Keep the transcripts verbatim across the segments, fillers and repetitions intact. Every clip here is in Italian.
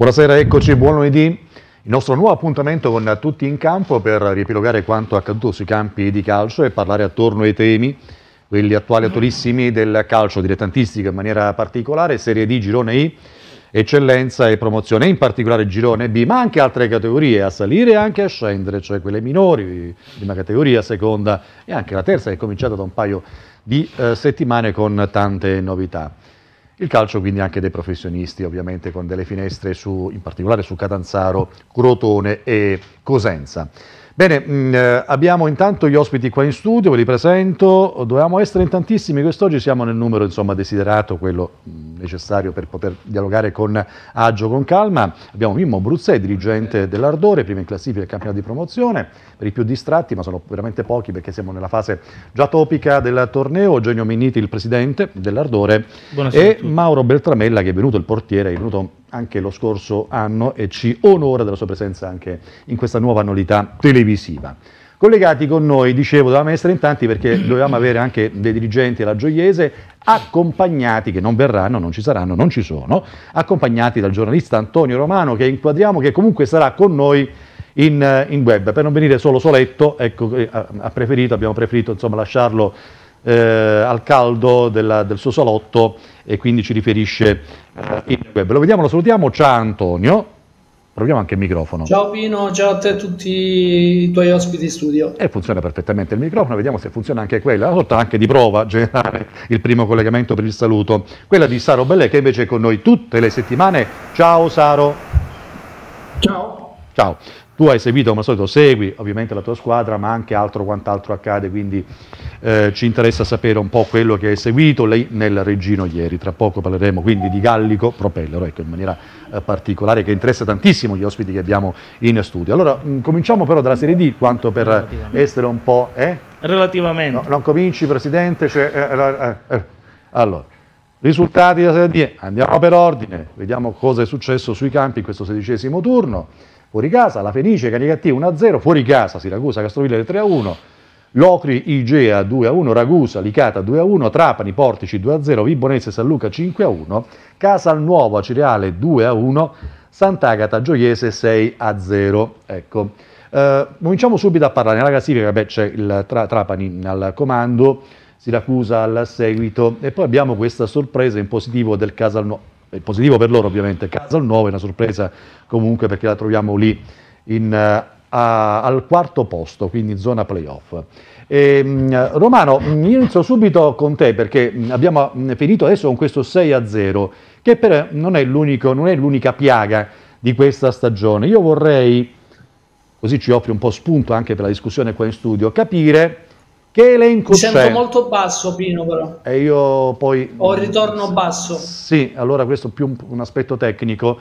Buonasera, eccoci, buon lunedì. Il nostro nuovo appuntamento con Tutti in Campo per riepilogare quanto accaduto sui campi di calcio e parlare attorno ai temi, quelli attuali attualissimi del calcio dilettantistico in maniera particolare, Serie D, Girone I, Eccellenza e Promozione, in particolare Girone B, ma anche altre categorie a salire e anche a scendere, cioè quelle minori, prima categoria, seconda e anche la terza che è cominciata da un paio di eh, settimane con tante novità. Il calcio quindi anche dei professionisti, ovviamente con delle finestre su, in particolare su Catanzaro, Crotone e Cosenza. Bene, mh, abbiamo intanto gli ospiti qua in studio, ve li presento, dovevamo essere in tantissimi, quest'oggi siamo nel numero insomma desiderato, quello mh, necessario per poter dialogare con agio, con calma. Abbiamo Mimmo Bruzzè, dirigente dell'Ardore, prima in classifica del campionato di promozione, per i più distratti, ma sono veramente pochi perché siamo nella fase già topica del torneo. Eugenio Minniti, il presidente dell'Ardore, e Mauro Beltramella, che è venuto il portiere, è venuto anche lo scorso anno e ci onora della sua presenza anche in questa nuova annualità televisiva. Collegati con noi, dicevo, dovevamo essere in tanti perché dovevamo avere anche dei dirigenti della Gioiese accompagnati, che non verranno, non ci saranno, non ci sono, accompagnati dal giornalista Antonio Romano, che inquadriamo, che comunque sarà con noi in, in web. Per non venire solo soletto, ecco, ha preferito, abbiamo preferito insomma lasciarlo Eh, al caldo della, del suo salotto e quindi ci riferisce eh, in web. Lo vediamo, lo salutiamo. Ciao Antonio, proviamo anche il microfono. Ciao Pino, ciao a te e tutti i tuoi ospiti in studio. E funziona perfettamente il microfono, vediamo se funziona anche quella, una sorta anche di prova generale, il primo collegamento per il saluto, quella di Saro Bellè, che invece è con noi tutte le settimane. Ciao Saro. Ciao. Ciao. Tu hai seguito, come al solito, segui ovviamente la tua squadra, ma anche altro quant'altro accade, quindi eh, ci interessa sapere un po' quello che hai seguito lei nel Reggino ieri. Tra poco parleremo quindi di Gallico Propellero, ecco, in maniera eh, particolare, che interessa tantissimo gli ospiti che abbiamo in studio. Allora, mh, cominciamo però dalla Serie D, quanto per essere un po'... Eh? Relativamente. No, non cominci, Presidente, cioè, eh, eh, eh. Allora... Risultati della Serie D, andiamo per ordine, vediamo cosa è successo sui campi in questo sedicesimo turno. Fuori casa, La Fenice, Canicattì uno a zero, fuori casa, Siracusa, Castrovillari tre a uno, Locri, Igea due a uno, Ragusa, Licata due a uno, Trapani, Portici due a zero, Vibonese, San Luca cinque a uno, Casalnuovo, Acireale due a uno, Sant'Agata, Gioiese sei a zero. Ecco, eh, cominciamo subito a parlare. Nella classifica c'è il tra Trapani al comando, Siracusa al seguito, e poi abbiamo questa sorpresa in positivo del Casalnuovo, in positivo per loro ovviamente, Casalnuovo è una sorpresa comunque perché la troviamo lì in, uh, a, al quarto posto, quindi in zona playoff. E, um, Romano, io inizio subito con te perché abbiamo finito adesso con questo sei a zero, che però non è l'unica piaga di questa stagione. Io vorrei, così ci offri un po' spunto anche per la discussione qua in studio, capire... Che elenco c'è? Mi sento molto basso, Pino, però. E io poi... Ho il ritorno basso. Sì, allora questo è più un, un aspetto tecnico.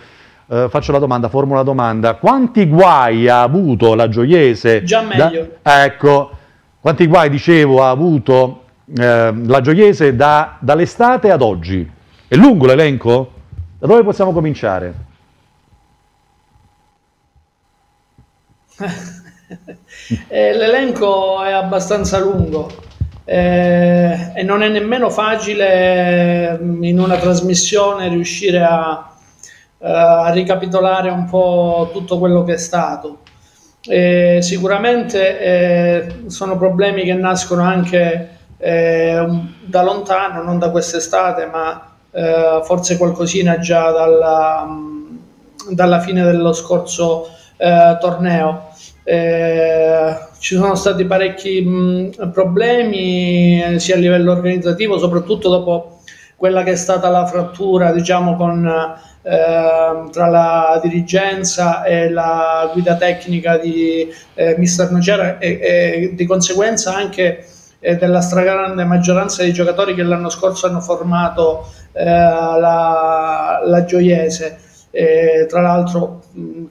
Uh, faccio la domanda, formulo la domanda. Quanti guai ha avuto la Gioiese? Già meglio. Da, ecco, quanti guai, dicevo, ha avuto eh, la Gioiese da, dall'estate ad oggi? È lungo l'elenco? Da dove possiamo cominciare? Eh, l'elenco è abbastanza lungo eh, e non è nemmeno facile in una trasmissione riuscire a, a ricapitolare un po' tutto quello che è stato. Eh, sicuramente eh, sono problemi che nascono anche eh, da lontano, non da quest'estate, ma eh, forse qualcosina già dalla, dalla fine dello scorso eh, torneo. Eh, ci sono stati parecchi mh, problemi eh, sia a livello organizzativo, soprattutto dopo quella che è stata la frattura, diciamo, con, eh, tra la dirigenza e la guida tecnica di eh, mister Nocera e, e di conseguenza anche eh, della stragrande maggioranza dei giocatori che l'anno scorso hanno formato eh, la, la Gioiese. Eh, tra l'altro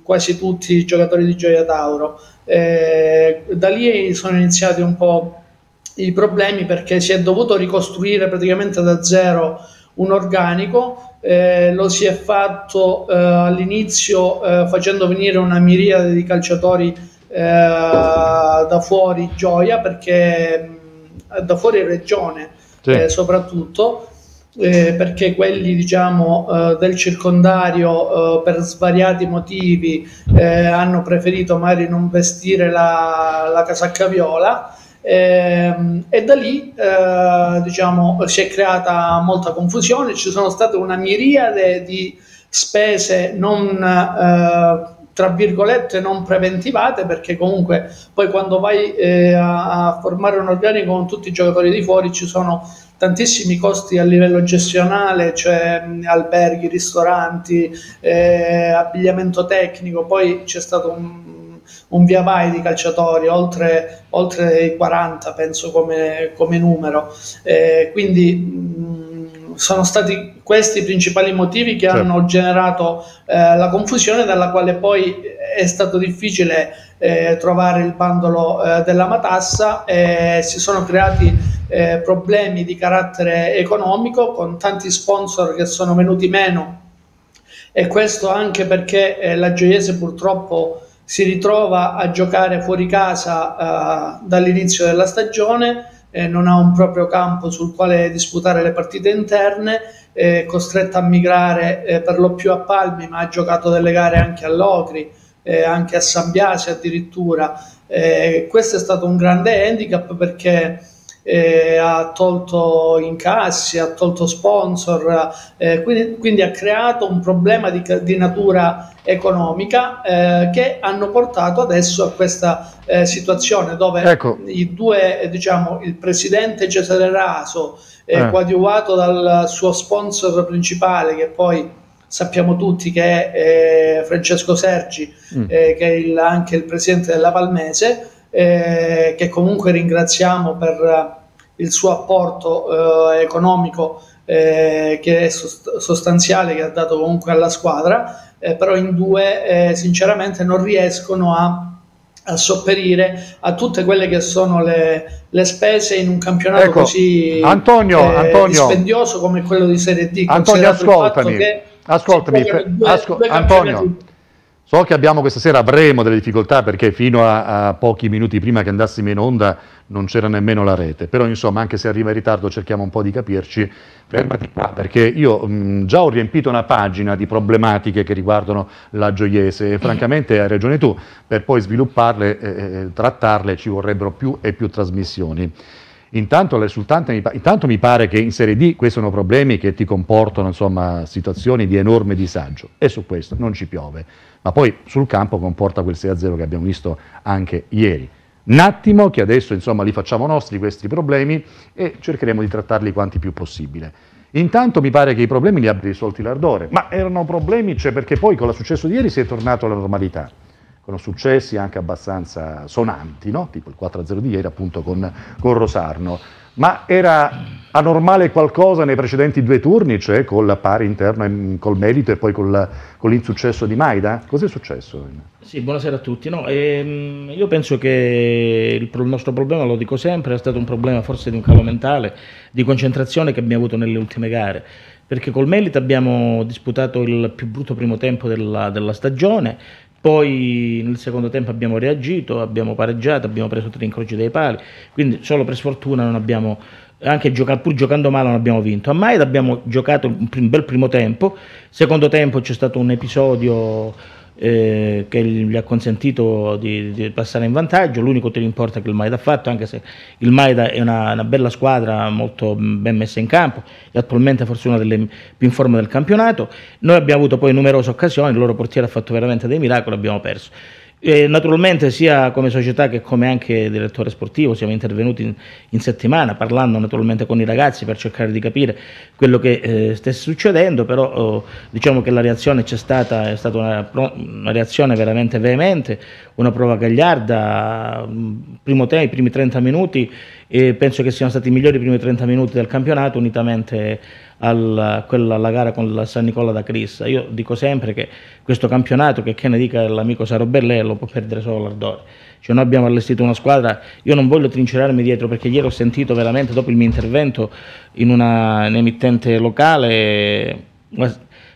quasi tutti i giocatori di Gioia Tauro. Eh, da lì sono iniziati un po' i problemi perché si è dovuto ricostruire praticamente da zero un organico, eh, lo si è fatto eh, all'inizio eh, facendo venire una miriade di calciatori eh, da fuori Gioia, perché da fuori regione, sì. eh, soprattutto eh, perché quelli, diciamo, eh, del circondario eh, per svariati motivi eh, hanno preferito magari non vestire la, la casacca viola. Eh, e da lì eh, diciamo, si è creata molta confusione, ci sono state una miriade di spese non eh, tra virgolette non preventivate, perché comunque poi quando vai eh, a, a formare un organico con tutti i giocatori di fuori ci sono tantissimi costi a livello gestionale, cioè mh, alberghi, ristoranti, eh, abbigliamento tecnico. Poi c'è stato un un via vai di calciatori, oltre, oltre i quaranta penso come, come numero, eh, quindi mh, sono stati questi i principali motivi che certo. hanno generato eh, la confusione, dalla quale poi è stato difficile eh, trovare il bandolo eh, della matassa, e si sono creati eh, problemi di carattere economico, con tanti sponsor che sono venuti meno, e questo anche perché eh, la Gioiese purtroppo si ritrova a giocare fuori casa uh, dall'inizio della stagione, eh, non ha un proprio campo sul quale disputare le partite interne, è eh, costretta a migrare eh, per lo più a Palmi, ma ha giocato delle gare anche a Locri, eh, anche a Sambiase addirittura. Eh, questo è stato un grande handicap, perché eh, ha tolto incassi, ha tolto sponsor, eh, quindi, quindi ha creato un problema di, di natura economica eh, che hanno portato adesso a questa eh, situazione dove ecco. i due, diciamo, il presidente Cesare Raso, eh, eh. coadiuvato dal suo sponsor principale, che poi sappiamo tutti che è eh, Francesco Sergi, mm. eh, che è il, anche il presidente della Palmese, eh, che comunque ringraziamo per il suo apporto eh, economico eh, che è sost- sostanziale, che ha dato comunque alla squadra. Eh, però in due eh, sinceramente non riescono a, a sopperire a tutte quelle che sono le, le spese in un campionato ecco, così Antonio, eh, Antonio, dispendioso come quello di Serie D. Antonio, ascoltami, ascoltami due, ascol- due Antonio, so che abbiamo questa sera, avremo delle difficoltà, perché fino a, a pochi minuti prima che andassimo in onda non c'era nemmeno la rete, però insomma, anche se arriva in ritardo, cerchiamo un po' di capirci. Fermati qua, perché io mh, già ho riempito una pagina di problematiche che riguardano la Gioiese, e francamente hai ragione tu, per poi svilupparle e eh, trattarle ci vorrebbero più e più trasmissioni. Intanto l'esultante, mi, pa- intanto mi pare che in Serie D questi sono problemi che ti comportano, insomma, situazioni di enorme disagio, e su questo non ci piove, ma poi sul campo comporta quel sei a zero che abbiamo visto anche ieri. Un attimo che adesso, insomma, li facciamo nostri questi problemi e cercheremo di trattarli quanti più possibile. Intanto mi pare che i problemi li abbia risolti l'Ardore, ma erano problemi, cioè, perché poi con il successo di ieri si è tornato alla normalità, con successi anche abbastanza sonanti, no? Tipo il quattro a zero di ieri, appunto, con, con Rosarno. Ma era anormale qualcosa nei precedenti due turni, cioè col pari interno e col Melito, e poi col, con l'insuccesso di Maida? Cos'è successo? Sì, buonasera a tutti. No, ehm, io penso che il, il nostro problema, lo dico sempre, è stato un problema forse di un calo mentale, di concentrazione che abbiamo avuto nelle ultime gare. Perché col Melito abbiamo disputato il più brutto primo tempo della, della stagione. Poi nel secondo tempo abbiamo reagito, abbiamo pareggiato, abbiamo preso tre incroci dai pali, quindi solo per sfortuna non abbiamo, anche gioca- pur giocando male non abbiamo vinto. A Maida abbiamo giocato un, prim- un bel primo tempo, secondo tempo c'è stato un episodio eh, che gli ha consentito di, di passare in vantaggio, l'unico tiro in porta che il Maida ha fatto, anche se il Maida è una, una bella squadra molto ben messa in campo, è attualmente forse una delle più in forma del campionato. Noi abbiamo avuto poi numerose occasioni, il loro portiere ha fatto veramente dei miracoli, abbiamo perso. E naturalmente sia come società che come anche direttore sportivo siamo intervenuti in, in settimana, parlando naturalmente con i ragazzi per cercare di capire quello che eh, stesse succedendo, però oh, diciamo che la reazione c'è stata, è stata una, una reazione veramente veemente, una prova gagliarda. Primo te, i primi trenta minuti, e penso che siano stati i migliori primi trenta minuti del campionato, unitamente alla, quella, alla gara con la San Nicola da Crissa. Io dico sempre che questo campionato, che, che ne dica l'amico Saro Bellè, lo può perdere solo l'Ardore. Cioè, noi abbiamo allestito una squadra, io non voglio trincerarmi dietro, perché ieri ho sentito veramente, dopo il mio intervento in una in emittente locale,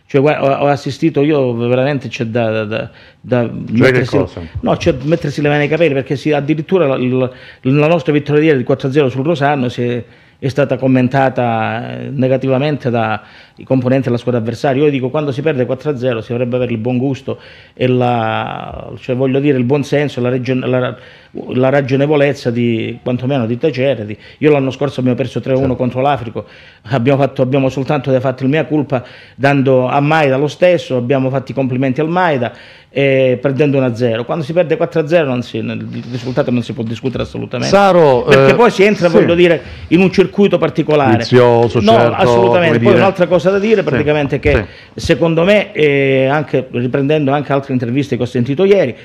cioè, ho assistito io veramente, c'è da, da, da mettersi, no, c'è mettersi le mani nei capelli, perché si, addirittura la, la, la nostra vittoria di ieri di quattro a zero sul Rosarno si è, è stata commentata negativamente dai componenti della squadra avversaria. Io dico, quando si perde quattro a zero si dovrebbe avere il buon gusto e la, cioè voglio dire, il buon senso, la, regione, la, la ragionevolezza di quantomeno di tacere. Di, io l'anno scorso abbiamo perso tre a uno certo. contro l'Africo, abbiamo, fatto, abbiamo soltanto fatto il mea culpa dando a Maida lo stesso, abbiamo fatto i complimenti al Maida e perdendo uno a zero. Quando si perde quattro a zero il risultato non si può discutere assolutamente, Saro, perché eh, poi si entra sì. voglio dire, in un circuito particolare vizioso, no, certo, assolutamente. Poi un'altra cosa da dire praticamente sì. che sì. secondo me eh, anche riprendendo anche altre interviste che ho sentito ieri,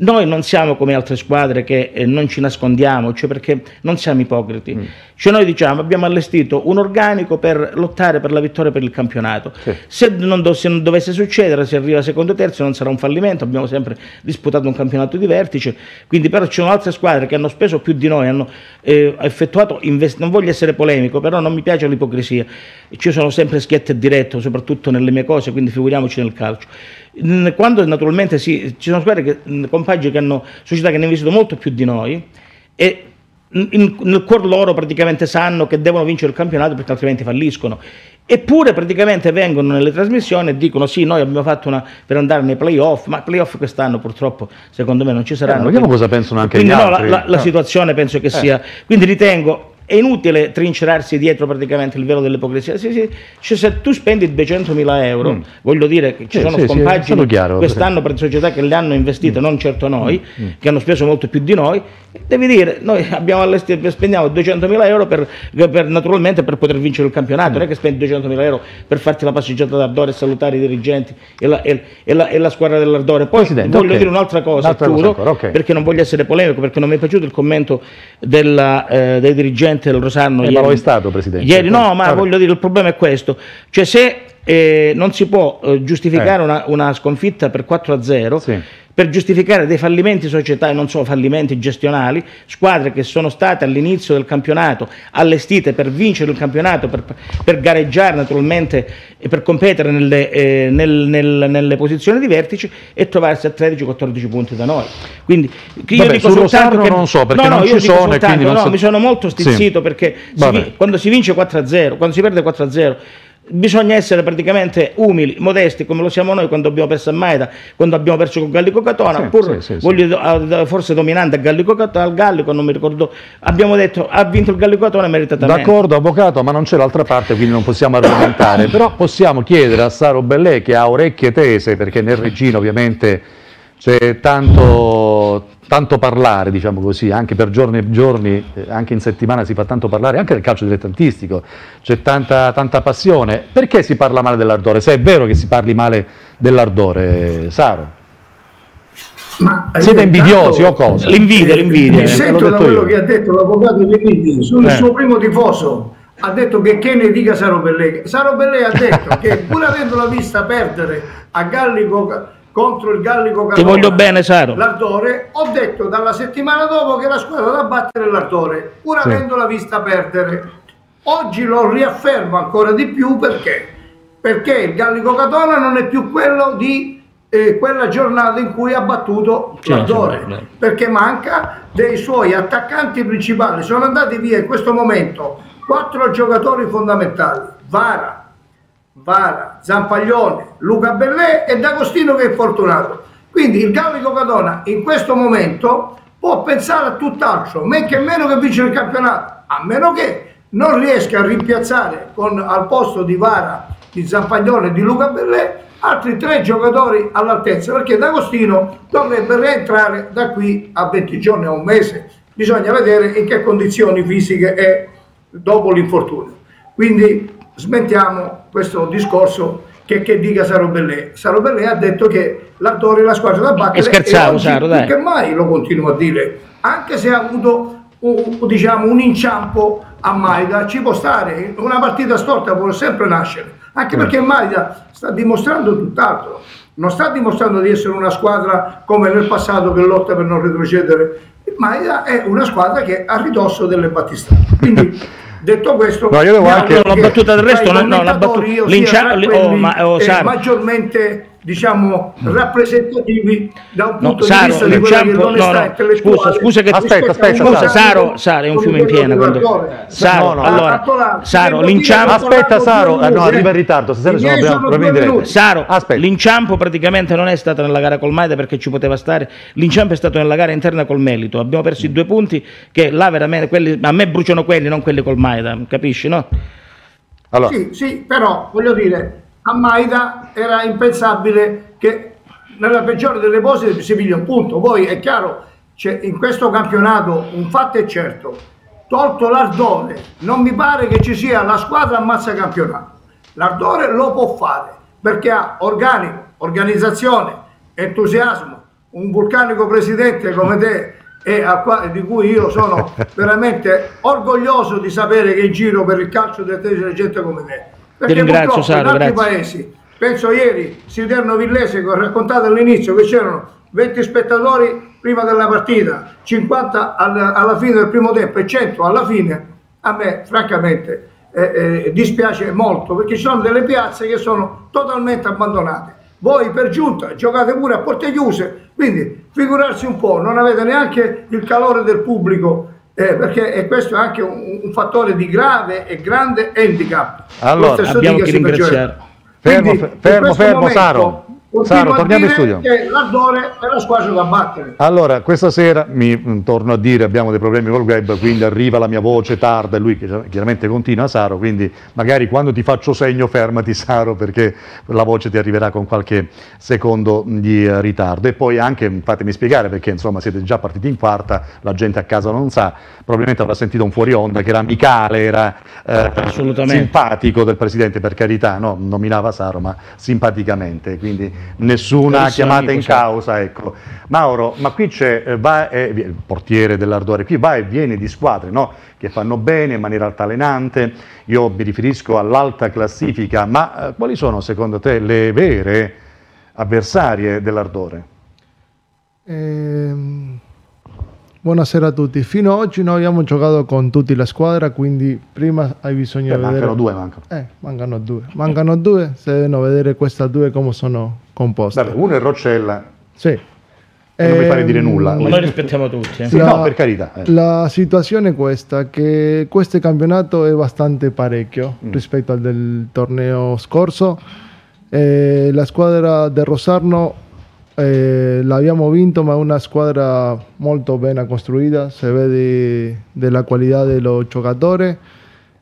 noi non siamo come altre squadre che eh, non ci nascondiamo, cioè perché non siamo ipocriti. Mm. Cioè noi diciamo abbiamo allestito un organico per lottare per la vittoria per il campionato. Sì. Se, non do, se non dovesse succedere, se arriva secondo o terzo non sarà un fallimento, abbiamo sempre disputato un campionato di vertice, quindi però ci sono altre squadre che hanno speso più di noi, hanno eh, effettuato, non voglio essere polemico, però non mi piace l'ipocrisia. Ci sono sempre schietto e diretto, soprattutto nelle mie cose, quindi figuriamoci nel calcio. Quando naturalmente sì, ci sono squadre che, compagni che hanno società che ne hanno vissuto molto più di noi e in, nel cuor loro praticamente sanno che devono vincere il campionato perché altrimenti falliscono, eppure praticamente vengono nelle trasmissioni e dicono sì, noi abbiamo fatto una per andare nei playoff, ma playoff quest'anno purtroppo secondo me non ci saranno. Eh, vediamo quindi, cosa pensano anche quindi, gli no, altri. La, la, la no. situazione penso che eh. sia, quindi ritengo è inutile trincerarsi dietro praticamente il velo dell'ipocrisia. Sì, sì. Cioè, se tu spendi duecentomila euro, mm. voglio dire che ci eh, sono sì, scompagini sì, quest'anno per società che le hanno investite, mm. non certo noi, mm. che hanno speso molto più di noi, devi dire, noi abbiamo allestito, spendiamo duecentomila euro per, per, naturalmente per poter vincere il campionato, mm. non è che spendi duecentomila euro per farti la passeggiata d'Ardore e salutare i dirigenti e la, e, e la, e la squadra dell'Ardore. Poi Presidente, voglio okay. dire un'altra cosa, Arturo, okay. perché non voglio essere polemico, perché non mi è piaciuto il commento della, eh, dei dirigenti del Rosarno eh, ieri. Ma lo è stato, Presidente. Ieri no, ma allora. voglio dire, il problema è questo, cioè se eh, non si può eh, giustificare eh. Una, una sconfitta per quattro a zero sì. per giustificare dei fallimenti societari, non solo fallimenti gestionali, squadre che sono state all'inizio del campionato allestite per vincere il campionato, per, per gareggiare naturalmente e per competere nelle, eh, nel, nel, nelle posizioni di vertice e trovarsi a tredici quattordici punti da noi. Quindi io Vabbè, dico soltanto che non so perché no, non no, ci sono soltanto, e quindi non no, so... mi sono molto stizzito sì. perché si, quando si vince quattro a zero, quando si perde quattro a zero bisogna essere praticamente umili, modesti, come lo siamo noi quando abbiamo perso a Maida, quando abbiamo perso con Gallico Catona, sì, pur sì, sì, voglio, sì. forse dominante a Gallico Catona, al Gallico, non mi ricordo, abbiamo detto ha vinto il Gallico Catona meritatamente. D'accordo, avvocato, ma non c'è l'altra parte, quindi non possiamo argomentare, però possiamo chiedere a Saro Bellè, che ha orecchie tese, perché nel Reggino ovviamente c'è tanto, tanto parlare, diciamo così, anche per giorni e giorni, anche in settimana si fa tanto parlare, anche nel calcio dilettantistico, c'è tanta, tanta passione. Perché si parla male dell'Ardore? Se è vero che si parli male dell'Ardore, Saro? Ma siete invidiosi o cosa? L'invidia, l'invidia. Mi sento da quello che ha detto l'avvocato Melito, sono il suo primo tifoso. Ha detto che che ne dica Saro Bellè. Saro Bellè ha detto che pur avendola vista perdere a Gallico contro il Gallico Catona, ti voglio bene Saro, l'Ardore, ho detto dalla settimana dopo che la squadra da battere l'Ardore, pur sì. avendo la vista perdere. Oggi lo riaffermo ancora di più perché perché il Gallico Catona non è più quello di eh, quella giornata in cui ha battuto l'Ardore, perché manca dei suoi attaccanti principali, sono andati via in questo momento quattro giocatori fondamentali: Vara, Vara, Zampaglione, Luca Bellè e D'Agostino, che è fortunato. Quindi il Gallico Catona in questo momento può pensare a tutt'altro, men che meno che vincere il campionato, a meno che non riesca a rimpiazzare con, al posto di Vara, di Zampaglione e di Luca Bellè, altri tre giocatori all'altezza, perché D'Agostino dovrebbe rientrare da qui a venti giorni, a un mese, bisogna vedere in che condizioni fisiche è dopo l'infortunio. Quindi smettiamo questo discorso che, che dica Saro Bellè. Saro Bellè ha detto che l'Ardore è la squadra da battere. E scherzavo, Saro, dai. Che mai lo continuo a dire, anche se ha avuto un, diciamo, un inciampo a Maida, ci può stare, una partita storta può sempre nascere, anche mm. perché Maida sta dimostrando tutt'altro, non sta dimostrando di essere una squadra come nel passato che lotta per non retrocedere. Maida è una squadra che ha ridosso delle battistate, quindi detto questo, no, io devo anche la battuta del resto, no, no, la battuta, oh, ma, oh, eh, maggiormente diciamo rappresentativi da un punto no, Saro, di vista di quella che non è no, no, scusa, scusa, scusa che aspetta, aspetta, aspetta Saro, Saro è un fiume in piena quando... Saro, no, no, allora Saro, l'inciampo aspetta Saro, eh, no, arriva in ritardo stasera sono abbiamo problemi Saro, l'inciampo praticamente non è stato nella gara col Maida perché ci poteva stare, l'inciampo è stato nella gara interna col Melito, abbiamo perso i due punti che là veramente quelli, a me bruciano quelli, non quelli col Maida, capisci, no? Allora. Sì, sì, però voglio dire a Maida era impensabile che nella peggiore delle cose si piglia un punto. Poi è chiaro, cioè, in questo campionato un fatto è certo, tolto l'Ardore non mi pare che ci sia la squadra ammazza campionato. L'Ardore lo può fare perché ha organico, organizzazione, entusiasmo, un vulcanico presidente come te e a qua, di cui io sono veramente orgoglioso di sapere che in giro per il calcio del tennis c'è gente come te. Perché ti ringrazio, Saro, in altri grazie. Paesi, penso ieri, Siderno Villese, che ho raccontato all'inizio, che c'erano venti spettatori prima della partita, cinquanta alla, alla fine del primo tempo e cento alla fine, a me francamente eh, eh, dispiace molto, perché ci sono delle piazze che sono totalmente abbandonate. Voi per giunta giocate pure a porte chiuse, quindi figurarsi un po', non avete neanche il calore del pubblico. Eh, perché e questo è anche un, un fattore di grave e grande handicap. Allora, abbiamo che ringraziare. Fermo, Quindi, fermo, fermo momento, Saro. Saro, torniamo in studio. L'Ardore è la squadra da battere. Allora, questa sera, mi torno a dire, abbiamo dei problemi col web, quindi arriva la mia voce tarda e lui chiaramente continua, Saro, quindi magari quando ti faccio segno fermati, Saro, perché la voce ti arriverà con qualche secondo di ritardo. E poi anche, fatemi spiegare, perché insomma siete già partiti in quarta, la gente a casa non sa, probabilmente avrà sentito un fuori onda che era amicale, era eh, simpatico del Presidente, per carità, no? Nominava Saro, ma simpaticamente, quindi nessuna Carissimo chiamata amico, in causa, ecco. Mauro, ma qui c'è eh, il portiere dell'Ardore, qui va e viene di squadre, no? Che fanno bene in maniera altalenante, io mi riferisco all'alta classifica, ma eh, quali sono secondo te le vere avversarie dell'Ardore? Eh, buonasera a tutti, fino ad oggi noi abbiamo giocato con tutti la squadra, quindi prima hai bisogno di vedere... Mancano due, mancano. Eh, mancano due, mancano due, si devono vedere queste due come sono... Vabbè, uno è Roccella, sì. eh, non mi pare dire nulla. Ma noi rispettiamo tutti. Eh. Sì, la, no, per carità. Eh. La situazione è questa, che questo campionato è bastante parecchio mm. rispetto al del torneo scorso. Eh, la squadra del Rosarno eh, l'abbiamo vinto, ma è una squadra molto ben costruita, si vede della qualità dello giocatore.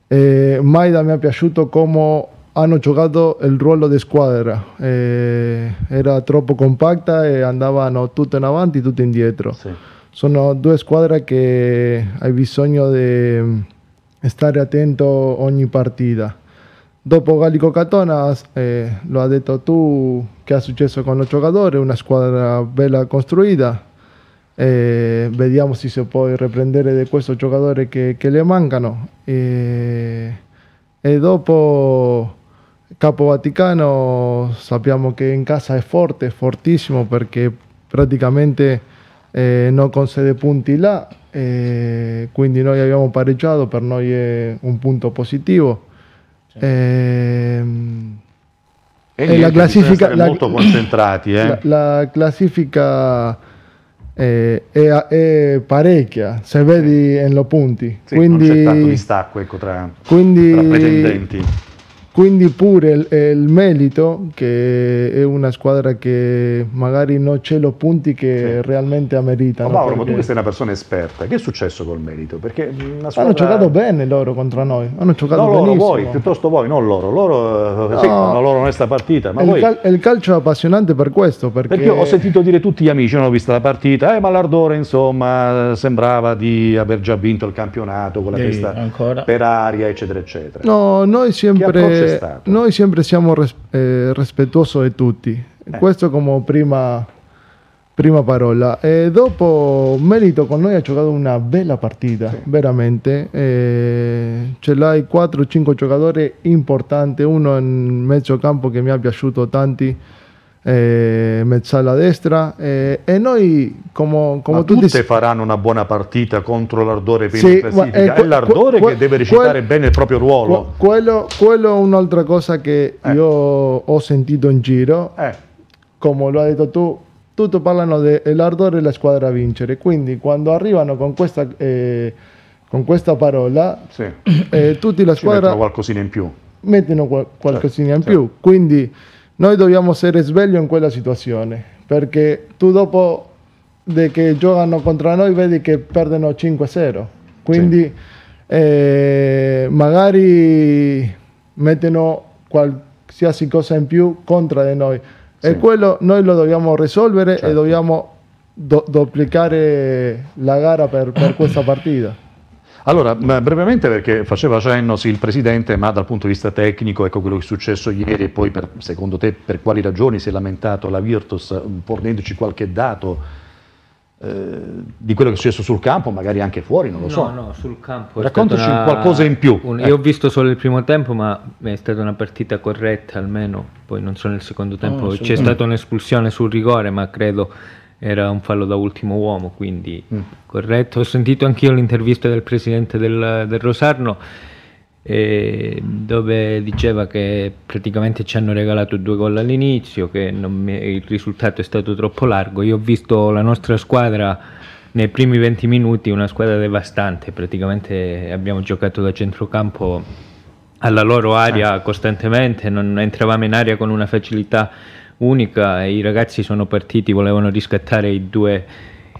Eh, Maida mi è piaciuto come... hanno giocato il ruolo di squadra, eh, era troppo compatta e andavano tutte in avanti e tutte indietro. Sì. Sono due squadre che hai bisogno di stare attento ogni partita. Dopo Gallico Catona, eh, lo hai detto tu, che è successo con il giocatore, una squadra bella costruita. Eh, vediamo se si può riprendere di questo giocatore che, che le mancano. Eh, e dopo... Capo Vaticano sappiamo che in casa è forte, fortissimo, perché praticamente eh, non concede punti là, eh, quindi noi abbiamo pareggiato, per noi è un punto positivo. Sì. Eh, e e la classifica... La, molto concentrati. Eh. La, la classifica eh, è, è parecchia, se vedi in lo punti. Sì, quindi, non c'è tanto distacco ecco, tra, quindi, tra pretendenti. Quindi pure il, il Melito, che è una squadra che magari non c'è lo punti che sì. realmente meritano. Ma Mauro, perché... ma tu sei una persona esperta, che è successo col Melito? Perché una squadra... Hanno giocato bene loro contro noi, hanno giocato no, loro, benissimo. Voi, piuttosto voi, non loro, loro no. sì, hanno loro onesta partita. Ma il, voi... cal il calcio è appassionante per questo. Perché... perché io ho sentito dire tutti gli amici, non ho visto la partita, eh, ma l'Ardore insomma sembrava di aver già vinto il campionato, con la testa ancora per aria, eccetera, eccetera. No, noi sempre... Noi sempre siamo res eh, rispettosi di tutti, eh. questo come prima, prima parola. E dopo Melito con noi ha giocato una bella partita, sì. veramente. Eh, ce l'hai quattro cinque giocatori importanti, uno in mezzo campo che mi ha piaciuto tanti, eh, mezzala destra eh, e noi come, come tutte tutti... faranno una buona partita contro l'Ardore per sì, classifica, è l'Ardore che deve recitare bene il proprio ruolo. Quello, quello è un'altra cosa che eh. io ho sentito in giro eh. come lo hai detto tu, tutti parlano dell'Ardore e la squadra a vincere, quindi quando arrivano con questa, eh, con questa parola, sì, eh, tutti la squadra mettono qualcosina in più, mettono qual qualcosina certo, in certo. più, quindi noi dobbiamo essere svegli in quella situazione, perché tu dopo de che giocano contro noi vedi che perdono cinque a zero, quindi sì, eh, magari mettono qualsiasi cosa in più contro di noi. Sì. E quello noi lo dobbiamo risolvere, certo, e dobbiamo do duplicare la gara per, per questa partita. Allora, brevemente, perché faceva cenno sì il Presidente, ma dal punto di vista tecnico, ecco quello che è successo ieri, e poi per, secondo te per quali ragioni si è lamentato la Virtus, fornendoci qualche dato eh, di quello che è successo sul campo, magari anche fuori, non lo no, so. No, no, sul campo. Raccontaci una, qualcosa in più. Un, eh. Io ho visto solo il primo tempo, ma è stata una partita corretta almeno, poi non so nel secondo tempo, no, c'è stata un'espulsione sul rigore, ma credo... era un fallo da ultimo uomo, quindi mm. corretto. Ho sentito anch'io l'intervista del presidente del, del Rosarno, eh, dove diceva che praticamente ci hanno regalato due gol all'inizio, che non mi, il risultato è stato troppo largo. Io ho visto la nostra squadra nei primi venti minuti, una squadra devastante, praticamente abbiamo giocato da centrocampo alla loro area costantemente, non entravamo in area con una facilità unica, e i ragazzi sono partiti, volevano riscattare i due,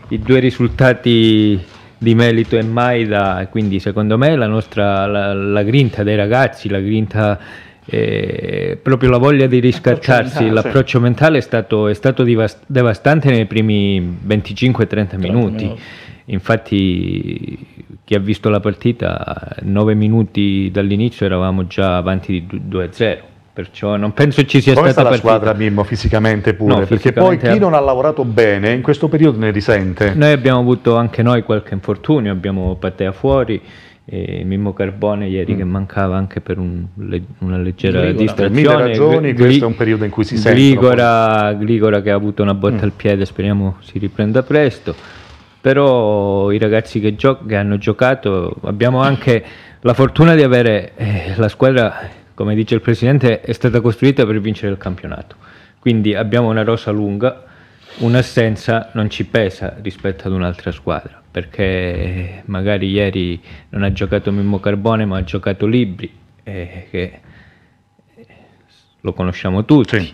i due risultati di Melito e Maida, e quindi secondo me la nostra la, la grinta dei ragazzi, la grinta, eh, proprio la voglia di riscattarsi, l'approccio mentale, sì, mentale è stato, è stato devastante nei primi venticinque trenta minuti. Infatti chi ha visto la partita, nove minuti dall'inizio eravamo già avanti di due a zero. Perciò non penso ci sia come stata la partita. Squadra Mimmo fisicamente pure, no, perché fisicamente poi chi non ha lavorato bene in questo periodo ne risente. Noi abbiamo avuto anche noi qualche infortunio, abbiamo Patea fuori, eh, Mimmo Carbone ieri mm. che mancava anche per un, le, una leggera Grigora. distrazione. Per mille ragioni, Gr questo è un periodo in cui si sente. Grigora che ha avuto una botta mm. al piede, speriamo si riprenda presto. Però i ragazzi che, che hanno giocato, abbiamo anche la fortuna di avere eh, la squadra... come dice il Presidente, è stata costruita per vincere il campionato. Quindi abbiamo una rosa lunga, un'assenza non ci pesa rispetto ad un'altra squadra, perché magari ieri non ha giocato Mimmo Carbone, ma ha giocato Libri, eh, che lo conosciamo tutti. Sì.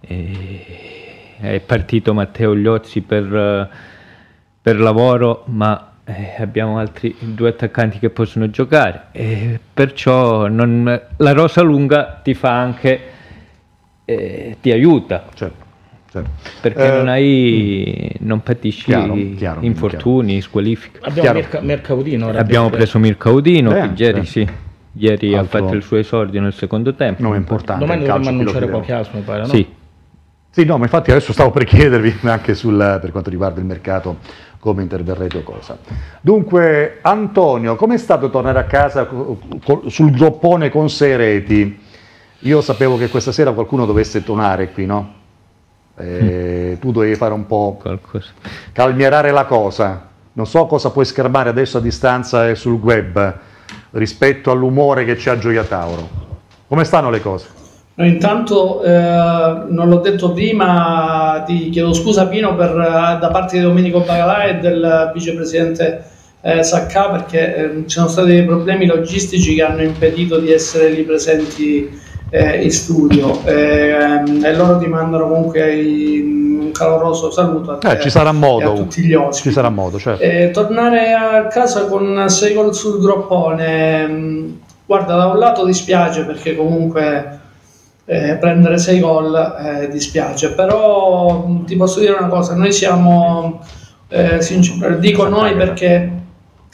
Eh, è partito Matteo Liozzi per, per lavoro, ma... Eh, abbiamo altri due attaccanti che possono giocare, eh, perciò non, la rosa lunga ti fa anche eh, ti aiuta, certo, certo. perché eh, non hai non patisci chiaro, chiaro, infortuni, chiaro. squalifiche. Abbiamo Mirco Audino, abbiamo preso Mirco Audino che ieri, sì, ieri ha fatto il suo esordio nel secondo tempo. Non è importante, domani dovremmo annunciare qualche altro, mi pare, no? Sì. Sì, no, ma infatti adesso stavo per chiedervi anche sul, per quanto riguarda il mercato, come interverrete o cosa. Dunque, Antonio, com'è stato tornare a casa sul groppone con sei reti? Io sapevo che questa sera qualcuno dovesse tornare qui, no? E tu dovevi fare un po' qualcosa, calmierare la cosa. Non so cosa puoi schermare adesso a distanza e sul web rispetto all'umore che c'è a Gioia Tauro. Come stanno le cose? No, intanto eh, non l'ho detto prima, ti chiedo scusa Pino per, da parte di Domenico Bagalà e del vicepresidente eh, Saccà, perché eh, ci sono stati dei problemi logistici che hanno impedito di essere lì presenti eh, in studio, eh, e loro ti mandano comunque un caloroso saluto a te, eh, ci sarà modo, e a tutti gli ospiti. Ci sarà modo, certo. Eh, tornare a casa con sei gol sul groppone, guarda, da un lato dispiace perché comunque... Eh, prendere sei gol eh, dispiace, però ti posso dire una cosa, noi siamo eh, sinceri, dico noi perché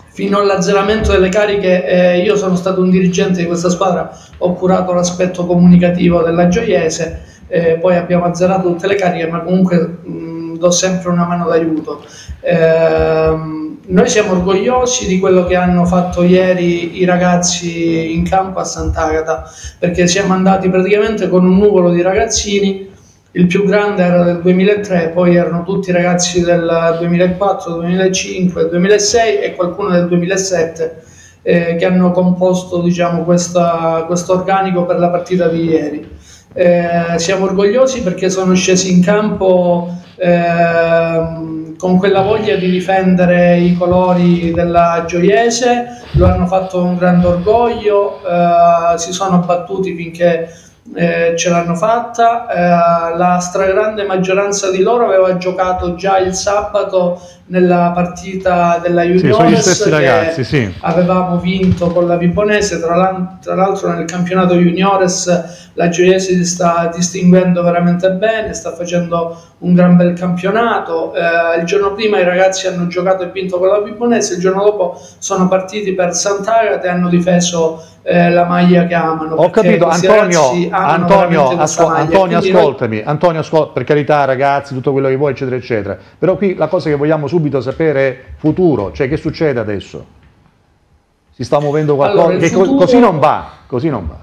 fino all'azzeramento delle cariche eh, io sono stato un dirigente di questa squadra, ho curato l'aspetto comunicativo della Gioiese, eh, poi abbiamo azzerato tutte le cariche, ma comunque mh, do sempre una mano d'aiuto. Eh, noi siamo orgogliosi di quello che hanno fatto ieri i ragazzi in campo a Sant'Agata, perché siamo andati praticamente con un nuvolo di ragazzini, il più grande era del duemilatré, poi erano tutti ragazzi del duemilaquattro, duemilacinque, duemilasei e qualcuno del duemilasette eh, che hanno composto, diciamo, questo organico per la partita di ieri. Eh, siamo orgogliosi perché sono scesi in campo eh, con quella voglia di difendere i colori della Gioiese, lo hanno fatto con grande orgoglio, eh, si sono battuti finché eh, ce l'hanno fatta. Eh, la stragrande maggioranza di loro aveva giocato già il sabato nella partita della Juniores, sì, che ragazzi, sì. avevamo vinto con la Vibonese. Tra l'altro nel campionato Juniores la Gioiese si sta distinguendo veramente bene, sta facendo un gran bel campionato. Eh, il giorno prima i ragazzi hanno giocato e vinto con la Vibonese, il giorno dopo sono partiti per Sant'Agata e hanno difeso eh, la maglia che amano. Ho capito, Antonio, amano Antonio, asco maglia, Antonio ascoltami, noi... Antonio, ascol per carità ragazzi, tutto quello che vuoi eccetera eccetera, però qui la cosa che vogliamo subito sapere futuro, cioè che succede adesso? Si sta muovendo qualcosa? Allora, che futuro... Così non va, così non va.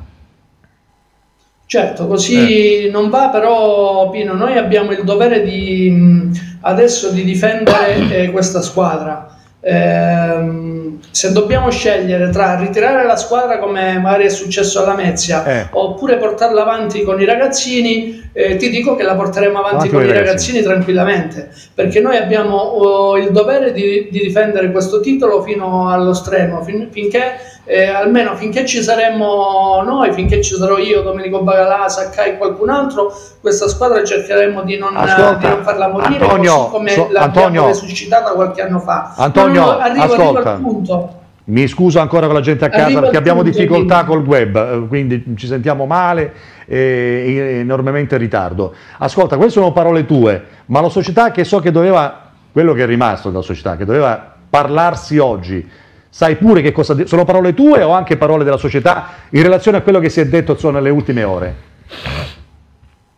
Certo, così eh. non va, però Pino, noi abbiamo il dovere di, adesso di difendere eh, questa squadra. Eh, se dobbiamo scegliere tra ritirare la squadra come magari è successo alla Mezia eh. oppure portarla avanti con i ragazzini, eh, ti dico che la porteremo avanti, avanti con i ragazzini. ragazzini tranquillamente, perché noi abbiamo oh, il dovere di, di difendere questo titolo fino allo stremo, fin, finché... Eh, almeno finché ci saremmo noi, finché ci sarò io, Domenico Bagalà, Saccai e qualcun altro, questa squadra cercheremo di non, ascolta, di non farla morire, Antonio, così come so, l'abbiamo resuscitata qualche anno fa. Antonio, no, no, arrivo, ascolta, arrivo al punto. Mi scuso ancora con la gente a casa arrivo perché abbiamo punto, difficoltà quindi. col web, quindi ci sentiamo male e enormemente in ritardo. Ascolta, queste sono parole tue, ma la società che so che doveva, quello che è rimasto della società, che doveva parlarsi oggi, sai pure che cosa... Sono parole tue o anche parole della società in relazione a quello che si è detto insomma, nelle ultime ore?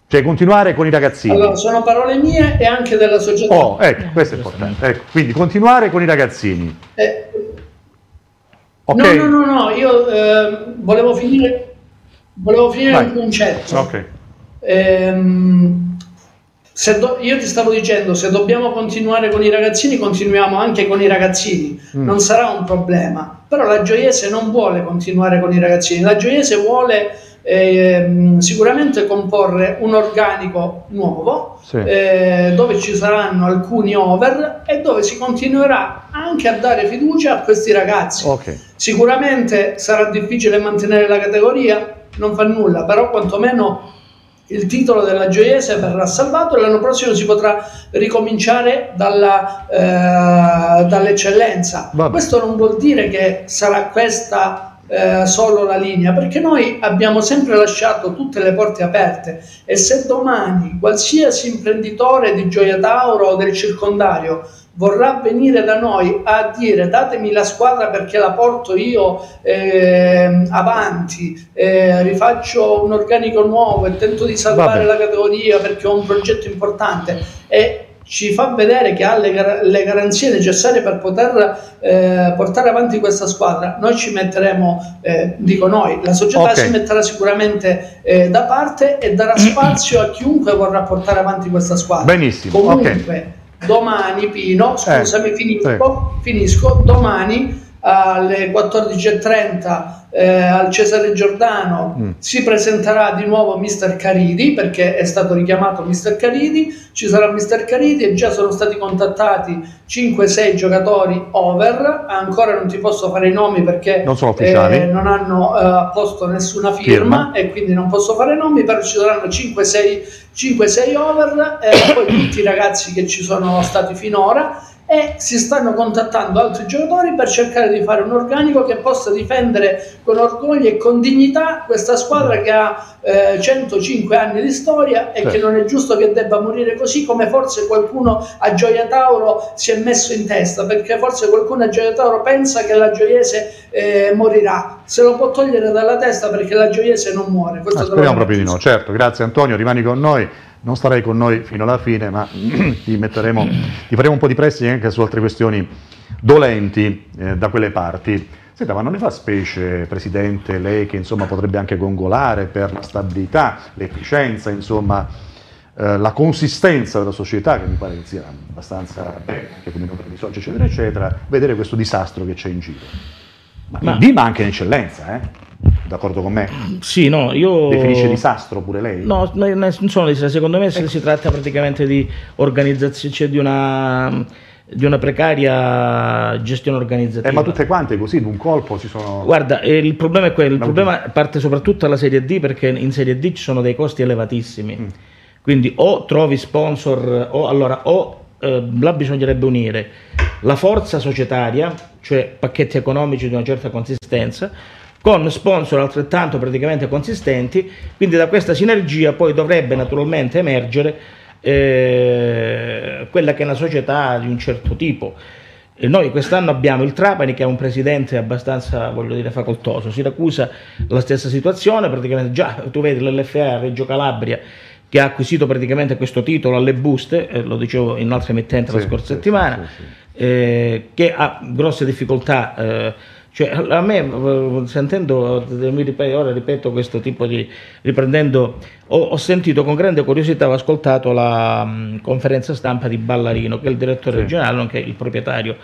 Cioè continuare con i ragazzini. Allora, sono parole mie e anche della società. Oh, ecco, questo è importante. Ecco, quindi continuare con i ragazzini. Eh, okay. No, no, no, no, io eh, volevo finire, volevo finire il concetto. Ok. Ehm... Se do, io ti stavo dicendo, se dobbiamo continuare con i ragazzini, continuiamo anche con i ragazzini, mm. non sarà un problema. Però la Gioiese non vuole continuare con i ragazzini, la Gioiese vuole eh, sicuramente comporre un organico nuovo, sì. eh, dove ci saranno alcuni over e dove si continuerà anche a dare fiducia a questi ragazzi. Okay. Sicuramente sarà difficile mantenere la categoria, non fa nulla, però quantomeno... il titolo della Gioiese verrà salvato e l'anno prossimo si potrà ricominciare dall'eccellenza. Eh, dall Questo non vuol dire che sarà questa eh, solo la linea, perché noi abbiamo sempre lasciato tutte le porte aperte e se domani qualsiasi imprenditore di Gioia Tauro o del circondario vorrà venire da noi a dire datemi la squadra perché la porto io eh, avanti, eh, rifaccio un organico nuovo e tento di salvare la categoria perché ho un progetto importante e ci fa vedere che ha le, gar le garanzie necessarie per poter eh, portare avanti questa squadra, noi ci metteremo, eh, dico noi, la società okay. si metterà sicuramente eh, da parte e darà spazio a chiunque vorrà portare avanti questa squadra. Benissimo. Comunque, okay. domani, Pino, scusami, eh, finisco, eh. finisco, domani alle quattordici e trenta eh, al Cesare Giordano mm. si presenterà di nuovo mister Caridi, perché è stato richiamato mister Caridi, ci sarà mister Caridi e già sono stati contattati cinque sei giocatori over, ancora non ti posso fare i nomi perché non, sono eh, non hanno eh, posto nessuna firma, firma e quindi non posso fare nomi, però ci saranno cinque sei over e eh, poi tutti i ragazzi che ci sono stati finora e si stanno contattando altri giocatori per cercare di fare un organico che possa difendere con orgoglio e con dignità questa squadra che ha eh, centocinque anni di storia e sì. che non è giusto che debba morire così, come forse qualcuno a Gioia Tauro si è messo in testa, perché forse qualcuno a Gioia Tauro pensa che la Gioiese eh, morirà, se lo può togliere dalla testa perché la Gioiese non muore. Questo ah, speriamo proprio di no, certo, grazie Antonio, rimani con noi. Non starai con noi fino alla fine, ma ti, metteremo, ti faremo un po' di pressing anche su altre questioni dolenti eh, da quelle parti. Senta, ma non le fa specie, Presidente, lei che insomma potrebbe anche gongolare per la stabilità, l'efficienza, insomma, eh, la consistenza della società, che mi pare che sia abbastanza bene, anche come numero di soci, eccetera, eccetera, vedere questo disastro che c'è in giro. Ma, ma. Di, ma anche in eccellenza, eh? d'accordo con me? Sì, no, io... Definisce disastro pure lei? No, non sono disastro, secondo me ecco. Si tratta praticamente di organizzazione, cioè di una... di una precaria gestione organizzativa. Eh, ma tutte quante così, d'un colpo si sono... Guarda, il problema è quello, il problema parte soprattutto alla Serie D, perché in Serie D ci sono dei costi elevatissimi, mm. quindi o trovi sponsor, o allora, o eh, là bisognerebbe unire la forza societaria, cioè pacchetti economici di una certa consistenza, con sponsor altrettanto praticamente consistenti, quindi da questa sinergia poi dovrebbe naturalmente emergere Eh, quella che è una società di un certo tipo. E noi quest'anno abbiamo il Trapani che ha un presidente abbastanza, voglio dire, facoltoso, Siracusa la stessa situazione, praticamente già tu vedi l'L F A Reggio Calabria che ha acquisito praticamente questo titolo alle buste, eh, lo dicevo in un'altra emittente sì, la scorsa sì, settimana sì, sì. Eh, che ha grosse difficoltà, eh, cioè a me sentendo, mi ripeto, ora ripeto questo tipo di riprendendo ho, ho sentito con grande curiosità, ho ascoltato la mh, conferenza stampa di Ballarino, che è il direttore sì. regionale, nonché il proprietario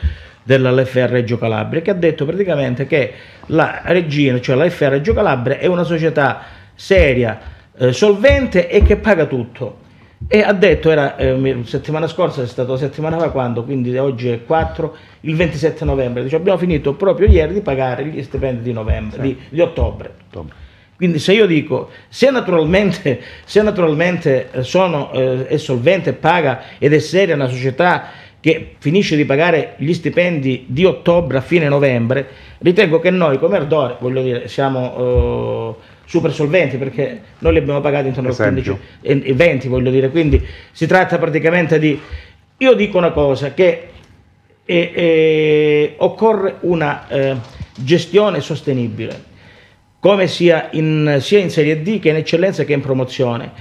dell'L F A Reggio Calabria, che ha detto praticamente che la Regina, cioè la L F A Reggio Calabria, è una società seria, eh, solvente e che paga tutto. E ha detto, era eh, settimana scorsa, è stata settimana fa quando, quindi oggi è quattro, il ventisette novembre, dice, abbiamo finito proprio ieri di pagare gli stipendi di novembre, sì. di, di ottobre. ottobre. Quindi se io dico, se naturalmente, se naturalmente sono, eh, è solvente, paga ed è seria una società che finisce di pagare gli stipendi di ottobre a fine novembre, ritengo che noi come Ardore, voglio dire, siamo... Eh, super solventi, perché noi li abbiamo pagati intorno al quindici e venti, voglio dire, quindi si tratta praticamente di, io dico una cosa, che eh, eh, occorre una eh, gestione sostenibile, come sia in, sia in Serie D che in Eccellenza che in Promozione,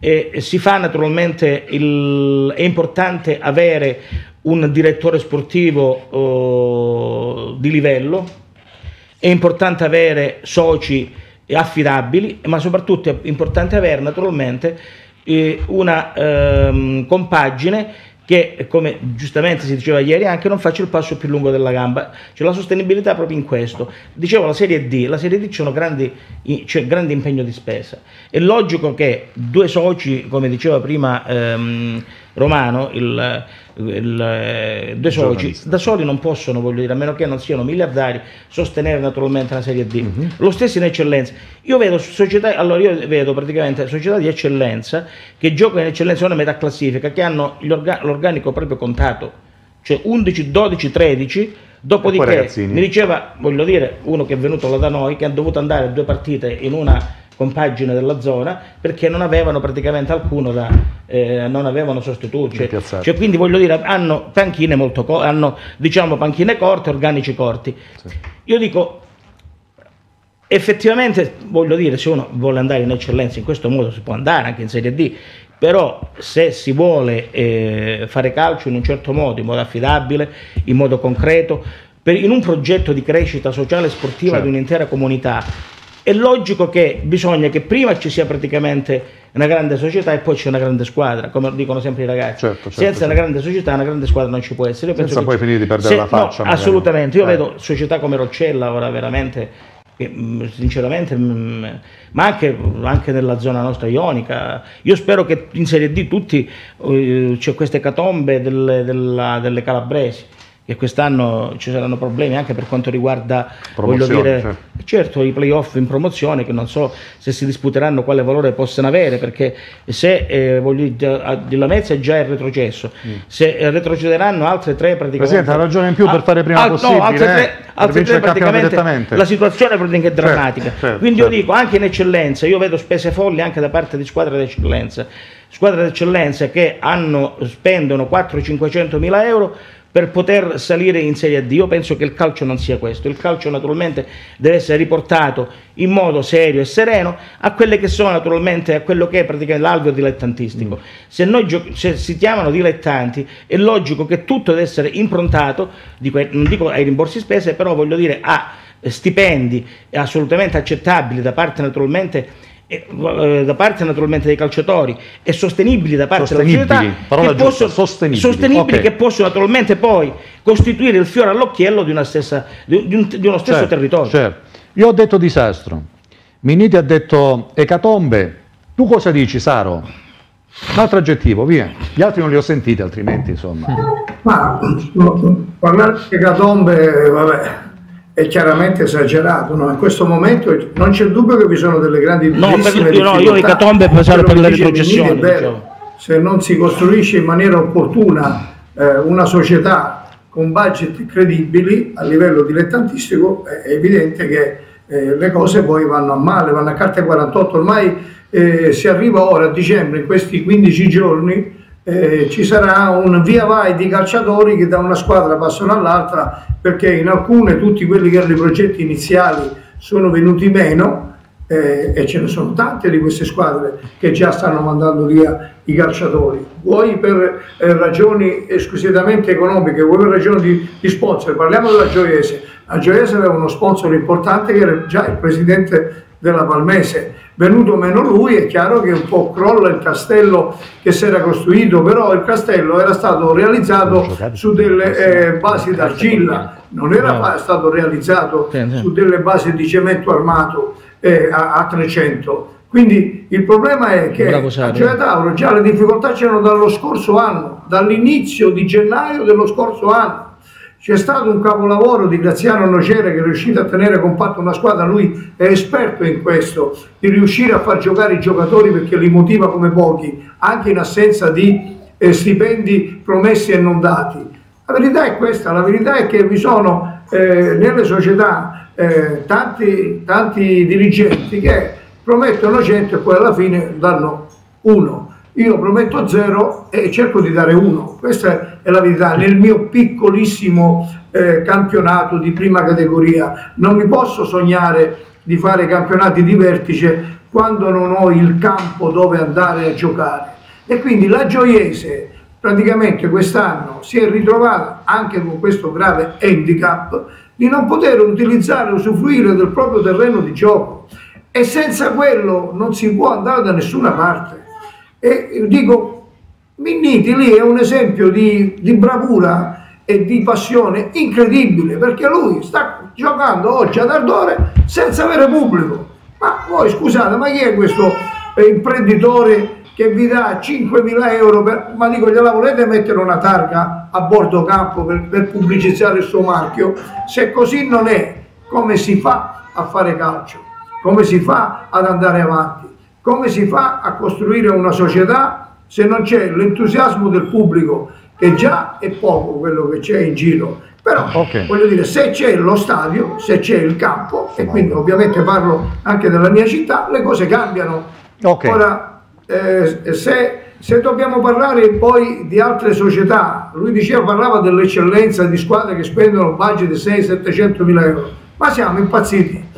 e si fa naturalmente, il, è importante avere un direttore sportivo eh, di livello, è importante avere soci affidabili, ma soprattutto è importante avere naturalmente eh, una ehm, compagine che, come giustamente si diceva ieri, anche non faccia il passo più lungo della gamba, cioè la sostenibilità proprio in questo. Dicevo la Serie D, la Serie D c'è un grande impegno di spesa, è logico che due soci, come diceva prima ehm, Romano, il, il, eh, due soci da soli non possono, voglio dire, a meno che non siano miliardari, sostenere naturalmente la Serie D. Mm-hmm. Lo stesso in Eccellenza. Io vedo società, allora io vedo praticamente società di Eccellenza che giocano in Eccellenza una metà classifica, che hanno l'organico proprio contato, cioè undici, dodici, tredici. Dopodiché mi diceva, voglio dire, uno che è venuto là da noi, che ha dovuto andare a due partite in una compagine della zona perché non avevano praticamente alcuno da, eh, non avevano sostituti, cioè, cioè, quindi voglio dire, hanno panchine molto co hanno diciamo panchine corte, organici corti. Sì. Io dico, effettivamente, voglio dire, se uno vuole andare in Eccellenza in questo modo si può andare anche in Serie D, però se si vuole eh, fare calcio in un certo modo, in modo affidabile, in modo concreto, per, in un progetto di crescita sociale e sportiva certo. di un'intera comunità, è logico che bisogna che prima ci sia praticamente una grande società e poi c'è una grande squadra, come dicono sempre i ragazzi. Certo, certo, senza certo. una grande società, una grande squadra non ci può essere. Io penso senza poi finire di perdere se, la faccia. No, assolutamente, io eh. vedo società come Roccella ora veramente, che, sinceramente, mh, ma anche, anche nella zona nostra ionica. Io spero che in Serie D tutti, eh, c'è queste catombe delle, della, delle calabresi, che quest'anno ci saranno problemi anche per quanto riguarda, voglio dire, certo, certo i playoff in promozione, che non so se si disputeranno, quale valore possano avere, perché se eh, voglio dire, la Mezza è già il retrocesso, mm. se retrocederanno altre tre praticamente... Presidente, ha ragione in più per fare prima al, possibile, no, altre tre, eh, altre tre praticamente la situazione è drammatica, certo, certo, quindi certo. io dico, anche in Eccellenza, io vedo spese folli anche da parte di squadre d'eccellenza, squadre d'eccellenza che hanno, spendono quattrocento-cinquecento mila euro, per poter salire in Serie D. Io penso che il calcio non sia questo, il calcio naturalmente deve essere riportato in modo serio e sereno a quelle che sono naturalmente, a quello che è praticamente l'alveo dilettantistico. Mm. Se, noi se si chiamano dilettanti è logico che tutto deve essere improntato, dico, non dico ai rimborsi spese, però voglio dire a stipendi assolutamente accettabili da parte naturalmente da parte naturalmente dei calciatori e sostenibili da parte sostenibili, della società, che possono, sostenibili, sostenibili okay. che possono naturalmente poi costituire il fiore all'occhiello di, di, un, di uno stesso certo, territorio certo. Io ho detto disastro, Minniti ha detto ecatombe. Tu cosa dici, Saro? Un altro aggettivo, via. Gli altri non li ho sentiti, altrimenti insomma. Ma parlare di ecatombe, vabbè, è chiaramente esagerato, no? In questo momento non c'è dubbio che vi sono delle grandi no, per, io, no, io ecatombe passare per le retrocessioni. Diciamo. Se non si costruisce in maniera opportuna eh, una società con budget credibili a livello dilettantistico, è evidente che eh, le cose poi vanno a male, vanno a carte quarantotto. Ormai eh, si arriva ora a dicembre, in questi quindici giorni, Eh, ci sarà un via vai di calciatori che da una squadra passano all'altra, perché in alcune tutti quelli che erano i progetti iniziali sono venuti meno eh, e ce ne sono tante di queste squadre che già stanno mandando via i calciatori, vuoi per eh, ragioni esclusivamente economiche, vuoi per ragioni di, di sponsor. Parliamo della Gioiese. La Gioiese aveva uno sponsor importante che era già il presidente della Palmese, venuto meno lui è chiaro che un po' crolla il castello che si era costruito, però il castello era stato realizzato su delle eh, basi d'argilla, non era stato realizzato su delle basi di cemento armato eh, a, a trecento, quindi il problema è che a Gioia Tauro già le difficoltà c'erano dallo scorso anno, dall'inizio di gennaio dello scorso anno. C'è stato un capolavoro di Graziano Nocera che è riuscito a tenere compatta una squadra, lui è esperto in questo, di riuscire a far giocare i giocatori perché li motiva come pochi, anche in assenza di eh, stipendi promessi e non dati. La verità è questa, la verità è che vi sono eh, nelle società eh, tanti, tanti dirigenti che promettono cento e poi alla fine danno uno. Io prometto zero e cerco di dare uno, questa è la verità. Nel mio piccolissimo eh, campionato di prima categoria non mi posso sognare di fare campionati di vertice quando non ho il campo dove andare a giocare, e quindi la Gioiese praticamente quest'anno si è ritrovata anche con questo grave handicap di non poter utilizzare o usufruire del proprio terreno di gioco, e senza quello non si può andare da nessuna parte. E dico, Minniti lì è un esempio di, di bravura e di passione incredibile, perché lui sta giocando oggi ad Ardore senza avere pubblico. Ma voi scusate, ma chi è questo imprenditore che vi dà cinquemila euro per, ma dico, gliela volete mettere una targa a bordo campo per, per pubblicizzare il suo marchio? Se così non è, come si fa a fare calcio? Come si fa ad andare avanti? Come si fa a costruire una società se non c'è l'entusiasmo del pubblico, che già è poco quello che c'è in giro? Però okay, voglio dire, se c'è lo stadio, se c'è il campo, e quindi ovviamente parlo anche della mia città, le cose cambiano. Okay. Ora, eh, se, se dobbiamo parlare poi di altre società, lui diceva, parlava dell'eccellenza di squadre che spendono budget di seicento settecento mila euro, ma siamo impazziti.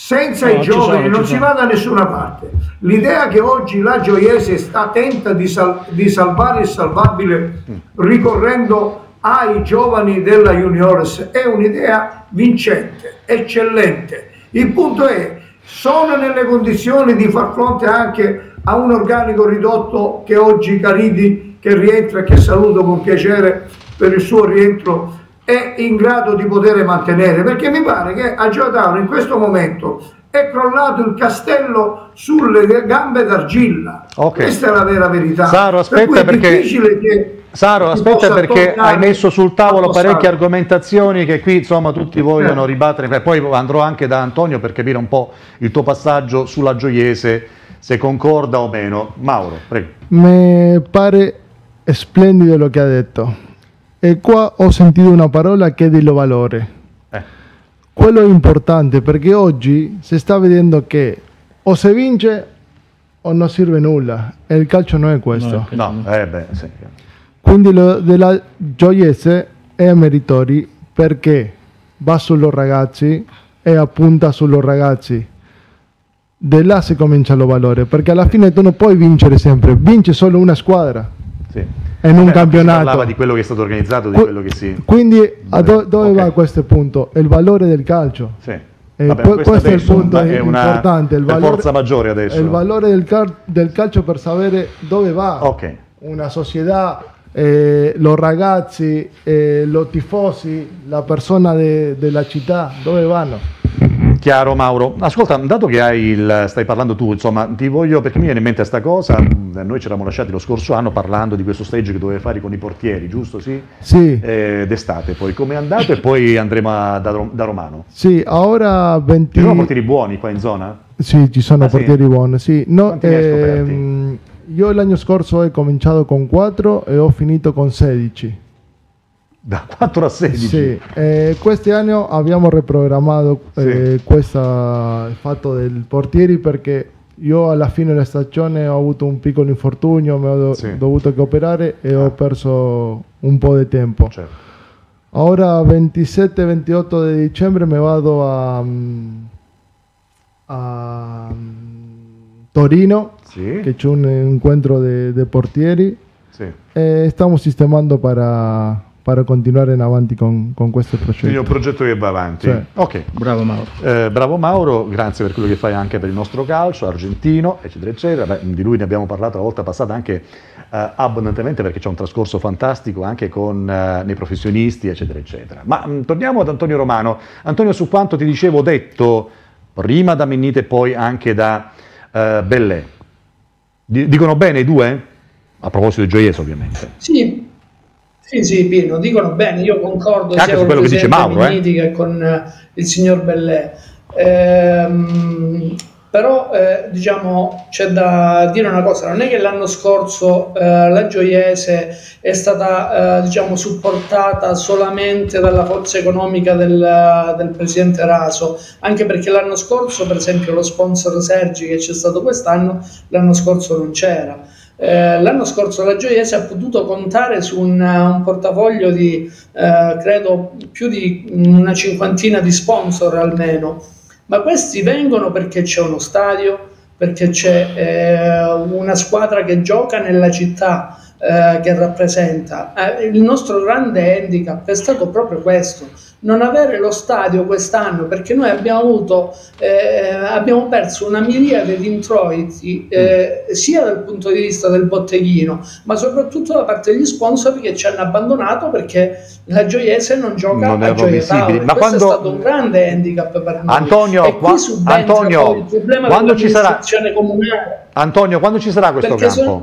Senza no, i giovani sono, non si va da nessuna parte. L'idea che oggi la Gioiese sta tenta di, sal di salvare il salvabile mm. ricorrendo ai giovani della Juniores è un'idea vincente, eccellente. Il punto è, sono nelle condizioni di far fronte anche a un organico ridotto che oggi Caridi, che rientra e che saluto con piacere per il suo rientro, è in grado di poter mantenere, perché mi pare che a Gioia Tauro in questo momento è crollato il castello sulle gambe d'argilla. Okay. Questa è la vera verità. Saro, aspetta, per perché, che Saro, aspetta perché hai messo sul tavolo parecchie argomentazioni che qui insomma tutti vogliono eh. ribattere. Poi andrò anche da Antonio per capire un po' il tuo passaggio sulla Gioiese, se concorda o meno. Mauro, prego. Mi pare splendido lo che ha detto. E qua ho sentito una parola che è dello valore. Eh. Quello è importante, perché oggi si sta vedendo che o si vince o non serve nulla, e il calcio non è questo. No, no. Eh beh, sì. Quindi lo della Gioiese è meritori, perché va sui ragazzi e appunta sui ragazzi. Da là si comincia lo valore, perché alla fine tu non puoi vincere sempre, vince solo una squadra. Sì. È in un Beh, campionato. Si parlava di quello che è stato organizzato, di Qu quello che si... Quindi a do dove okay. va questo punto? Il valore del calcio. Sì. Vabbè, eh, questo è il punto è importante. Una... Il valore, forza maggiore adesso. Il valore del, cal del calcio per sapere dove va okay. una società, eh, lo ragazzi, eh, lo tifosi, la persona de della città, dove vanno. Chiaro, Mauro. Ascolta, dato che hai il, stai parlando tu, insomma, ti voglio, perché mi viene in mente questa cosa, noi ci eravamo lasciati lo scorso anno parlando di questo stage che dovevi fare con i portieri, giusto? Sì. Sì. Eh, d'estate, poi come è andato e poi andremo a, da, da Romano. Sì, ora venti... Ci sono portieri buoni qua in zona? Sì, ci sono ah, portieri sì? buoni, sì. No, ehm, io l'anno scorso ho cominciato con quattro e ho finito con sedici. Da quattro a sedici? Sì, eh, quest'anno abbiamo riprogrammato eh, sì. questo fatto del portieri perché io alla fine della stagione ho avuto un piccolo infortunio, mi ho do sì. dovuto che operare e ah. ho perso un po' di tempo. Certo. Ora ventisette ventotto di dicembre mi vado a, a Torino, sì. che c'è un incontro dei portieri sì. e stiamo sistemando per... per continuare in avanti con, con questo progetto. Il progetto che va avanti. Cioè, ok, bravo Mauro. Eh, bravo Mauro, grazie per quello che fai anche per il nostro calcio argentino, eccetera, eccetera. Beh, di lui ne abbiamo parlato la volta passata anche eh, abbondantemente perché c'è un trascorso fantastico anche con eh, i professionisti, eccetera, eccetera. Ma mh, torniamo ad Antonio Romano. Antonio, su quanto ti dicevo detto prima da Minnite e poi anche da eh, Bellè. Dicono bene i due? A proposito di Gioiese, ovviamente. Sì. Sì, sì, Pirno, dicono bene, io concordo sia con quello che dice Mauro, eh? che con il signor Bellè. Ehm, però, eh, diciamo, c'è da dire una cosa, non è che l'anno scorso eh, la Gioiese è stata, eh, diciamo, supportata solamente dalla forza economica del, del presidente Raso, anche perché l'anno scorso, per esempio, lo sponsor Sergi che c'è stato quest'anno, l'anno scorso non c'era. Eh, l'anno scorso la Gioiese ha potuto contare su un, un portafoglio di eh, credo più di una cinquantina di sponsor almeno, ma questi vengono perché c'è uno stadio, perché c'è eh, una squadra che gioca nella città eh, che rappresenta. Eh, il nostro grande handicap è stato proprio questo, non avere lo stadio quest'anno, perché noi abbiamo avuto eh, abbiamo perso una miriade di introiti eh, sia dal punto di vista del botteghino ma soprattutto da parte degli sponsor che ci hanno abbandonato perché la Gioiese non gioca non a Gioia Tauro. Ma questo quando... è stato un grande handicap per noi. Antonio, e qui Antonio il problema quando ci sarà comunale. Antonio, quando ci sarà questo perché campo?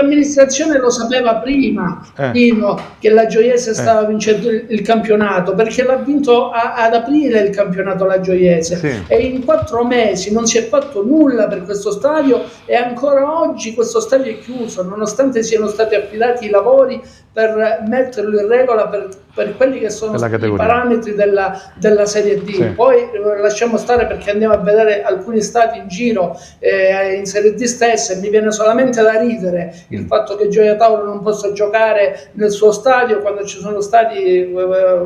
L'amministrazione lo sapeva prima eh. fino che la Gioiese stava eh. vincendo il, il campionato, perché l'ha vinto a, ad aprile il campionato la Gioiese sì. e in quattro mesi non si è fatto nulla per questo stadio e ancora oggi questo stadio è chiuso nonostante siano stati affidati i lavori per metterlo in regola per, per quelli che sono i parametri della, della Serie D sì. poi lasciamo stare perché andiamo a vedere alcuni stati in giro eh, in Serie D stessa e mi viene solamente da ridere mm. il fatto che Gioia Tauro non possa giocare nel suo stadio quando ci sono stati eh,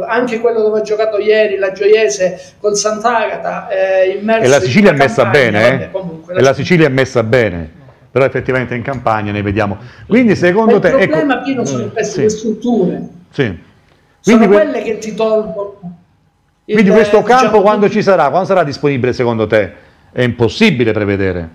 anche quelli dove ha giocato ieri la Gioiese con Sant'Agata eh, immerso e la Sicilia è messa bene eh? Vabbè, comunque, la e la Sicilia è messa bene però effettivamente in campagna ne vediamo quindi secondo il te il problema ecco, Pino sono queste sì. strutture sì. Quindi sono que quelle che ti tolgono il, quindi questo campo diciamo, quando ci sarà? Quando sarà disponibile secondo te? È impossibile prevedere.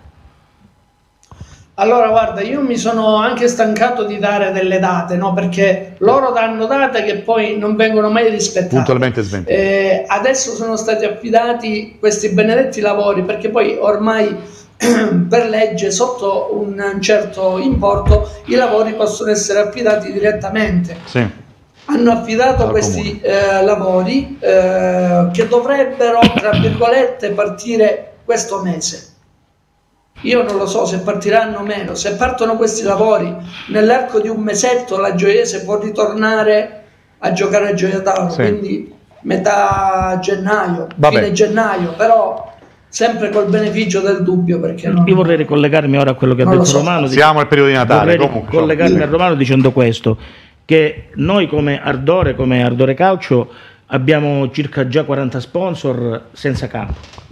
Allora guarda, io mi sono anche stancato di dare delle date, no? Perché loro danno date che poi non vengono mai rispettate. Puntualmente sventite. Eh, adesso sono stati affidati questi benedetti lavori, perché poi ormai per legge sotto un certo importo i lavori possono essere affidati direttamente. Sì. Hanno affidato questi eh, lavori eh, che dovrebbero, tra virgolette, partire questo mese. Io non lo so se partiranno o meno, se partono questi lavori nell'arco di un mesetto la Gioiese può ritornare a giocare a Gioia Tauro, sì. quindi metà gennaio, vabbè. Fine gennaio, però sempre col beneficio del dubbio. Perché non... Io vorrei ricollegarmi ora a quello che ha detto so. Romano. Siamo al periodo di Natale, comunque. Collegarmi sì. a Romano dicendo questo, che noi come Ardore, come Ardore Calcio, abbiamo circa già quaranta sponsor senza campo.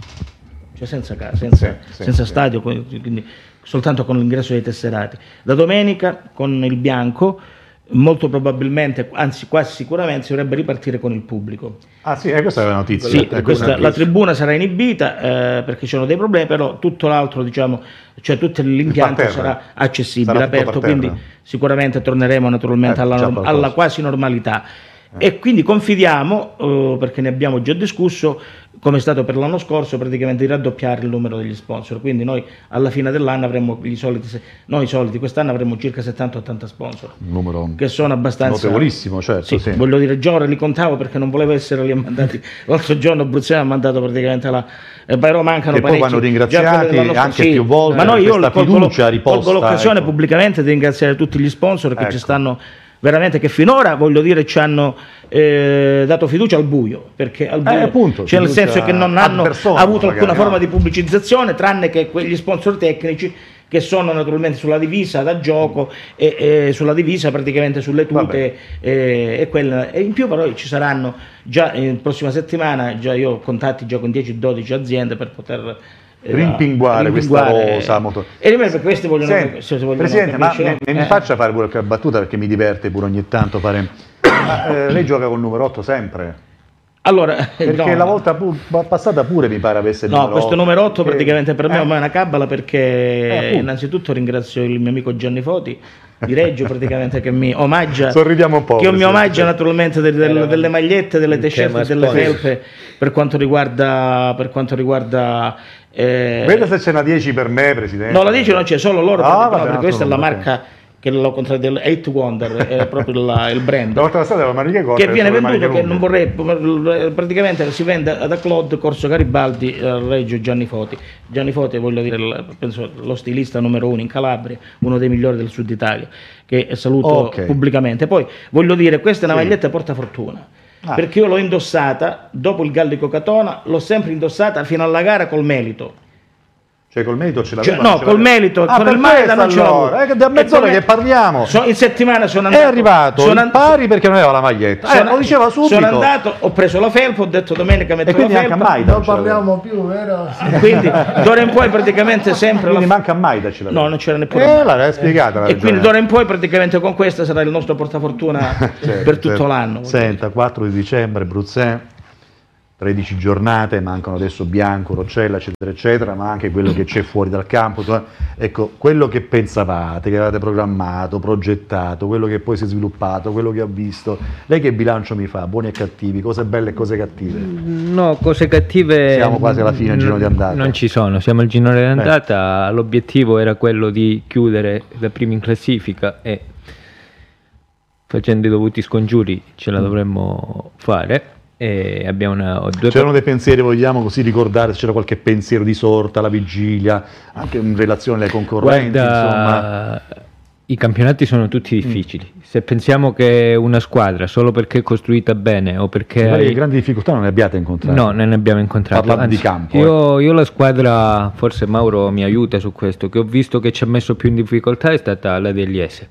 Cioè senza, senza, sì, senza sì, stadio, quindi soltanto con l'ingresso dei tesserati. Da domenica con il bianco molto probabilmente, anzi quasi sicuramente si dovrebbe ripartire con il pubblico. Ah sì, eh, questa è la notizia. Sì, eh, questa, la tribuna sarà inibita eh, perché c'erano dei problemi, però tutto l'altro, diciamo, cioè tutto l'impianto sarà accessibile, sarà aperto, quindi sicuramente torneremo naturalmente eh, alla, alla quasi normalità. eh. E quindi confidiamo, eh, perché ne abbiamo già discusso, come è stato per l'anno scorso, praticamente di raddoppiare il numero degli sponsor, quindi noi alla fine dell'anno avremo i soliti, noi soliti quest'anno avremo circa settanta ottanta sponsor, un numero che sono abbastanza notevolissimo, certo, sì, sì. Voglio dire, Giora li contavo perché non volevo essere lì mandati, l'altro giorno Abruzzese ha mandato praticamente la, eh, però mancano e parecchi, poi vanno ringraziati nostra, anche sì, più volte, ma noi io colgo l'occasione, ecco, pubblicamente di ringraziare tutti gli sponsor che ecco. ci stanno veramente, che finora, voglio dire, ci hanno eh, dato fiducia al buio, perché al buio, eh, appunto, cioè nel senso che non hanno persona, avuto magari, alcuna forma di pubblicizzazione, tranne che quegli sponsor tecnici che sono naturalmente sulla divisa da gioco e, e sulla divisa praticamente sulle tute e, e, quella, e in più però ci saranno già in prossima settimana, già io ho contatti già con dieci dodici aziende per poter rimpinguare, rimpinguare questa rosa motor. E ripeto, queste vogliono, Senti, se vogliono Presidente, ma ne, eh. mi faccia fare pure qualche battuta, perché mi diverte pure ogni tanto fare. Ma, eh, lei gioca col numero otto sempre? Allora, perché no, la volta pu passata pure mi pare avesse il no, numero otto. No, questo numero otto praticamente per me eh, è una cabala, perché eh, innanzitutto ringrazio il mio amico Gianni Foti di Reggio praticamente che mi omaggia. Sorridiamo un po'. Che mi omaggia naturalmente del, del, eh, delle magliette, delle t-shirt, delle felpe per quanto riguarda, per quanto riguarda Eh, Vede se c'è una dieci per me, Presidente. No, la dieci non c'è, solo loro, ah, perché, vabbè, perché questa è la marca che l'ho contratto, Eight Wonder, è proprio la, il brand. La volta stata la che viene venduto, che non vorrei, praticamente si vende da Claude Corso Garibaldi, Reggio Gianni Foti. Gianni Foti, voglio dire, penso lo stilista numero uno in Calabria, uno dei migliori del sud Italia, che saluto okay. pubblicamente. Poi voglio dire, questa è una sì. maglietta porta fortuna. Ah. Perché io l'ho indossata dopo il Gallico Catona, l'ho sempre indossata fino alla gara col Melito. Cioè col Melito ce l'avevo? No, col Melito, ah, con il Maida non ce l'avevo. Allora, è da mezz'ora che parliamo. So, in settimana sono andato. È arrivato sono in pari perché non aveva la maglietta. Sono, eh, lo diceva subito. Sono andato, ho preso la felpa, ho detto domenica metto e quindi la felpa. Manca Maida. Non parliamo più, vero? Quindi d'ora in poi praticamente sempre... Quindi la... manca Maida ce l'avevo. No, non c'era neppure eh, l'aveva spiegata. La e ragione. Quindi d'ora in poi praticamente con questa sarà il nostro portafortuna certo, per tutto certo. l'anno. Senta, quattro di dicembre, Bruzzè. tredici giornate, mancano adesso Bianco, Roccella, eccetera, eccetera, ma anche quello che c'è fuori dal campo. Ecco, quello che pensavate, che avevate programmato, progettato, quello che poi si è sviluppato, quello che ha visto. Lei che bilancio mi fa? Buoni e cattivi, cose belle e cose cattive? No, cose cattive... Siamo quasi alla fine del girone di andata. Non ci sono, siamo al girone di andata. L'obiettivo era quello di chiudere da primi in classifica e facendo i dovuti scongiuri ce la dovremmo fare. C'erano dei pensieri, vogliamo così ricordare se c'era qualche pensiero di sorta alla vigilia, anche in relazione alle concorrenze. Guarda, insomma, i campionati sono tutti difficili. Mm. Se pensiamo che una squadra solo perché è costruita bene o perché hai... grandi difficoltà non ne abbiate incontrate? No, non ne abbiamo incontrate. Anzi, di campo, io, eh. io la squadra, forse Mauro mi aiuta su questo, che ho visto che ci ha messo più in difficoltà è stata la Degliese.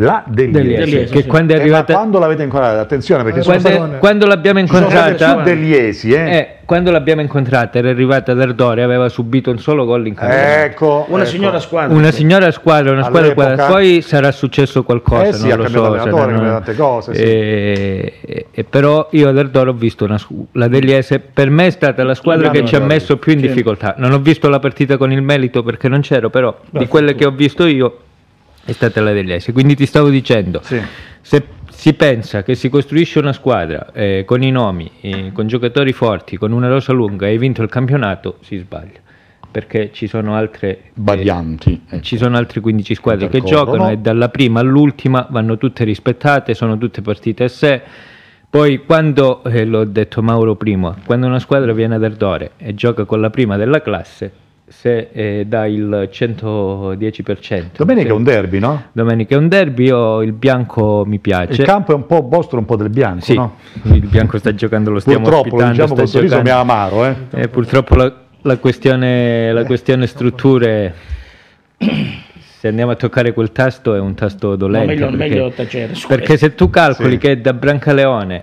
La Degliese, che sì. quando è arrivata, eh, quando l'avete incontrata, attenzione perché quando, sono... quando l'abbiamo incontrata, Degliesi, eh. Eh, quando l'abbiamo incontrata era arrivata ad Ardore, aveva subito un solo gol in campionato. Ecco, una ecco. signora squadra, una signora squadra, una squadra squadra. Poi sarà successo qualcosa, eh sì, non lo so, saranno... tante cose, sì. e, e, e però io ad Ardore ho visto una, la Degliese, per me è stata la squadra che ci ha messo più in sì. difficoltà. Non ho visto la partita con il Melito perché non c'ero, però Beh, di quelle che ho visto io è stata la Degliese. Quindi ti stavo dicendo, sì. se si pensa che si costruisce una squadra eh, con i nomi, eh, con giocatori forti, con una rosa lunga e hai vinto il campionato, si sbaglia, perché ci sono altre varianti, eh, ecco. ci sono altre quindici squadre che giocano e dalla prima all'ultima vanno tutte rispettate, sono tutte partite a sé. Poi quando, eh, l'ho detto Mauro prima, quando una squadra viene ad Ardore e gioca con la prima della classe, se eh, dà il centodieci per cento. Domenica è un derby, no? Domenica è un derby, io il bianco mi piace. Il campo è un po' vostro, un po' del bianco, sì, no? Il bianco sta giocando, lo stiamo purtroppo, ospitando. Purtroppo, diciamo, col sorriso mi amaro, eh? E purtroppo la, la, questione, la questione strutture... Se andiamo a toccare quel tasto è un tasto dolente. No, meglio, perché, meglio tacere, perché se tu calcoli sì. che da Brancaleone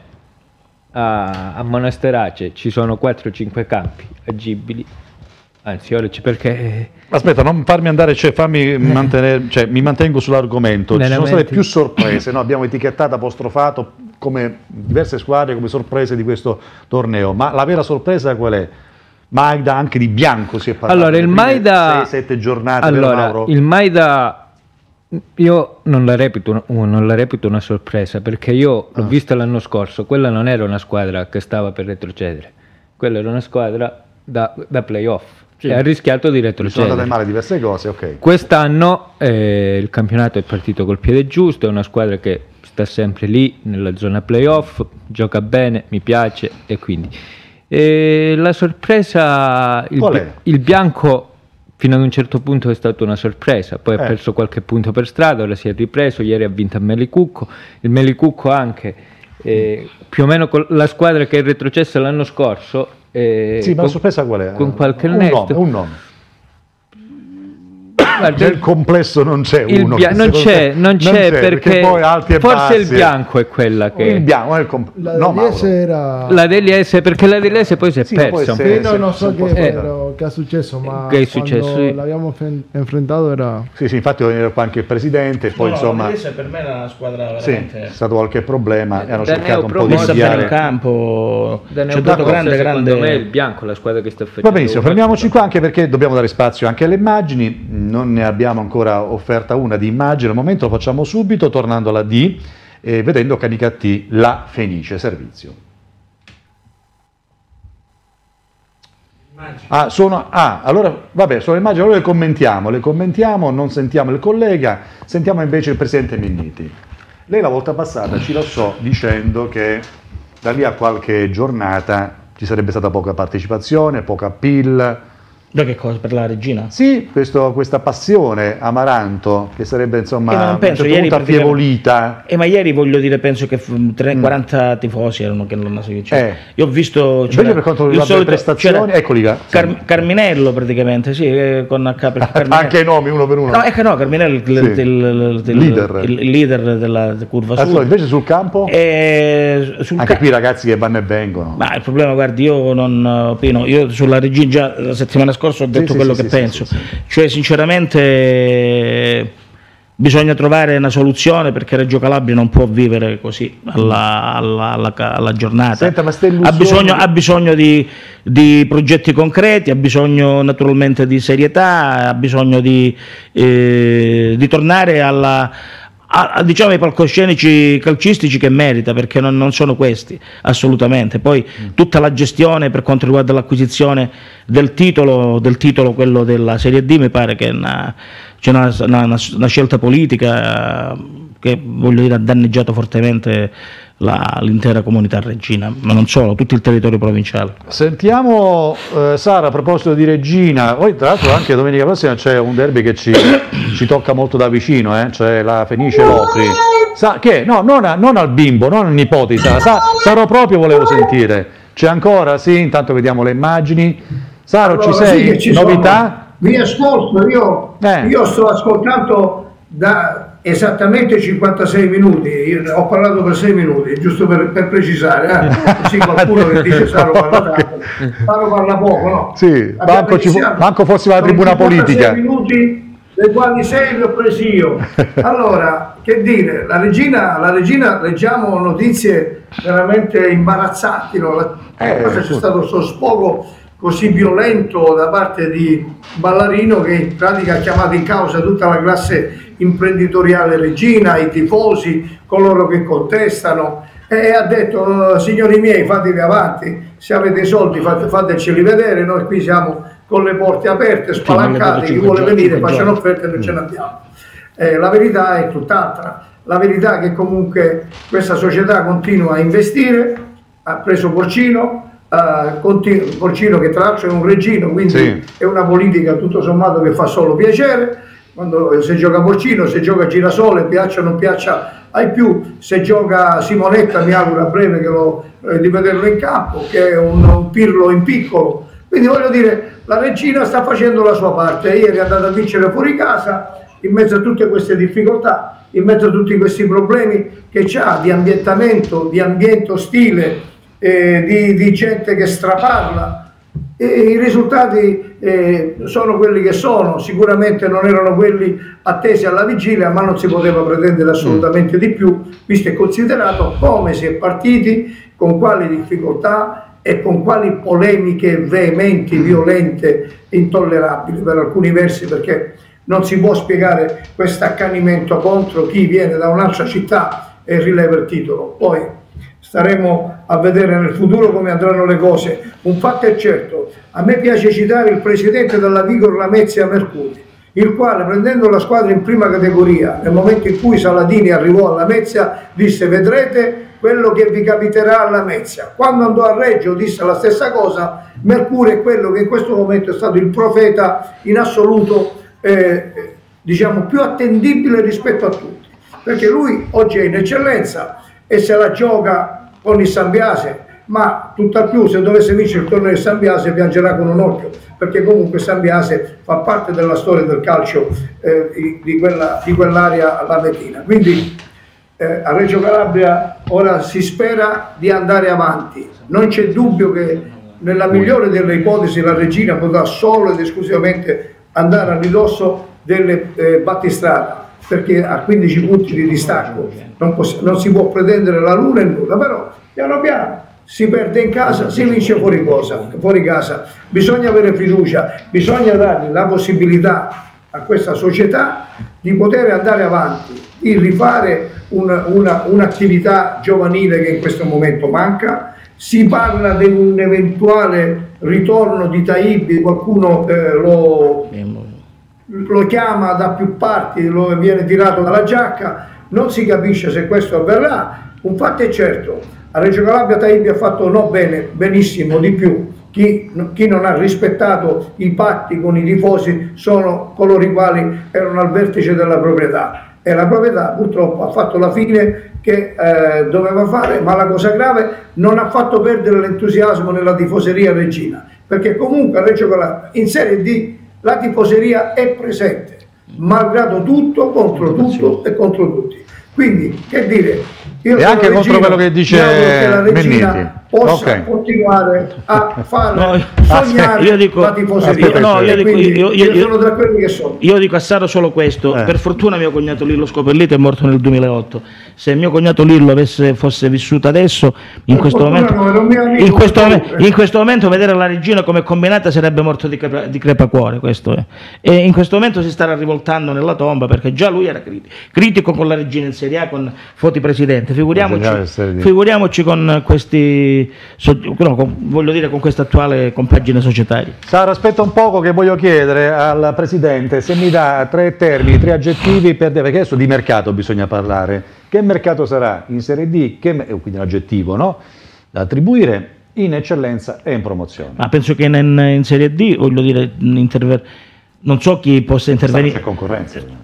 a, a Monasterace ci sono quattro cinque campi agibili, anzi, ora perché... Aspetta, non farmi andare, cioè, fammi mantenere, cioè, mi mantengo sull'argomento. Ci sono state più sorprese, no? Abbiamo etichettato, apostrofato come diverse squadre come sorprese di questo torneo, ma la vera sorpresa qual è? Maida, anche di bianco si è parlato. Allora, il Maida... sei sette giornate. Allora, il Maida Io non la, repito, non la repito una sorpresa, perché io l'ho ah. vista l'anno scorso. Quella non era una squadra che stava per retrocedere, quella era una squadra da, da playoff, sì. e ha rischiato di retrocedere. Sono andate male diverse cose, ok. Quest'anno eh, il campionato è partito col piede giusto, è una squadra che sta sempre lì nella zona playoff, gioca bene, mi piace, e quindi e la sorpresa, il, il bianco fino ad un certo punto è stata una sorpresa, poi eh. ha perso qualche punto per strada, ora si è ripreso, ieri ha vinto a Melicucco, il Melicucco anche, eh, più o meno con la squadra che è retrocessa l'anno scorso. Eh, sì, ma con, la sorpresa qual è? Con qualche un nome, un nome. Guarda, nel complesso non c'è uno. Bia- non, c'è, non, c'è non c'è, perché, perché poi alti e forse bassi. Il bianco è quella che... Il bianco è il comp- la no, Deliese era... La Deliese, perché la Deliese poi si è sì, persa. Sì, no, se, non so che, vero, che è successo, ma che è successo, sì. l'abbiamo fen- enfrentato era... Sì, sì, infatti era qua anche il presidente, poi no, insomma... La Deliese per me era una squadra veramente... Sì, è stato qualche problema, eh, hanno cercato un po' di spiare il campo. C'è dato grande, grande... Secondo me il bianco la squadra che sta facendo... Va benissimo, fermiamoci qua anche perché dobbiamo dare spazio anche alle immagini. Non ne abbiamo ancora offerta una di immagine, al momento lo facciamo subito tornando alla D e vedendo Canicattì La Fenice. Servizio. Immagini. Ah, sono, ah, allora, vabbè, sono immagini, allora le commentiamo, le commentiamo, non sentiamo il collega, sentiamo invece il presidente Minniti. Lei la volta passata ci lasciò dicendo che da lì a qualche giornata ci sarebbe stata poca partecipazione, poca appeal. Da che cosa? Per la regina? Sì, questo, questa passione amaranto che sarebbe insomma eh, non penso, ieri affievolita. Eh, ma ieri voglio dire, penso che tre, mm. quaranta tifosi erano che non hanno seguito. Cioè, eh. Io ho visto. C'era, per quanto riguarda le prestazioni, eccoli qua. Car- sì. Carminello praticamente, sì, eh, con H. Anche i nomi uno per uno. No, è che no, Carminello sì. il, il, il, leader. il, il leader della curva allora, sud. Invece sul campo? Eh, sul anche ca- qui ragazzi che vanno e vengono. Ma il problema, guardi, io non Pino, io sulla regina già la settimana scorsa. Ho detto sì, quello sì, che sì, penso, sì, sì, sì. Cioè sinceramente bisogna trovare una soluzione perché Reggio Calabria non può vivere così alla, alla, alla, alla giornata. Senta, ma ha bisogno, ha bisogno di, di progetti concreti, ha bisogno naturalmente di serietà, ha bisogno di, eh, di tornare alla... A, diciamo ai palcoscenici calcistici che merita, perché non, non sono questi assolutamente. Poi mm. tutta la gestione per quanto riguarda l'acquisizione del titolo, del titolo quello della Serie D, mi pare che una, c'è una, una, una scelta politica che voglio dire ha danneggiato fortemente la, l'intera comunità reggina, ma non solo, tutto il territorio provinciale. Sentiamo eh, Sara a proposito di Reggina. Poi tra l'altro anche domenica prossima c'è un derby che ci, ci tocca molto da vicino, eh? Cioè La Fenice Locri. Sa che? No, non, a, non al bimbo, non al nipote, Sara. Sa, Saro proprio volevo sentire. C'è ancora? Sì, intanto vediamo le immagini. Saro, allora, ci sei? Ci novità? Sono. Mi ascolto, io, eh. io sto ascoltando da... Esattamente cinquantasei minuti, io ho parlato per sei minuti, giusto per, per precisare, eh? Sì, qualcuno che dice Saro parla tanto, Saro parla poco, no? Sì, manco, ci fu, manco fosse la tribuna politica. cinquantasei minuti, dei quali sei li ho presi io. Allora, che dire, la regina, la regina leggiamo notizie veramente imbarazzanti, no? La, eh, c'è tutto. Stato questo sfogo così violento da parte di Ballarino che in pratica ha chiamato in causa tutta la classe imprenditoriale reggina, i tifosi, coloro che contestano, e ha detto signori miei fatevi avanti, se avete soldi fate, fateceli vedere, noi qui siamo con le porte aperte, spalancate, chi vuole venire faccia un'offerta e noi ce ne andiamo. Eh, la verità è tutt'altra, la verità è che comunque questa società continua a investire, ha preso Porcino, Uh, continu- Porcino che tra l'altro è un reggino, quindi sì. è una politica tutto sommato che fa solo piacere. Quando, se gioca Porcino, se gioca Girasole, piaccia o non piaccia ai più, se gioca Simonetta mi auguro a breve che lo, eh, di vederlo in campo, che è un, un Pirlo in piccolo, quindi voglio dire la regina sta facendo la sua parte. Ieri è andata a vincere fuori casa in mezzo a tutte queste difficoltà, in mezzo a tutti questi problemi che c'ha di ambientamento, di ambiente ostile, Eh, di, di gente che straparla, e i risultati eh, sono quelli che sono, sicuramente non erano quelli attesi alla vigilia, ma non si poteva pretendere assolutamente di più, visto e considerato come si è partiti, con quali difficoltà e con quali polemiche veementi, violente, intollerabili per alcuni versi, perché Non si può spiegare questo accanimento contro chi viene da un'altra città e rileva il titolo. Poi staremo a vedere nel futuro come andranno le cose. Un fatto è certo, a me piace citare il presidente della Vigor Lamezia Mercuri, il quale, prendendo la squadra in prima categoria, nel momento in cui Saladini arrivò a Lamezia, disse: vedrete quello che vi capiterà a Lamezia. Quando andò a Reggio disse la stessa cosa. Mercurio è quello che in questo momento è stato il profeta in assoluto, eh, diciamo più attendibile rispetto a tutti, perché lui oggi è in eccellenza e se la gioca con il Sambiase, ma tutt'al più se dovesse vincere il torneo di Sambiase piangerà con un occhio, perché comunque Sambiase fa parte della storia del calcio eh, di quella, di quell'area lametina. Quindi eh, a Reggio Calabria ora si spera di andare avanti, non c'è dubbio che nella migliore delle ipotesi la Regina potrà solo ed esclusivamente andare a ridosso delle eh, battistrada, perché a quindici punti di distacco non, non si può pretendere la luna e nulla, però piano piano si perde in casa, si vince fuori, cosa, fuori casa. Bisogna avere fiducia, bisogna dargli la possibilità a questa società di poter andare avanti, di rifare un'attività una, un giovanile che in questo momento manca. Si parla di un eventuale ritorno di Taibbi, qualcuno eh, lo, lo chiama da più parti, lo viene tirato dalla giacca, non si capisce se questo avverrà. Un fatto è certo, a Reggio Calabria Taibbi ha fatto no bene, benissimo, di più. Chi, chi non ha rispettato i patti con i tifosi sono coloro i quali erano al vertice della proprietà, e la proprietà purtroppo ha fatto la fine che eh, doveva fare, ma la cosa grave, non ha fatto perdere l'entusiasmo nella tifoseria reggina, perché comunque a Reggio Calabria in Serie D la tifoseria è presente, malgrado tutto, contro tutto e contro tutti. Quindi, che dire, io e anche Reggino, contro quello che dice che la Regina possa okay. continuare a fare no, sognare io dico, la tifoseria. Aspetta, no, io, dico, io, io, io sono tra quelli che sono. Io dico a Saro solo questo: eh. per fortuna mio cognato Lillo Scopellito è morto nel duemilaotto. Se mio cognato Lillo avesse, fosse vissuto adesso, in questo, momento, no, in, questo momento, in questo momento, vedere la Regina come combinata sarebbe morto di, crepa, di crepacuore. Questo è. E in questo momento si starà rivoltando nella tomba, perché già lui era critico, critico con la Regina in Serie A, con Foti presidente. Figuriamoci, figuriamoci con questi, no, con, voglio dire, con questa attuale compagine societaria. Saro, aspetta un poco che voglio chiedere al presidente se mi dà tre termini, tre aggettivi per dire, perché adesso di mercato bisogna parlare. Che mercato sarà in Serie D? Che, quindi un aggettivo, no? Da attribuire in eccellenza e in promozione. Ma penso che in, in Serie D, voglio dire, interver... non so chi possa intervenire.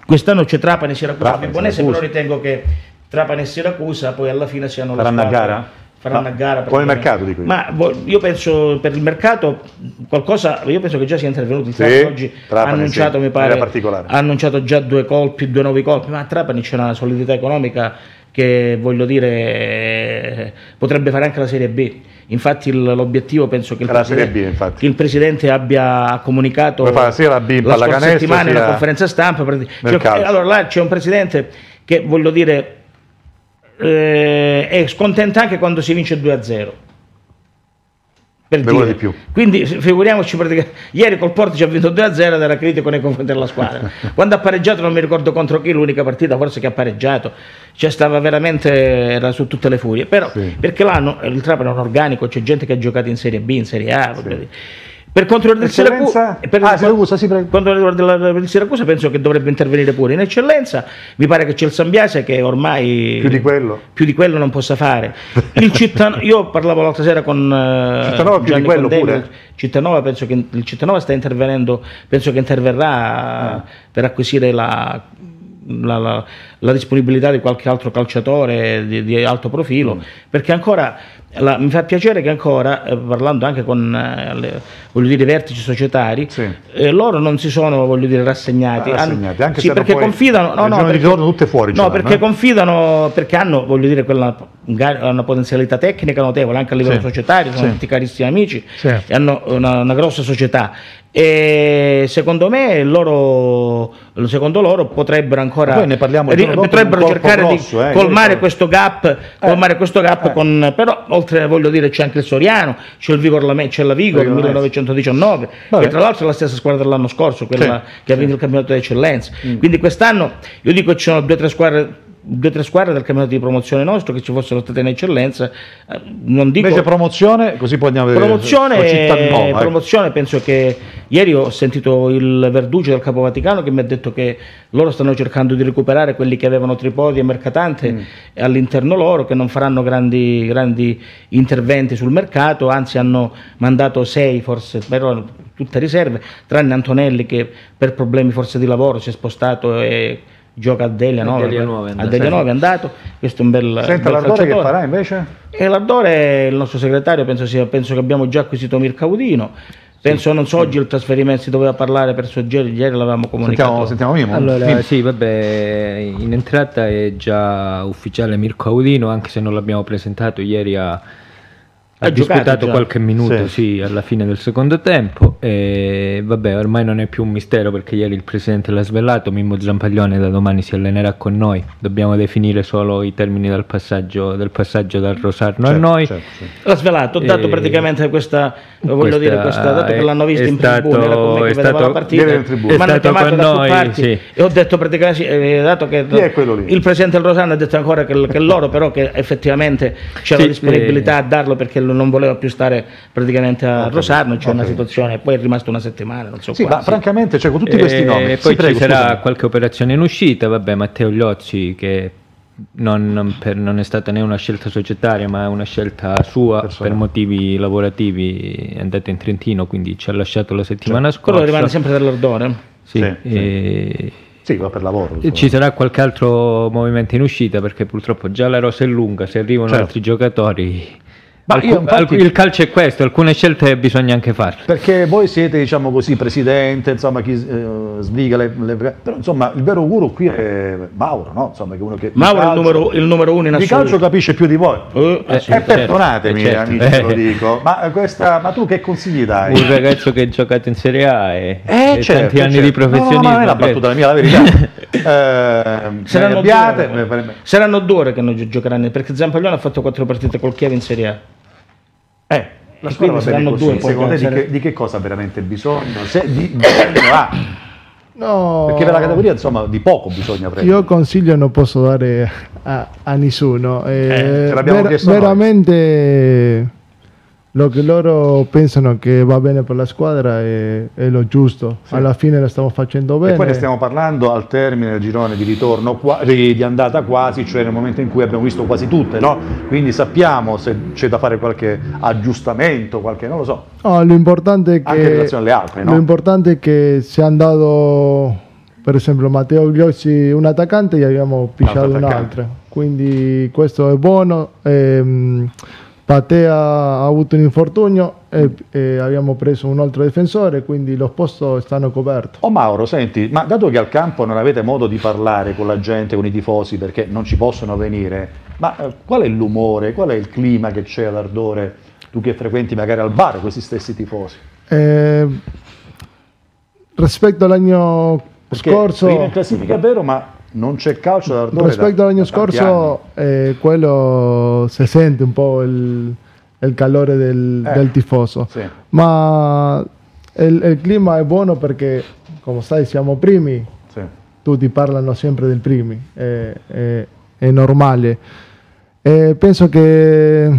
Quest'anno c'è Trapani, Siracusa, Vibonese, però ritengo che Trapani e Siracusa poi alla fine siano la squadra. Faranno a gara? Faranno a gara. Come mercato, dico io. Ma io penso per il mercato qualcosa, io penso che già sia intervenuto. Infatti sì, oggi ha annunciato, sì, mi pare, ha annunciato già due colpi, due nuovi colpi, ma a Trapani c'è una solidità economica che, voglio dire, potrebbe fare anche la Serie B. Infatti l'obiettivo, penso che il, presidente, B, che il Presidente abbia comunicato la, la B, scorsa settimana in una conferenza stampa. Cioè, allora là c'è un Presidente che, voglio dire, Eh, è scontenta anche quando si vince due a zero, per dire. Di più. Quindi figuriamoci, ieri col Portici ha vinto due a zero ed era critico nei confronti della squadra. Quando ha pareggiato non mi ricordo contro chi, l'unica partita forse che ha pareggiato, cioè stava veramente, era su tutte le furie, però sì. Perché là no, il Trapani è un organico, c'è gente che ha giocato in Serie B, in Serie A, sì. Dire. Per quanto riguarda il Siracusa, penso che dovrebbe intervenire pure in eccellenza. Mi pare che c'è il Sambiase che ormai più di quello, più di quello non possa fare. Il Cittan... Io parlavo l'altra sera con uh, Cittanova, più di quello pure. Cittanova, penso che il Cittanova sta intervenendo, penso che interverrà ah. per acquisire la, la, la, la disponibilità di qualche altro calciatore di, di alto profilo, mm. perché ancora... La, mi fa piacere che ancora, eh, parlando anche con eh, le, voglio dire, i vertici societari, sì. eh, loro non si sono, voglio dire, rassegnati, rassegnati anche sì, se perché confidano, no, no, perché, giorno tutte fuori, no, perché eh? confidano, perché hanno, voglio dire, quella, una potenzialità tecnica notevole anche a livello sì. societario, sono sì. tutti carissimi amici, sì. e hanno una, una grossa società e secondo me loro, secondo loro potrebbero ancora, poi ne parliamo il giorno potrebbero cercare grosso, di eh, colmare, questo gap, eh, colmare questo gap, eh. con, però oltre, voglio dire, c'è anche il Soriano, c'è il Vigor, la Vigor nel millenovecentodiciannove, vabbè, che tra l'altro è la stessa squadra dell'anno scorso, quella sì, che ha vinto sì. il campionato di eccellenza. Mm. Quindi quest'anno io dico ci sono due o tre squadre, due o tre squadre del campionato di promozione nostro che ci fossero state in eccellenza, non dico invece promozione, così poi andiamo a vedere promozione, Cittanova, promozione eh. penso che ieri ho sentito il Verduccio del Capo Vaticano che mi ha detto che loro stanno cercando di recuperare quelli che avevano Tripodi e Mercatante mm. all'interno loro, che non faranno grandi, grandi interventi sul mercato, anzi hanno mandato sei forse, però tutte riserve, tranne Antonelli che per problemi forse di lavoro si è spostato e gioca a Delia nove, a Delia nove è andato, questo è un bel Senta, bel l'Ardore calciatore. Che farà invece? E l'Ardore, il nostro segretario, penso, sia, penso che abbiamo già acquisito Mirco Audino, penso sì, non so sì. oggi il trasferimento si doveva parlare per Soggeri, ieri l'avevamo comunicato. Sentiamo, sentiamo allora, sì, vabbè, in entrata è già ufficiale Mirco Audino, anche se non l'abbiamo presentato ieri a Ha, ha disputato già. qualche minuto sì. sì, alla fine del secondo tempo e vabbè, ormai non è più un mistero perché ieri il presidente l'ha svelato, Mimmo Zampaglione da domani si allenerà con noi, dobbiamo definire solo i termini del passaggio, del passaggio dal Rosarno certo, a noi. Certo, certo. L'ha svelato, ho dato e praticamente questa, voglio questa dire, questa, dato è, che l'hanno visto in stato, tribuna, con è stato, la partita, è mi hanno chiamato da noi, parti, sì. e ho detto praticamente, eh, dato che il presidente del Rosarno ha detto ancora che, che loro però che effettivamente c'era sì, la disponibilità eh, a darlo perché lo non voleva più stare praticamente a okay, Rosarno, c'è okay. una situazione, poi è rimasta una settimana, non so sì, quasi. Ma francamente, cioè, con tutti questi e nomi e poi prego, ci sarà scusami. qualche operazione in uscita, vabbè, Matteo Liozzi che non, non, per, non è stata né una scelta societaria ma una scelta sua Persona. per motivi lavorativi, è andato in Trentino, quindi ci ha lasciato la settimana cioè, scorsa. Quello rimane sempre dell'Ardore? Sì, sì, e sì. Sì, va per lavoro. Insomma. Ci sarà qualche altro movimento in uscita perché purtroppo già la rosa è lunga, se arrivano certo. altri giocatori... Ma Alcun, io, infatti, il calcio è questo, alcune scelte bisogna anche farle. Perché voi siete, diciamo così, presidente, insomma, chi eh, sviga le, le... Però, insomma, il vero guru qui è Mauro, no? Insomma, che uno che Mauro calcio, è il numero, il numero uno in assoluto. Il calcio capisce più di voi. Uh, eh, e perdonatemi, certo. amici, eh. lo dico. Ma, questa, ma tu che consigli dai? Un ragazzo che ha giocato in Serie A e, eh, e certo, tanti anni certo. di professionismo. No, no, non è la battuta la mia, la verità. eh, saranno, abbiate, due ore. Me... saranno due ore che non giocheranno, perché Zampaglione ha fatto quattro partite col Chiavi in Serie A. Eh, la squadra va bene così, due, secondo te di che, di che cosa veramente bisogna? Se di bisogno ha, no, perché per la categoria insomma di poco bisogna prendere. Io consiglio non posso dare a, a nessuno, eh, eh, ver veramente noi. Lo che loro pensano che va bene per la squadra è, è lo giusto, sì. alla fine la stiamo facendo bene. E poi ne stiamo parlando al termine del girone di ritorno, di andata quasi, cioè nel momento in cui abbiamo visto quasi tutte, no? Quindi sappiamo se c'è da fare qualche aggiustamento, qualche, non lo so. No, l'importante è che, anche in relazione alle altre, no? L'importante è che si è andato, per esempio, Matteo Gliozzi un attaccante e abbiamo pisciato un altro. Quindi questo è buono. Ehm, Matteo ha avuto un infortunio e, e abbiamo preso un altro difensore, quindi lo posto stanno coperto. Oh Mauro, senti, ma dato che al campo non avete modo di parlare con la gente, con i tifosi, perché non ci possono venire, ma eh, qual è l'umore, qual è il clima che c'è all'Ardore, tu che frequenti magari al bar questi stessi tifosi? Eh, rispetto all'anno scorso... Prima in classifica è vero, ma... non c'è calcio d'Ardore. Rispetto all'anno scorso, eh, quello si sente un po' il, il calore del, eh, del tifoso, sì. ma il, il clima è buono perché, come sai, siamo primi, sì. tutti parlano sempre del primi, è, è, è normale. E penso che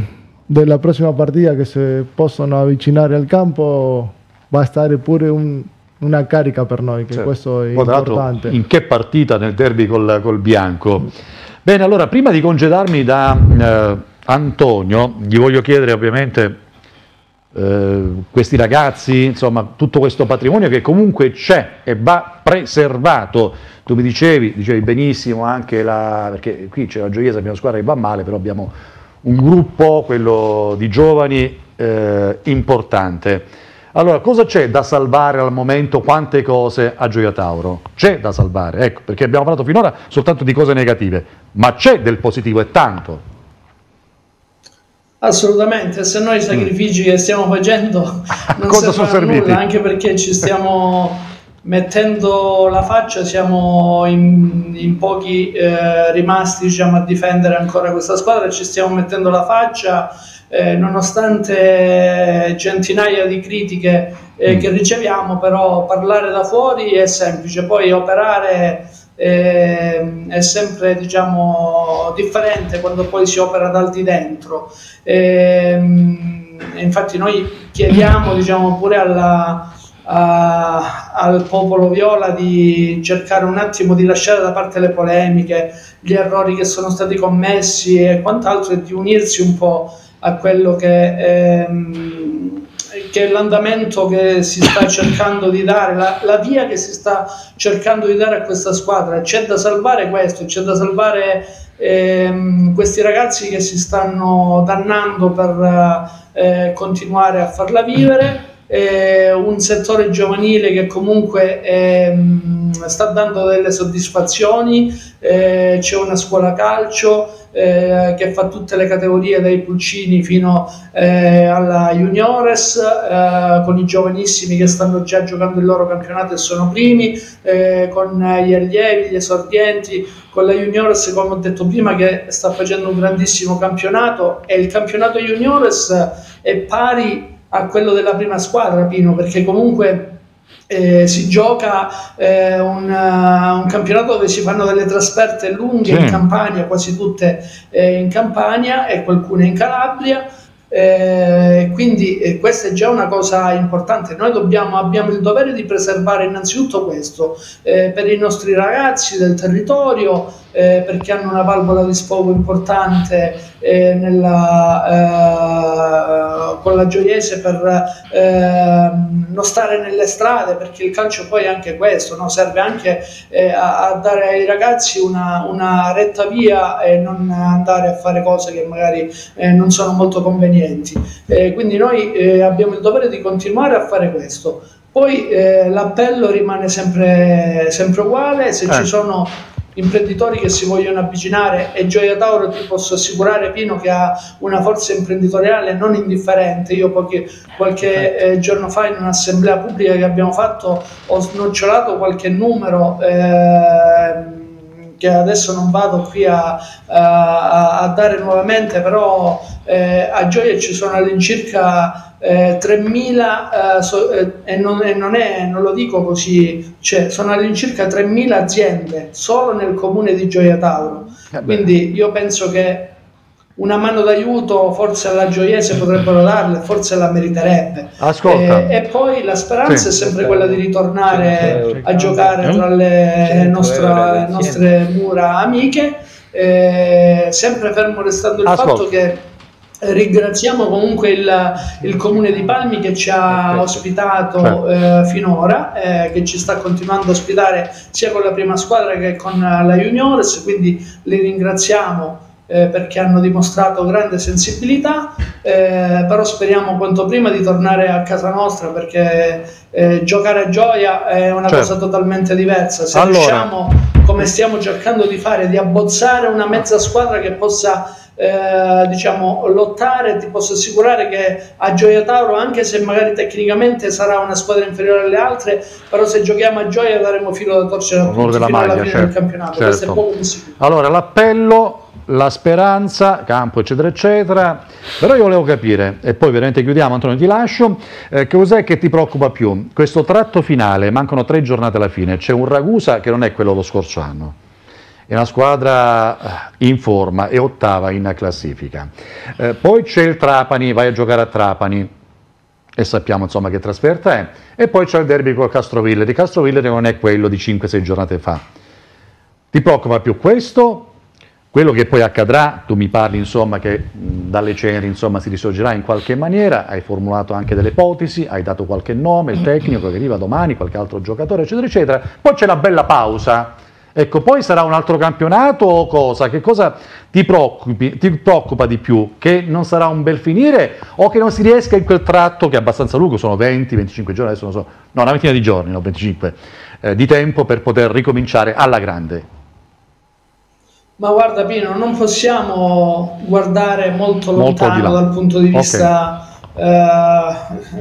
della prossima partita che si possono avvicinare al campo va a stare pure un... una carica per noi, che certo. questo è importante. In che partita nel derby col, col bianco. Bene, allora prima di congedarmi da eh, Antonio, gli voglio chiedere ovviamente eh, questi ragazzi, insomma tutto questo patrimonio che comunque c'è e va preservato. Tu mi dicevi, dicevi benissimo anche la, perché qui c'è la Gioiese, abbiamo una squadra che va male, però abbiamo un gruppo, quello di giovani, eh, importante. Allora, cosa c'è da salvare al momento? Quante cose a Gioia Tauro? C'è da salvare, ecco, perché abbiamo parlato finora soltanto di cose negative, ma c'è del positivo e tanto. Assolutamente, se no i sacrifici mm. che stiamo facendo non servono a nulla, anche perché ci stiamo mettendo la faccia siamo in, in pochi eh, rimasti, diciamo, a difendere ancora questa squadra. Ci stiamo mettendo la faccia, eh, nonostante centinaia di critiche eh, che riceviamo, però parlare da fuori è semplice, poi operare eh, è sempre, diciamo, differente quando poi si opera dal di dentro. Eh, infatti noi chiediamo, diciamo, pure alla A, al popolo viola di cercare un attimo di lasciare da parte le polemiche, gli errori che sono stati commessi e quant'altro, e di unirsi un po' a quello che, ehm, che è l'andamento che si sta cercando di dare, la, la via che si sta cercando di dare a questa squadra. C'è da salvare questo, c'è da salvare ehm, questi ragazzi che si stanno dannando per eh, continuare a farla vivere. Eh, un settore giovanile che comunque ehm, sta dando delle soddisfazioni, eh, c'è una scuola calcio eh, che fa tutte le categorie dai pulcini fino eh, alla juniores, eh, con i giovanissimi che stanno già giocando il loro campionato e sono primi, eh, con gli allievi, gli esordienti, con la juniores, come ho detto prima, che sta facendo un grandissimo campionato, e il campionato juniores è pari a quello della prima squadra, Pino, perché comunque eh, si gioca eh, un, uh, un campionato dove si fanno delle trasferte lunghe, sì, in Campania, quasi tutte eh, in Campania e qualcuna in Calabria, eh, quindi eh, questa è già una cosa importante. Noi dobbiamo, abbiamo il dovere di preservare innanzitutto questo eh, per i nostri ragazzi del territorio, Eh, perché hanno una valvola di sfogo importante eh, nella, eh, con la Gioiese, per eh, non stare nelle strade, perché il calcio poi è anche questo, no? Serve anche eh, a, a dare ai ragazzi una, una retta via e non andare a fare cose che magari eh, non sono molto convenienti, eh, quindi noi eh, abbiamo il dovere di continuare a fare questo. Poi eh, l'appello rimane sempre, sempre uguale, se eh. ci sono imprenditori che si vogliono avvicinare, e Gioia Tauro ti posso assicurare, Pino, che ha una forza imprenditoriale non indifferente. Io pochi, qualche eh, giorno fa in un'assemblea pubblica che abbiamo fatto ho snocciolato qualche numero eh, che adesso non vado qui a, a, a dare nuovamente, però eh, a Gioia ci sono all'incirca Eh, tremila, eh, so, eh, e, non, e non, è, non lo dico così, cioè, sono all'incirca tremila aziende solo nel comune di Gioia Tauro. Eh quindi io penso che una mano d'aiuto forse alla Gioiese potrebbero darle, forse la meriterebbe. Ascolta. Eh, e poi la speranza sì, è sempre quella di ritornare sì, a giocare no? tra le nostre, nostre mura amiche, eh, sempre fermo restando il Ascolta. fatto che ringraziamo comunque il, il comune di Palmi che ci ha ospitato eh, finora, eh, che ci sta continuando a ospitare sia con la prima squadra che con la juniores, quindi li ringraziamo eh, perché hanno dimostrato grande sensibilità, eh, però speriamo quanto prima di tornare a casa nostra, perché eh, giocare a Gioia è una certo. cosa totalmente diversa. Se allora. riusciamo, come stiamo cercando di fare, di abbozzare una mezza squadra che possa Eh, diciamo lottare, ti posso assicurare che a Gioia Tauro, anche se magari tecnicamente sarà una squadra inferiore alle altre, però se giochiamo a Gioia daremo filo da torcere a tutti fino alla fine del campionato. Questo è poco possibile. Allora l'appello, la speranza, campo eccetera eccetera, però io volevo capire, e poi veramente chiudiamo, Antonio ti lascio, eh, che cos'è che ti preoccupa più? Questo tratto finale, mancano tre giornate alla fine, c'è un Ragusa che non è quello dello scorso anno, è una squadra in forma, è ottava in classifica, eh, poi c'è il Trapani, vai a giocare a Trapani e sappiamo insomma che trasferta è, e poi c'è il derby con Castrovillari, Castrovillari non è quello di cinque sei giornate fa. Ti preoccupa più questo, quello che poi accadrà? Tu mi parli insomma che mh, dalle ceneri insomma si risorgerà in qualche maniera, hai formulato anche delle ipotesi, hai dato qualche nome, il tecnico che arriva domani, qualche altro giocatore eccetera eccetera, poi c'è la bella pausa. Ecco, poi sarà un altro campionato o cosa? Che cosa ti, preoccupi, ti preoccupa di più? Che non sarà un bel finire o che non si riesca in quel tratto che è abbastanza lungo, sono venti venticinque giorni, adesso non so, no, una ventina di giorni, no, venticinque, eh, di tempo per poter ricominciare alla grande? Ma guarda Pino, non possiamo guardare molto lontano molto dal punto di vista... Okay. eh,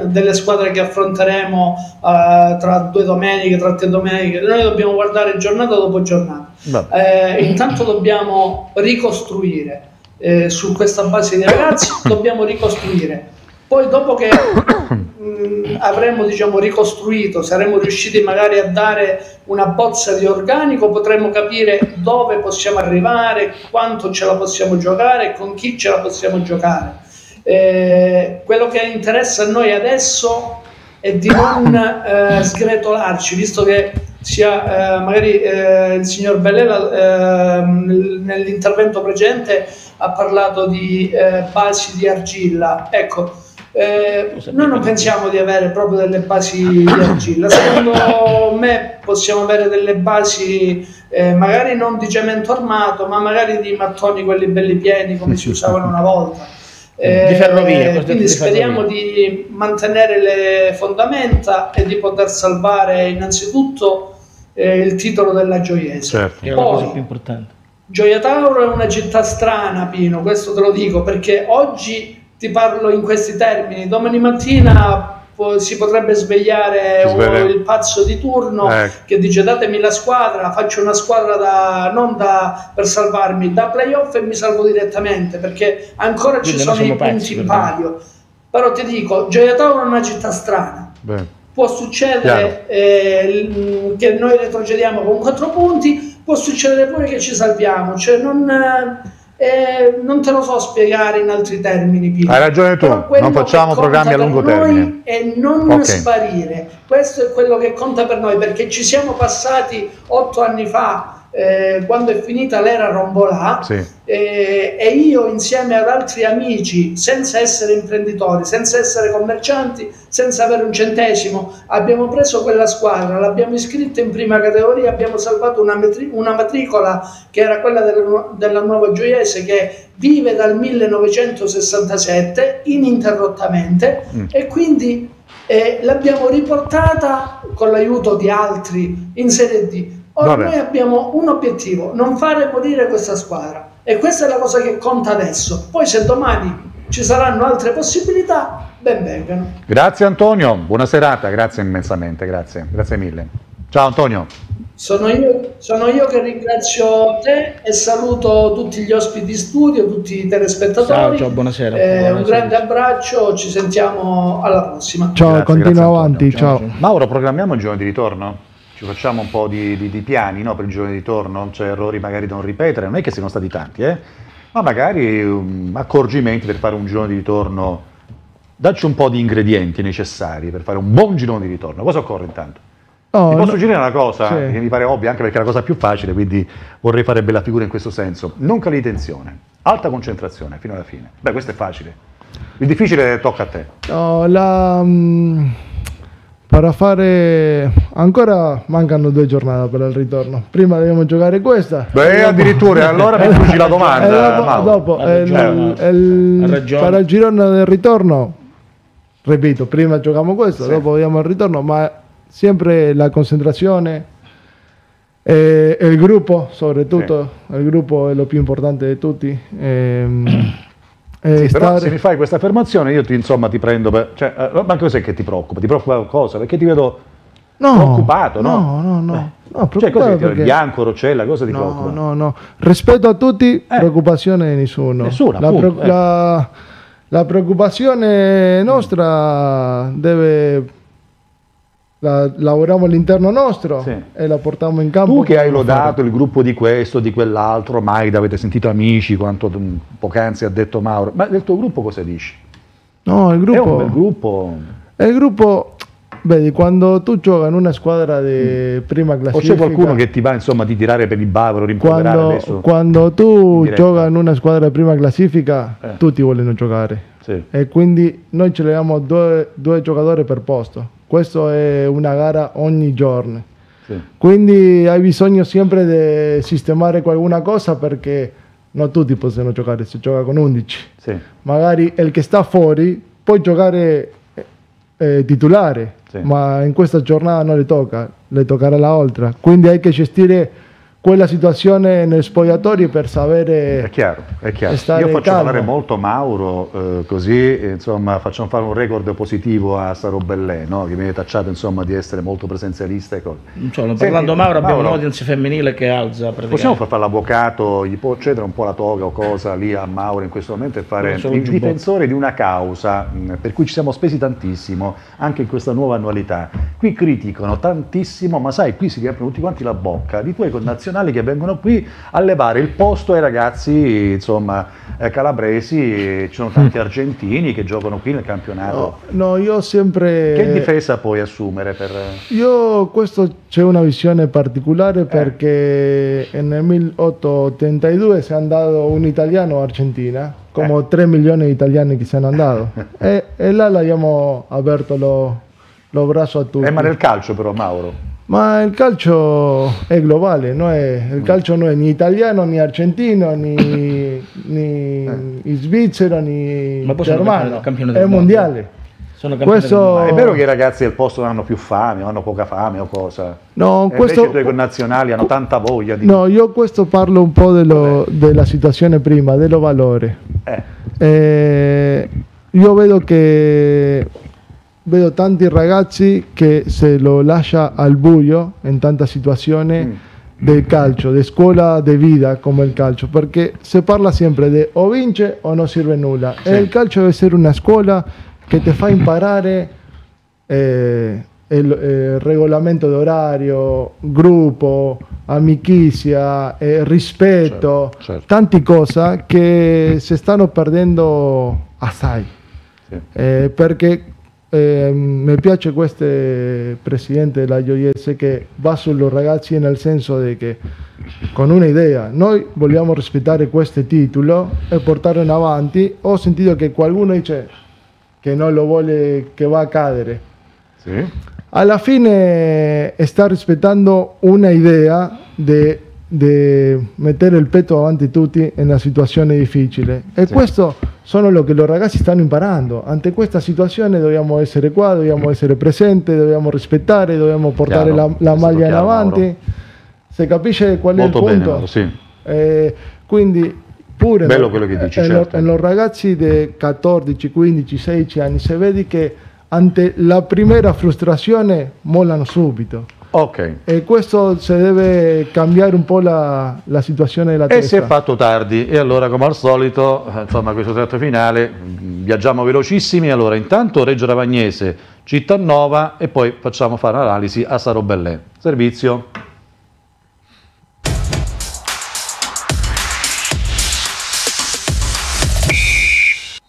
delle squadre che affronteremo eh, tra due domeniche, tra tre domeniche. Noi dobbiamo guardare giornata dopo giornata. Eh, intanto dobbiamo ricostruire, eh, su questa base dei ragazzi dobbiamo ricostruire. Poi dopo che mh, avremo, diciamo, ricostruito, saremo riusciti magari a dare una bozza di organico, potremo capire dove possiamo arrivare, quanto ce la possiamo giocare, con chi ce la possiamo giocare. Eh, quello che interessa a noi adesso è di non eh, sgretolarci, visto che sia eh, magari eh, il signor Bellè eh, nell'intervento precedente ha parlato di eh, basi di argilla. Ecco, Eh, noi non pensiamo di avere proprio delle basi di argilla. Secondo me possiamo avere delle basi eh, magari non di cemento armato, ma magari di mattoni, quelli belli pieni come si usavano una volta, eh, di ferrovia, eh, quindi di speriamo ferrovia. Di mantenere le fondamenta e di poter salvare innanzitutto eh, il titolo della Gioiese, certo. Poi, è la cosa più importante. Gioia Tauro è una città strana, Pino, questo te lo dico perché oggi ti parlo in questi termini, domani mattina po si potrebbe svegliare un, il pazzo di turno, ecco, che dice datemi la squadra, faccio una squadra da, non da, per salvarmi, da playoff e mi salvo direttamente, perché ancora quindi ci sono i punti in palio. Però ti dico, Gioia Tauro è una città strana. Beh, può succedere eh, che noi retrocediamo con quattro punti, può succedere pure che ci salviamo, cioè non... Eh, Eh, non te lo so spiegare in altri termini, Pino. Hai ragione tu, non facciamo programmi a lungo termine e non okay. sparire, questo è quello che conta per noi, perché ci siamo passati otto anni fa, eh, quando è finita l'era Rombolà, sì. eh, e io insieme ad altri amici, senza essere imprenditori, senza essere commercianti, senza avere un centesimo, abbiamo preso quella squadra, l'abbiamo iscritta in prima categoria, abbiamo salvato una, una matricola che era quella del, della Nuova Gioiese, che vive dal millenovecentosessantasette ininterrottamente, mm. e quindi eh, l'abbiamo riportata con l'aiuto di altri in Serie D. Ora noi abbiamo un obiettivo, non fare morire questa squadra, e questa è la cosa che conta adesso. Poi se domani ci saranno altre possibilità, ben vengano. Grazie Antonio, buona serata, grazie immensamente, grazie, grazie mille. Ciao Antonio. Sono io, sono io che ringrazio te e saluto tutti gli ospiti di studio, tutti i telespettatori. Ciao, ciao, buonasera. Eh, buonasera. Un grande abbraccio, ci sentiamo alla prossima. Ciao, grazie, continua grazie, avanti, ciao. Ciao. Mauro, programmiamo il giorno di ritorno? Ci facciamo un po' di, di, di piani, no, per il giorno di ritorno, cioè errori magari da non ripetere, non è che siano stati tanti, eh? Ma magari um, accorgimenti per fare un giorno di ritorno. Dacci un po' di ingredienti necessari per fare un buon girone di ritorno. Cosa occorre intanto? Oh, Ti posso suggerire una cosa, sì, che mi pare ovvia, anche perché è la cosa più facile, quindi vorrei fare bella figura in questo senso. Non cali di tensione, alta concentrazione fino alla fine. Beh, questo è facile. Il difficile tocca a te. No, la... Um, per fare... Ancora mancano due giornate per il ritorno. Prima dobbiamo giocare questa. Beh, addirittura, allora mi sfugge la domanda. Dopo, dopo eh, il, il, per il girone del ritorno... Ripeto, prima giochiamo questo, sì, dopo vogliamo il ritorno, ma sempre la concentrazione e il gruppo, soprattutto, sì, il gruppo è lo più importante di tutti. E, e sì, stare... Però se mi fai questa affermazione io ti, insomma, ti prendo per... Cioè, ma cos'è che ti preoccupa? Ti preoccupa qualcosa? Perché ti vedo no, preoccupato, no? No, no, no. No, cioè, cosa perché... ti bianco, Roccella, cosa ti no, preoccupa? No, no, rispetto a tutti, eh. preoccupazione di nessuno. Nessuna, la appunto, pre... eh. la... La preoccupazione nostra deve... La, lavoriamo all'interno nostro, sì, e la portiamo in campo. Tu che hai lodato fare. il gruppo di questo, di quell'altro, Maida, avete sentito amici, quanto poc'anzi ha detto Mauro. Ma del tuo gruppo cosa dici? No, il gruppo... È un bel gruppo. È il gruppo... Vedi, quando tu giochi in una squadra di prima classifica... O c'è qualcuno che ti va, insomma, di tirare per il bavero, rimproverare quando, adesso? Quando tu giochi in una squadra di prima classifica, eh. tutti vogliono giocare. Sì. E quindi noi ce l'abbiamo due, due giocatori per posto. Questa è una gara ogni giorno. Sì. Quindi hai bisogno sempre di sistemare qualcuna cosa, perché non tutti possono giocare, si gioca con undici. Sì. Magari il che sta fuori può giocare... Eh, titolare, sì, ma in questa giornata non le tocca, le toccherà l'altra, quindi hai che gestire quella situazione nel spogliatoio per sapere... È chiaro, è chiaro. Io faccio calmo. Parlare molto Mauro, eh, così insomma, facciamo fare un record positivo a Saro Bellè, no? Che viene tacciato insomma, di essere molto presenzialista. E insomma, parlando Mauro, Mauro abbiamo un'audience femminile che alza. Possiamo far fare l'avvocato, gli può cedere un po' la toga o cosa lì a Mauro in questo momento e fare il difensore di una causa mh, per cui ci siamo spesi tantissimo anche in questa nuova annualità. Qui criticano tantissimo, ma sai, qui si riaprono tutti quanti la bocca di tuoi connazionali che vengono qui a levare il posto ai ragazzi insomma calabresi. Ci sono tanti argentini che giocano qui nel campionato. No, no, io sempre... Che difesa puoi assumere per... Io questo c'è una visione particolare perché eh. nel milleottocentottantadue si è andato un italiano a Argentina, come eh. tre milioni di italiani che si hanno andato e, e là l'abbiamo aperto lo, lo braccio a tutti. Eh, ma nel calcio però, Mauro? Ma il calcio è globale, no? È, il calcio non è né italiano, né argentino, né, né eh. svizzero, né germano, è mondiale. Sono questo... È vero che i ragazzi del posto non hanno più fame, hanno poca fame o cosa? No, e questo... invece i tuoi connazionali hanno tanta voglia di... No, io questo parlo un po' dello, della situazione prima, dello valore. Eh. Eh, io vedo che... Vedo tanti ragazzi che se lo lascia al buio in tante situazioni mm. del calcio, di scuola, di vita come il calcio, perché si parla sempre di o vince o non serve nulla. Sì. E il calcio deve essere una scuola che ti fa imparare eh, il eh, regolamento d'orario, gruppo, amicizia, eh, rispetto, certo, certo. Tante cose che si stanno perdendo assai. Sì. Eh, perché Eh, mi piace questo presidente della Gioiese che va sui ragazzi nel senso di che con un'idea noi vogliamo rispettare questo titolo e portarlo in avanti. Ho sentito che qualcuno dice che non lo vuole, che va a cadere. Sì. Alla fine sta rispettando un'idea di mettere il petto avanti tutti in una situazione difficile e sì. Questo sono lo che i ragazzi stanno imparando. Ante questa situazione dobbiamo essere qua, dobbiamo essere presenti, dobbiamo rispettare, dobbiamo portare chiaro, la, la maglia in avanti. Se capisce qual molto è il bene, punto Mauro, sì. Eh, quindi pure bello quello che dici, eh, certo. Lo, ragazzi di quattordici, quindici, sedici anni se vedi che ante la prima frustrazione mollano subito. Ok. E questo se deve cambiare un po' la, la situazione della testa. E si è fatto tardi. E allora, come al solito, insomma, questo tratto finale, viaggiamo velocissimi. Allora, intanto Reggio Ravagnese, Cittanova e poi facciamo fare un'analisi a Saro Bellè. Servizio.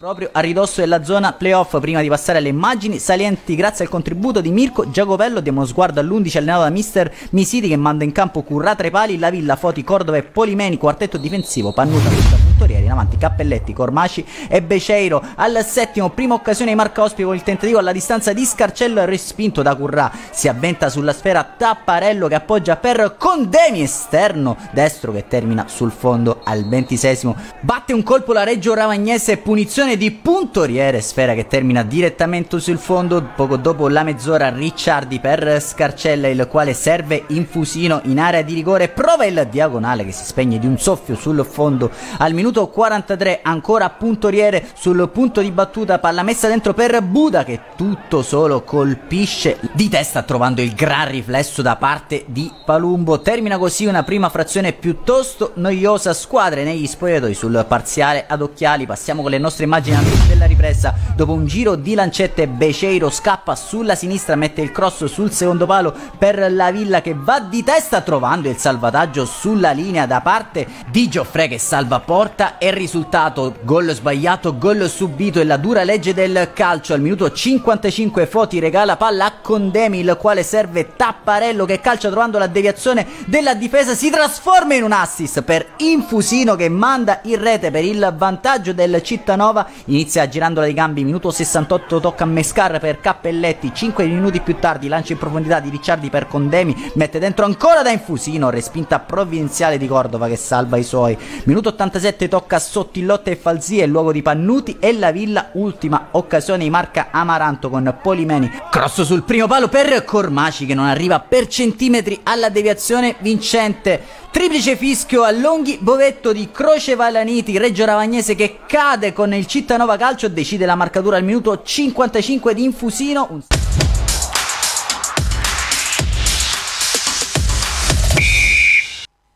Proprio a ridosso della zona playoff, prima di passare alle immagini salienti grazie al contributo di Mirko Giacovello, diamo uno sguardo all'undici allenato da mister Misiti che manda in campo Currà, Trepali, La Villa, Foti, Cordova e Polimeni, quartetto difensivo, Pannuta, Vista, Puntorieri, in avanti Cappelletti, Cormaci e Beceiro. Al settimo, prima occasione di Marca Ospio con il tentativo alla distanza di Scarcello, respinto da Currà, si avventa sulla sfera Tapparello che appoggia per Condemi, esterno destro che termina sul fondo. Al ventisesimo batte un colpo la Reggio Ravagnese, punizione di Puntoriere, sfera che termina direttamente sul fondo. Poco dopo la mezz'ora Ricciardi per Scarcella, il quale serve Infusino in area di rigore, prova il diagonale che si spegne di un soffio sul fondo. Al minuto quarantatré ancora Puntoriere sul punto di battuta, palla messa dentro per Buda che tutto solo colpisce di testa trovando il gran riflesso da parte di Palumbo. Termina così una prima frazione piuttosto noiosa, squadre negli spogliatoi sul parziale ad occhiali. Passiamo con le nostre immagini della ripresa. Dopo un giro di lancette Beceiro scappa sulla sinistra, mette il cross sul secondo palo per La Villa che va di testa trovando il salvataggio sulla linea da parte di Gioffre che salva porta e risultato gol sbagliato, gol subito e la dura legge del calcio. Al minuto cinquantacinque Foti regala palla a Condemi, il quale serve Tapparello che calcia trovando la deviazione della difesa, si trasforma in un assist per Infusino che manda in rete per il vantaggio del Cittanova. Inizia girandola dei gambi, minuto sessantotto tocca a Mescar per Cappelletti, cinque minuti più tardi lancio in profondità di Ricciardi per Condemi, mette dentro ancora da Infusino, respinta provvidenziale di Cordova che salva i suoi. Minuto ottantasette tocca a Sottillotta e Falsia, il luogo di Pannuti e La Villa, ultima occasione di Marca Amaranto con Polimeni, cross sul primo palo per Cormaci che non arriva per centimetri alla deviazione vincente. Triplice fischio a Longhi, bovetto di Croce Vallaniti, Reggio Ravagnese che cade con il Cittanova calcio, decide la marcatura al minuto cinquantacinque di Infusino.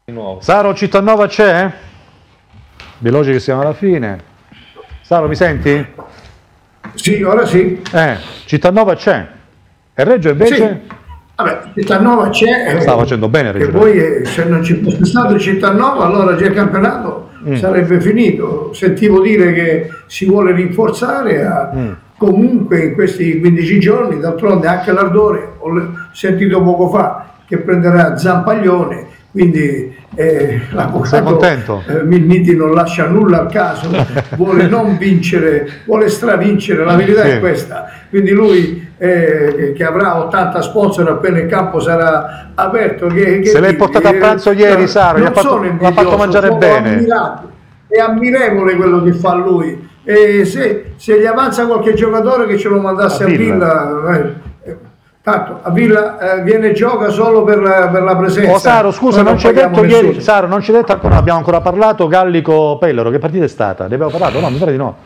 Un... Saro, Cittanova c'è? Veloce che siamo alla fine. Saro, mi senti? Sì, ora sì. Eh, Cittanova c'è. E Reggio invece? Sì. Vabbè, Cittanova c'è, sta facendo bene, e poi eh, se non ci fosse stato Cittanova allora già il campionato mm. sarebbe finito. Sentivo dire che si vuole rinforzare a, mm. comunque in questi quindici giorni, d'altronde anche l'Ardore, ho sentito poco fa che prenderà Zampaglione, quindi eh, l'avvocato eh, Milniti non lascia nulla al caso, vuole non vincere, vuole stravincere, la verità sì. è questa, quindi lui... Eh, che avrà ottanta sponsor appena il campo sarà aperto, che, che se l'hai portato a pranzo ieri, eh, Saro, gli ha fatto, ha fatto mangiare bene, ammirato. È ammirevole quello che fa lui, e se, se gli avanza qualche giocatore che ce lo mandasse a, a Villa, eh, eh, tanto a Villa eh, viene e gioca solo per la, per la presenza. Oh, Saro, scusa, non, non ci hai detto ieri, Saro, non ci hai detto ancora, abbiamo ancora parlato Gallico Pellero, che partita è stata? Ne abbiamo parlato? No, mi pare di no.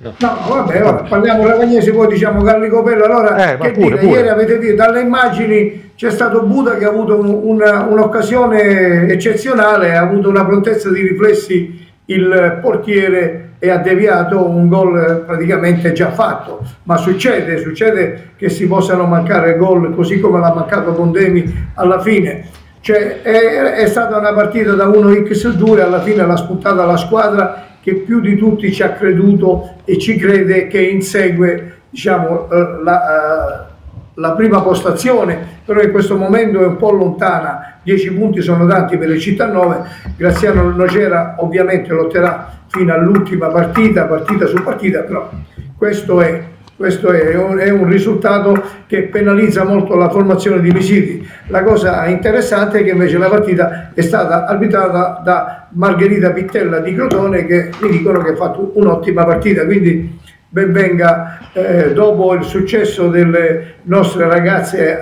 No, vabbè, ora parliamo Ravagnese, poi diciamo Gallico Pellero. Allora, eh, che pure, dire, pure. Ieri avete detto, dalle immagini c'è stato Buda che ha avuto un'occasione un eccezionale, ha avuto una prontezza di riflessi il portiere e ha deviato un gol praticamente già fatto. Ma succede, succede che si possano mancare gol così come l'ha mancato Condemi alla fine. Cioè, è, è stata una partita da uno ics due, alla fine l'ha spuntata la squadra che più di tutti ci ha creduto e ci crede, che insegue diciamo, la, la prima postazione, però in questo momento è un po' lontana, dieci punti sono tanti per il Cittanova. Graziano Nocera ovviamente lotterà fino all'ultima partita, partita su partita, però questo è, questo è, un, è un risultato che penalizza molto la formazione di Visiti. La cosa interessante è che invece la partita è stata arbitrata da Margherita Pittella di Crotone, che mi dicono che ha fatto un'ottima partita, quindi ben venga eh, dopo il successo delle nostre ragazze eh,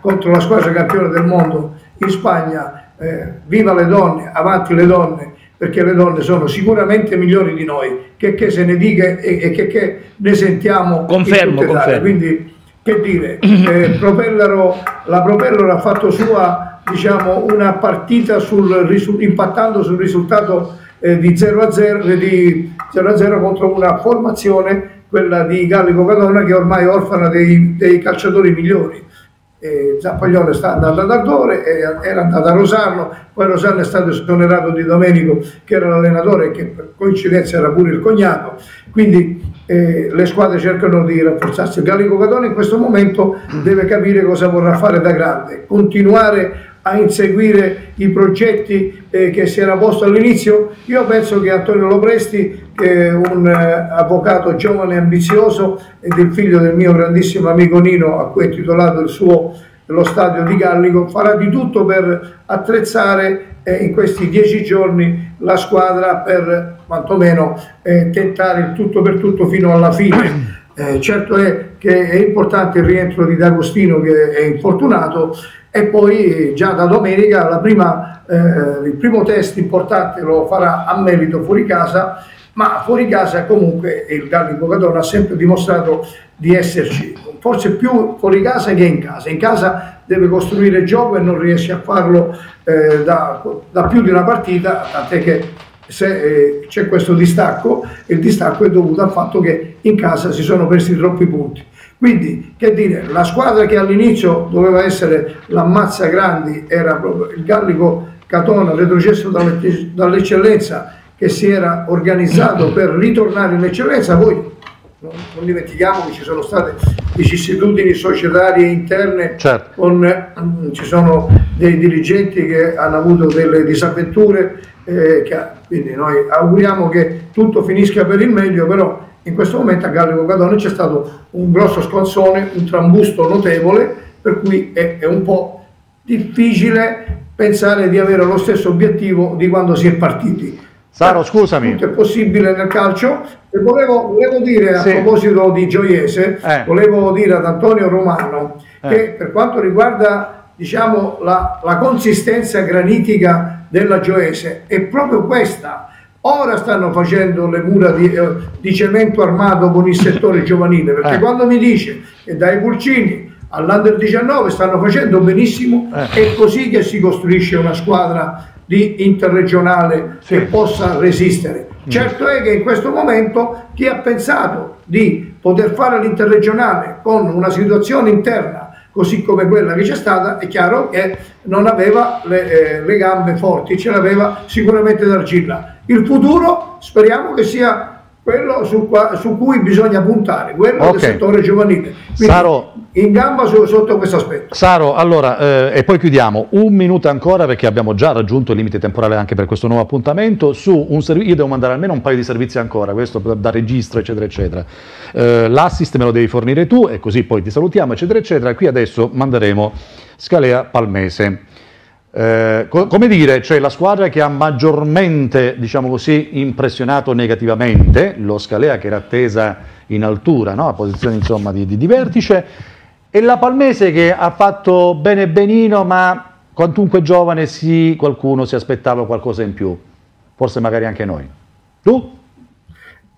contro la squadra campione del mondo in Spagna, eh, viva le donne, avanti le donne, perché le donne sono sicuramente migliori di noi, che, che se ne dica e, e che, che ne sentiamo confermo, in confermo. Quindi che dire, eh, Propellero, la Propellero ha fatto sua diciamo una partita sul, impattando sul risultato eh, di zero a zero contro una formazione, quella di Gallico Catona, che è ormai orfana dei, dei calciatori migliori. Eh, Zampaglione sta andando ad Ardore, eh, era andato a Rosarno, poi Rosarno è stato esonerato di Domenico, che era l'allenatore e che per coincidenza era pure il cognato, quindi eh, le squadre cercano di rafforzarsi. Gallico Catona in questo momento deve capire cosa vorrà fare da grande, continuare a inseguire i progetti eh, che si era posto all'inizio. Io penso che Antonio Lopresti, eh, un eh, avvocato giovane e ambizioso, ed il figlio del mio grandissimo amico Nino, a cui è titolato il suo, lo stadio di Gallico, farà di tutto per attrezzare eh, in questi dieci giorni la squadra per quantomeno eh, tentare il tutto per tutto fino alla fine. Eh, certo è che è importante il rientro di D'Agostino, che è infortunato, e poi già da domenica la prima, eh, il primo test importante lo farà a Melito fuori casa, ma fuori casa comunque il Gallico Catona ha sempre dimostrato di esserci, forse più fuori casa che in casa. In casa deve costruire gioco e non riesce a farlo eh, da, da più di una partita, tant'è che se eh, c'è questo distacco, il distacco è dovuto al fatto che in casa si sono persi troppi punti. Quindi, che dire, la squadra che all'inizio doveva essere l'ammazza grandi era proprio il Gallico Catona, retrocesso dall'eccellenza, che si era organizzato per ritornare in eccellenza. Poi non dimentichiamo che ci sono state vicissitudini societarie interne, certo. con, um, ci sono dei dirigenti che hanno avuto delle disavventure, eh, che, quindi noi auguriamo che tutto finisca per il meglio, però in questo momento a Gallico Catone c'è stato un grosso scansone, un trambusto notevole, per cui è, è un po' difficile pensare di avere lo stesso obiettivo di quando si è partiti. Saro, scusami. Tutto è possibile nel calcio. E volevo, volevo dire, sì. a proposito di Gioiese, eh. volevo dire ad Antonio Romano eh. che per quanto riguarda diciamo, la, la consistenza granitica della Gioiese è proprio questa. Ora stanno facendo le mura di, eh, di cemento armato con il settore giovanile, perché eh. quando mi dice che dai pulcini all'Under diciannove stanno facendo benissimo, eh. è così che si costruisce una squadra di interregionale sì. che possa resistere. Mm. Certo è che in questo momento chi ha pensato di poter fare l'interregionale con una situazione interna così come quella che c'è stata, è chiaro che non aveva le, eh, le gambe forti, ce l'aveva sicuramente d'argilla. Il futuro speriamo che sia quello su, qua, su cui bisogna puntare, quello okay. del settore giovanile. Quindi, Saro, in gamba su, sotto questo aspetto. Saro, allora, eh, e poi chiudiamo, un minuto ancora perché abbiamo già raggiunto il limite temporale anche per questo nuovo appuntamento. Su un servizio, io devo mandare almeno un paio di servizi ancora, questo da registro, eccetera, eccetera. Eh, L'assist me lo devi fornire tu e così poi ti salutiamo, eccetera, eccetera. Qui adesso manderemo Scalea Palmese. Eh, co come dire, cioè la squadra che ha maggiormente, diciamo così, impressionato negativamente, lo Scalea che era attesa in altura, no? A posizione insomma di, di, di vertice, e la Palmese che ha fatto bene benino, ma quantunque giovane sì, qualcuno si aspettava qualcosa in più, forse magari anche noi. Tu?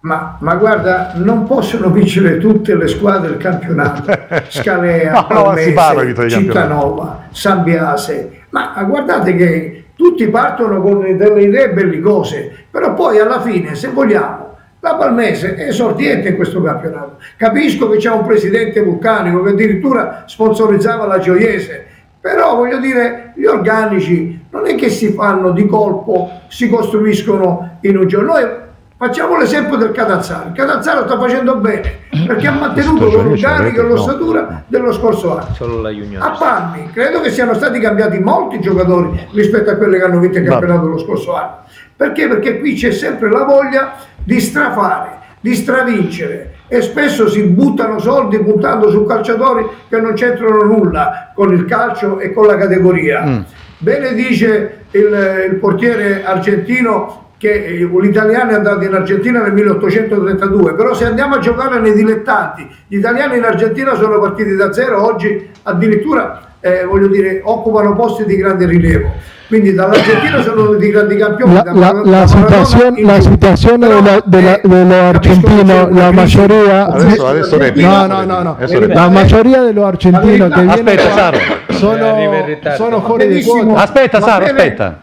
Ma, ma guarda, non possono vincere tutte le squadre del campionato, Scalea, no, Palmese, no, Cittanova, Sambiase, ma guardate che tutti partono con delle idee bellicose, però poi alla fine, se vogliamo, la Palmese è esordiente in questo campionato. Capisco che c'è un presidente vulcanico che addirittura sponsorizzava la Gioiese, però voglio dire, gli organici non è che si fanno di colpo, si costruiscono in un giorno. Noi facciamo l'esempio del Catanzaro. Il Catanzaro sta facendo bene perché ha mantenuto l'organico e l'ossatura dello scorso anno. A Palmi credo che siano stati cambiati molti giocatori rispetto a quelli che hanno vinto il campionato dello scorso anno. Perché? Perché qui c'è sempre la voglia di strafare, di stravincere, e spesso si buttano soldi puntando su calciatori che non c'entrano nulla con il calcio e con la categoria. Mm. Bene dice il, il portiere argentino che l'italiano è andato in Argentina nel milleottocentotrentadue, però se andiamo a giocare nei dilettanti, gli italiani in Argentina sono partiti da zero, oggi addirittura eh, voglio dire, occupano posti di grande rilievo. Quindi dall'Argentina sono dei grandi campioni. La, la, la, la situazione, la situazione dell'argentino, della, della, della la maggioria... Adesso, adesso no, no, no, no. Adesso la maggioria dell'argentino che viene qua sono, sono fuori di quota. Aspetta, Saro, aspetta.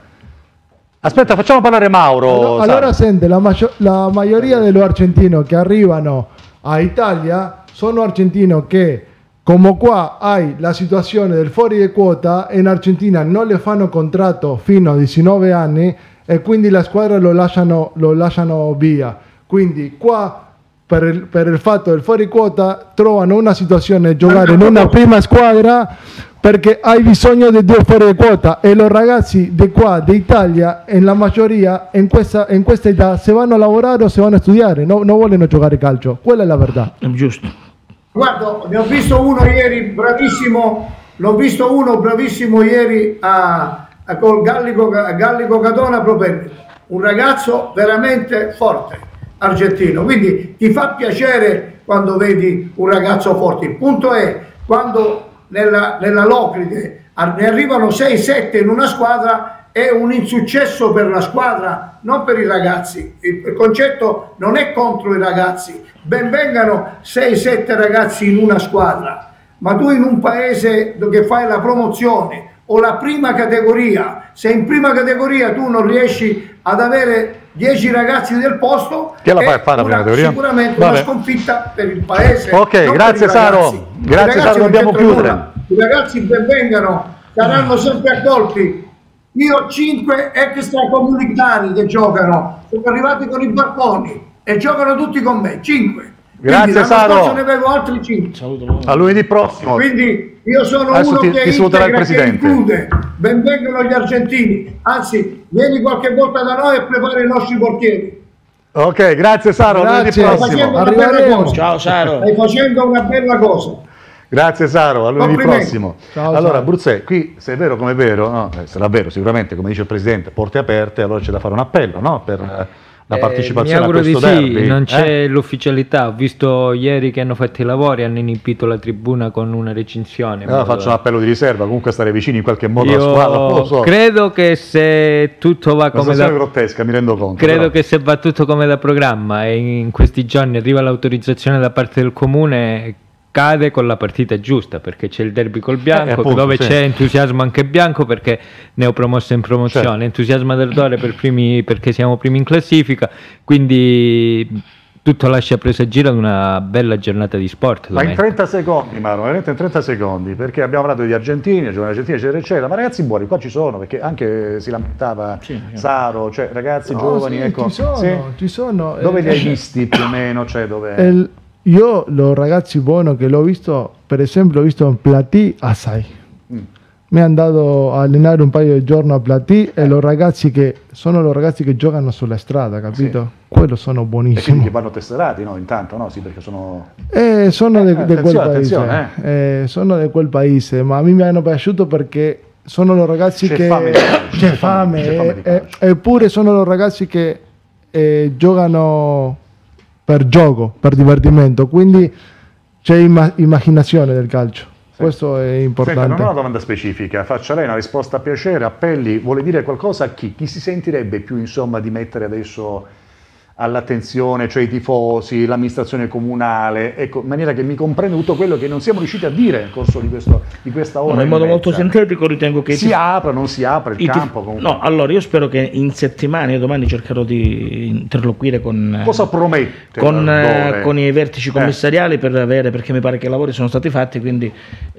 Aspetta, facciamo parlare Mauro. Allora, allora senti, la, la maggioria dell'argentino che arrivano a Italia sono argentino che... Come qua hai la situazione del fuori di quota, in Argentina non le fanno contratto fino a diciannove anni e quindi la squadra lo lasciano, lo lasciano via. Quindi qua per il, per il fatto del fuori quota trovano una situazione di giocare in una prima squadra perché hai bisogno di due fuori di quota e i ragazzi di qua, d'Italia, in la maggioria in questa, in questa età se vanno a lavorare o se vanno a studiare, no, non vogliono giocare calcio, quella è la verità. È giusto. Guarda, ne ho visto uno ieri bravissimo, l'ho visto uno bravissimo ieri a, a, col Gallico, a Gallico Catona, proprio un ragazzo veramente forte, argentino, quindi ti fa piacere quando vedi un ragazzo forte. Il punto è quando nella, nella Locri ne arrivano sei sette in una squadra è un insuccesso per la squadra, non per i ragazzi. Il concetto non è contro i ragazzi, ben vengano sei sette ragazzi in una squadra, ma tu in un paese dove fai la promozione o la prima categoria, se in prima categoria tu non riesci ad avere dieci ragazzi del posto, che la fai fare la prima categoria? Sicuramente vabbè, una sconfitta per il paese. Ok, grazie Saro, grazie Saro, dobbiamo chiudere. Nulla. I ragazzi ben vengano, saranno sempre accolti. Io ho cinque extracomunitari che giocano, sono arrivati con i balconi e giocano tutti con me, cinque. Grazie Saro. Ne avevo altri cinque. A lunedì prossimo. Quindi io sono adesso uno ti, che, ti integra, il Presidente. Che include. Benvengono gli argentini. Anzi, vieni qualche volta da noi e prepara i nostri portieri. Ok, grazie Saro. Grazie. A lunedì prossimo. Arriveremo. Ciao Saro. Stai facendo una bella cosa. Grazie Saro, a lunedì prossimo. Ciao, ciao. Allora Bruzzè, qui se è vero come è vero, no? Sarà vero sicuramente, come dice il Presidente, porte aperte, allora c'è da fare un appello, no? Per la partecipazione eh, a questo derby. Mi auguro di sì, non c'è eh? l'ufficialità. Ho visto ieri che hanno fatto i lavori, hanno inibito la tribuna con una recinzione. Allora faccio da... un appello di riserva, comunque stare vicini in qualche modo alla squadra. Non lo so. Credo che se tutto va come da... grottesca, mi rendo conto. Credo però. che se va tutto come da programma e in questi giorni arriva l'autorizzazione da parte del comune, cade con la partita giusta, perché c'è il derby col bianco, eh, appunto, dove sì. c'è entusiasmo anche bianco perché ne ho promosso in promozione, certo. entusiasmo d'Ardore per primi, perché siamo primi in classifica, quindi tutto lascia presagire ad una bella giornata di sport. Ma in trenta secondi, Maro, veramente in trenta secondi, perché abbiamo parlato di argentini, giovani argentini, eccetera, eccetera, ma ragazzi buoni qua ci sono, perché anche si lamentava sì, Saro, cioè ragazzi no, giovani, sì, ecco, ci sono, sì? ci sono, dove eh, li hai visti più o meno, cioè dove... El... Io, los ragazzi buono che l'ho visto, per esempio, l'ho visto in Platì assai. Mm. Mi hanno andato a allenare un paio di giorni a Platì eh. e los ragazzi che sono los ragazzi che giocano sulla strada, capito? Sì. Quello sono buonissimi. Che vanno tesserati, no? Intanto, no? Sì, perché sono. Eh, sono eh, di quel paese. Eh. Eh, sono di quel paese, ma a me mi hanno piaciuto perché sono los ragazzi che. C'è fame, c'è fame. C'è fame eh, eh, eppure sono los ragazzi che eh, giocano. Per gioco, per divertimento, quindi c'è immaginazione del calcio, sì. questo è importante. Senta, non ho una domanda specifica, faccia lei una risposta a piacere, appelli, vuole dire qualcosa a chi? Chi si sentirebbe più insomma di mettere adesso all'attenzione, cioè i tifosi, l'amministrazione comunale, ecco, in maniera che mi comprenda tutto quello che non siamo riusciti a dire nel corso di, questo, di questa ora. No, in modo molto sintetico ritengo che... Si apra, non si apre il, il campo? Comunque. No, allora io spero che in settimana, io domani cercherò di interloquire con... Cosa promette? Con, eh, con i vertici commissariali eh. per avere, perché mi pare che i lavori sono stati fatti, quindi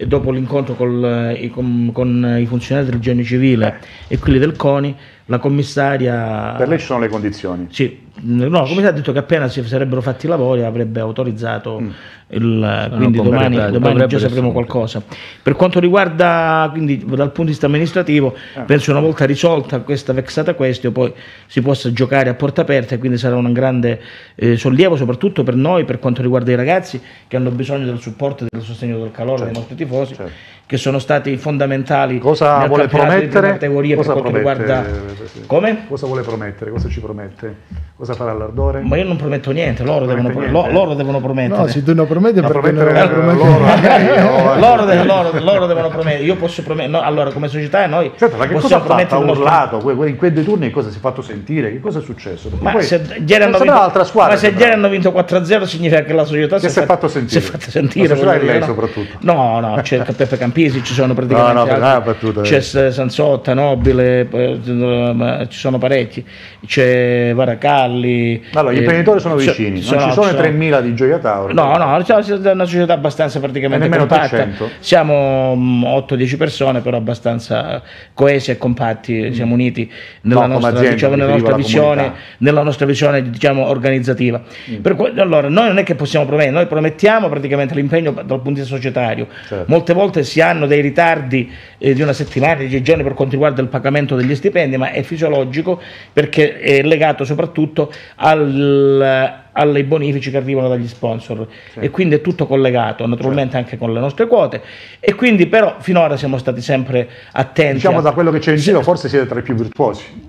dopo l'incontro col, con, con i funzionari del Genio Civile eh. e quelli del CONI, la commissaria... Per lei ci sono le condizioni? Sì, no, la commissaria ha detto che appena si sarebbero fatti i lavori avrebbe autorizzato, mm. il, quindi domani, domani già sapremo qualcosa. Per quanto riguarda, quindi dal punto di vista amministrativo, eh. penso una volta risolta questa vexata questione poi si possa giocare a porta aperta e quindi sarà un grande eh, sollievo soprattutto per noi, per quanto riguarda i ragazzi che hanno bisogno del supporto e del sostegno del calore certo. dei nostri tifosi. Certo. che sono stati fondamentali. Cosa vuole promettere? Categoria cosa per quanto promette, riguarda... eh, sì. Come? Cosa vuole promettere? Cosa ci promette? Cosa farà l'Ardore? Ma io non prometto niente, loro, devono, niente. Lo, loro devono promettere. No, se tu non prometti, no, perché promettere non prometti. Loro, magari, no, loro, de loro, loro devono promettere. Io posso promettere. No, allora, come società noi certo, ma che possiamo cosa promettere. Ha urlato, nostro... in quei due turni cosa si è fatto sentire? Che cosa è successo? Perché ma se ieri hanno vinto l'altra squadra. Ma se ieri hanno vinto quattro a zero significa che la società si è fatta sentire. Ma società è lei soprattutto. No, no, c'è il Peppe Campino. Ci sono praticamente no, no, c'è eh. Sansotta, Nobile, eh, ci sono parecchi, c'è Varacalli. Allora, gli eh, imprenditori sono vicini, so, non so, ci sono tremila di Gioia Tauro. No, no, è una società abbastanza praticamente compatta, siamo otto dieci persone però abbastanza coesi e compatti, mm. siamo uniti nella, no, nostra, azienda, diciamo, nella, nostra, visione, nella nostra visione diciamo, organizzativa. Mm. Per, allora, noi non è che possiamo promettere, noi promettiamo praticamente l'impegno dal punto di vista societario, certo. molte volte si hanno dei ritardi eh, di una settimana, di dieci giorni per quanto riguarda il pagamento degli stipendi, ma è fisiologico perché è legato soprattutto al... ai bonifici che arrivano dagli sponsor sì. e quindi è tutto collegato naturalmente sì. anche con le nostre quote e quindi però finora siamo stati sempre attenti. Diciamo a... da quello che c'è in giro sì. forse siete tra i più virtuosi.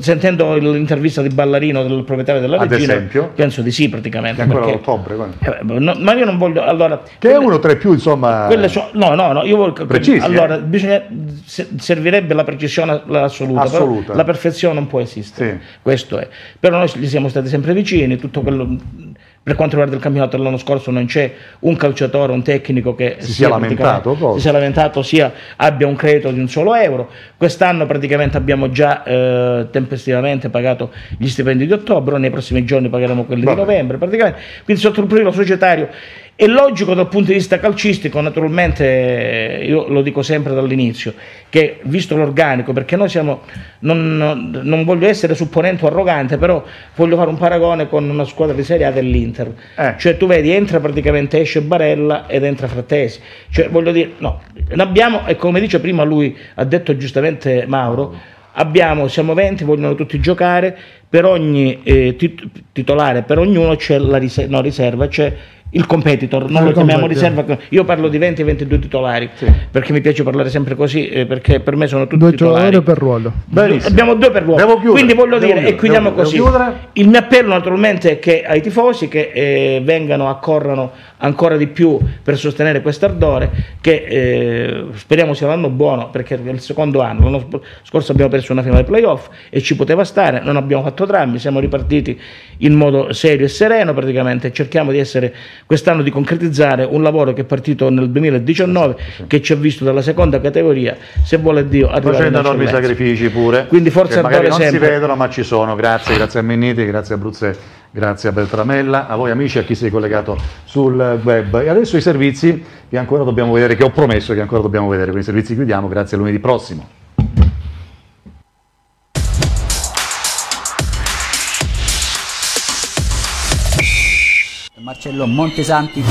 Sentendo l'intervista di Ballarino del proprietario della Ad Regina esempio? Penso di sì praticamente. È ancora perché... ottobre eh, beh, no, ma io non voglio allora, che quelle... è uno tra i più insomma so... no no no io voglio... precisi, allora eh? bisogna... servirebbe la precisione assoluta, assoluta. Però la perfezione non può esistere sì. questo è, però noi gli siamo stati sempre vicini. Tutto quello, per quanto riguarda il campionato dell'anno scorso non c'è un calciatore, un tecnico che si sia, sia lamentato, si sia lamentato sia abbia un credito di un solo euro. Quest'anno praticamente abbiamo già eh, tempestivamente pagato gli stipendi di ottobre, nei prossimi giorni pagheremo quelli Vabbè. di novembre praticamente. Quindi sotto il profilo societario è logico dal punto di vista calcistico, naturalmente io lo dico sempre dall'inizio, che visto l'organico, perché noi siamo, non, non voglio essere supponente o arrogante, però voglio fare un paragone con una squadra di Serie A dell'Inter, eh. cioè tu vedi entra praticamente, esce Barella ed entra Frattesi, cioè voglio dire, no, ne abbiamo, e come dice prima lui, ha detto giustamente Mauro, abbiamo, siamo venti, vogliono tutti giocare, per ogni eh, tit titolare, per ognuno c'è la riser no, riserva, c'è il competitor, non lo chiamiamo riserva, io parlo di venti ventidue titolari, sì, perché mi piace parlare sempre così, perché per me sono tutti due titolari, due per ruolo. Benissimo. Abbiamo due per ruolo, quindi voglio devo dire, e chiudiamo così, il mio appello naturalmente è che ai tifosi che eh, vengano, accorrano ancora di più per sostenere questo Ardore, che eh, speriamo sia l'anno buono, perché è il secondo anno, l'anno scorso abbiamo perso una finale playoff e ci poteva stare, non abbiamo fatto drammi, siamo ripartiti in modo serio e sereno praticamente, cerchiamo di essere quest'anno, di concretizzare un lavoro che è partito nel duemiladiciannove, sì, che ci ha visto dalla seconda categoria, se vuole Dio, facendo enormi sacrifici pure, quindi forza a magari non sempre si vedono ma ci sono. Grazie, grazie a Minniti, grazie a Bruzze, grazie a Beltramella, a voi amici, a chi si è collegato sul web. E adesso i servizi che ancora dobbiamo vedere, che ho promesso che ancora dobbiamo vedere, quindi i servizi chiudiamo, grazie, a lunedì prossimo. Marcello Montesanti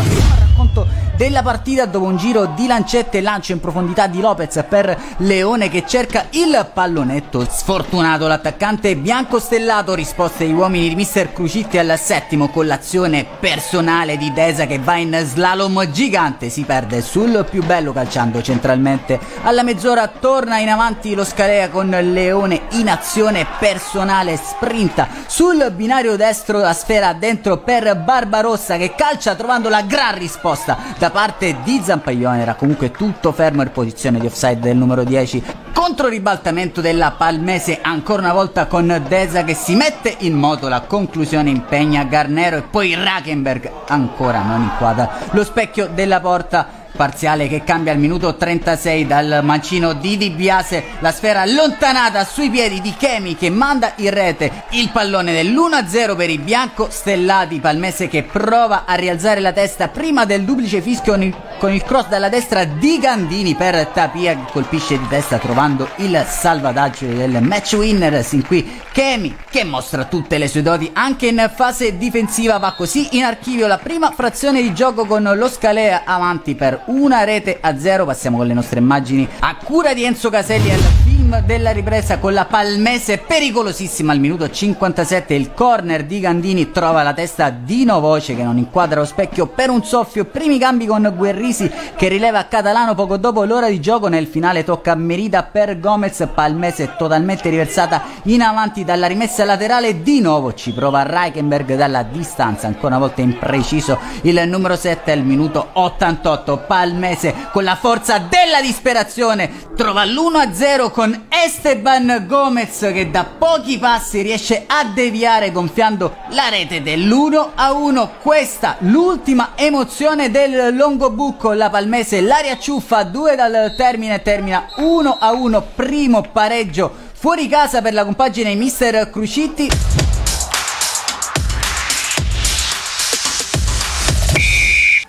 racconto della partita dopo un giro di lancette e lancio in profondità di Lopez per Leone che cerca il pallonetto sfortunato, l'attaccante bianco stellato, risposte agli uomini di mister Crucitti al settimo con l'azione personale di Deza che va in slalom gigante, si perde sul più bello calciando centralmente alla mezz'ora, torna in avanti lo Scalea con Leone in azione personale, sprinta sul binario destro, la sfera dentro per Barbarossa che calcia trovando la gran risposta da parte di Zampaglione, era comunque tutto fermo in posizione di offside del numero dieci. Controribaltamento della Palmese ancora una volta con Deza che si mette in moto, la conclusione impegna Garnero e poi Rakenberg ancora non inquadra lo specchio della porta. Parziale che cambia al minuto trentasei dal mancino di Di Biase, la sfera allontanata sui piedi di Chemi che manda in rete il pallone dell'uno a zero per i bianco-stellati. Palmese che prova a rialzare la testa prima del duplice fischio con il cross dalla destra di Gandini per Tapia che colpisce di testa trovando il salvataggio del match winner. Sin qui Chemi che mostra tutte le sue doti anche in fase difensiva, va così in archivio la prima frazione di gioco con lo Scalea avanti per una rete a zero. Passiamo con le nostre immagini a cura di Enzo Caselli al film della ripresa con la Palmese pericolosissima al minuto cinquantasette, il corner di Gandini trova la testa di Novoce che non inquadra lo specchio per un soffio, primi cambi con Guerrisi che rileva Catalano poco dopo l'ora di gioco, nel finale tocca a Merida per Gomez, Palmese totalmente riversata in avanti dalla rimessa laterale, di nuovo ci prova Reichenberg dalla distanza, ancora una volta impreciso il numero sette al minuto ottantotto. Palmese con la forza della disperazione trova l'uno a zero con Esteban Gomez che da pochi passi riesce a deviare gonfiando la rete dell'uno a uno. Questa l'ultima emozione del Longobucco, la Palmese la riacciuffa, due dal termine, termina uno a uno, primo pareggio fuori casa per la compagine mister Crucitti.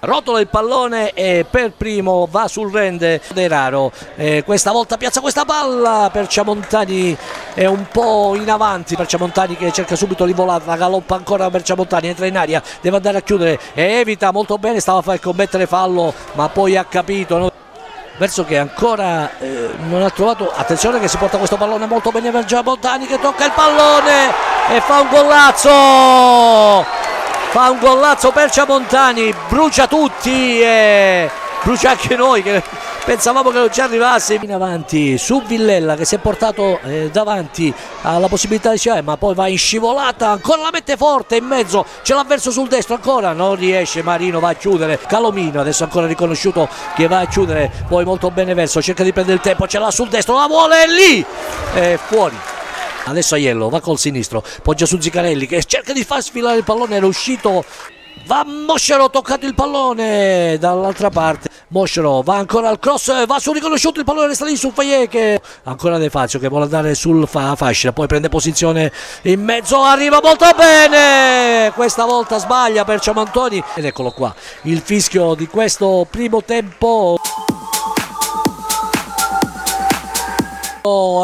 Rotola il pallone e per primo va sul rende De Raro, eh, questa volta piazza questa palla per Ciamontani, è un po' in avanti per Ciamontani che cerca subito di volare, la galoppa ancora per Ciamontani, entra in aria, deve andare a chiudere e evita molto bene, stava a far commettere fallo ma poi ha capito, no? Verso che ancora eh, non ha trovato, attenzione che si porta questo pallone molto bene per Ciamontani che tocca il pallone e fa un golazzo! Fa un gollazzo per Ciamontani, brucia tutti e brucia anche noi che pensavamo che non ci arrivasse. In avanti su Villella che si è portato eh, davanti alla possibilità di sciare ma poi va in scivolata, ancora la mette forte in mezzo, ce l'ha verso sul destro ancora, non riesce, Marino va a chiudere, Calomino adesso ancora riconosciuto che va a chiudere, poi molto bene verso, cerca di prendere il tempo, ce l'ha sul destro, la vuole lì, è fuori. Adesso Aiello va col sinistro, poggia su Zicarelli che cerca di far sfilare il pallone, era uscito, va Moscero, toccato il pallone dall'altra parte, Moscero va ancora al cross, va sul riconosciuto, il pallone resta lì su Fayet che ancora De Fazio che vuole andare sul fa fascia, poi prende posizione in mezzo, arriva molto bene, questa volta sbaglia per Ciamantoni ed eccolo qua il fischio di questo primo tempo.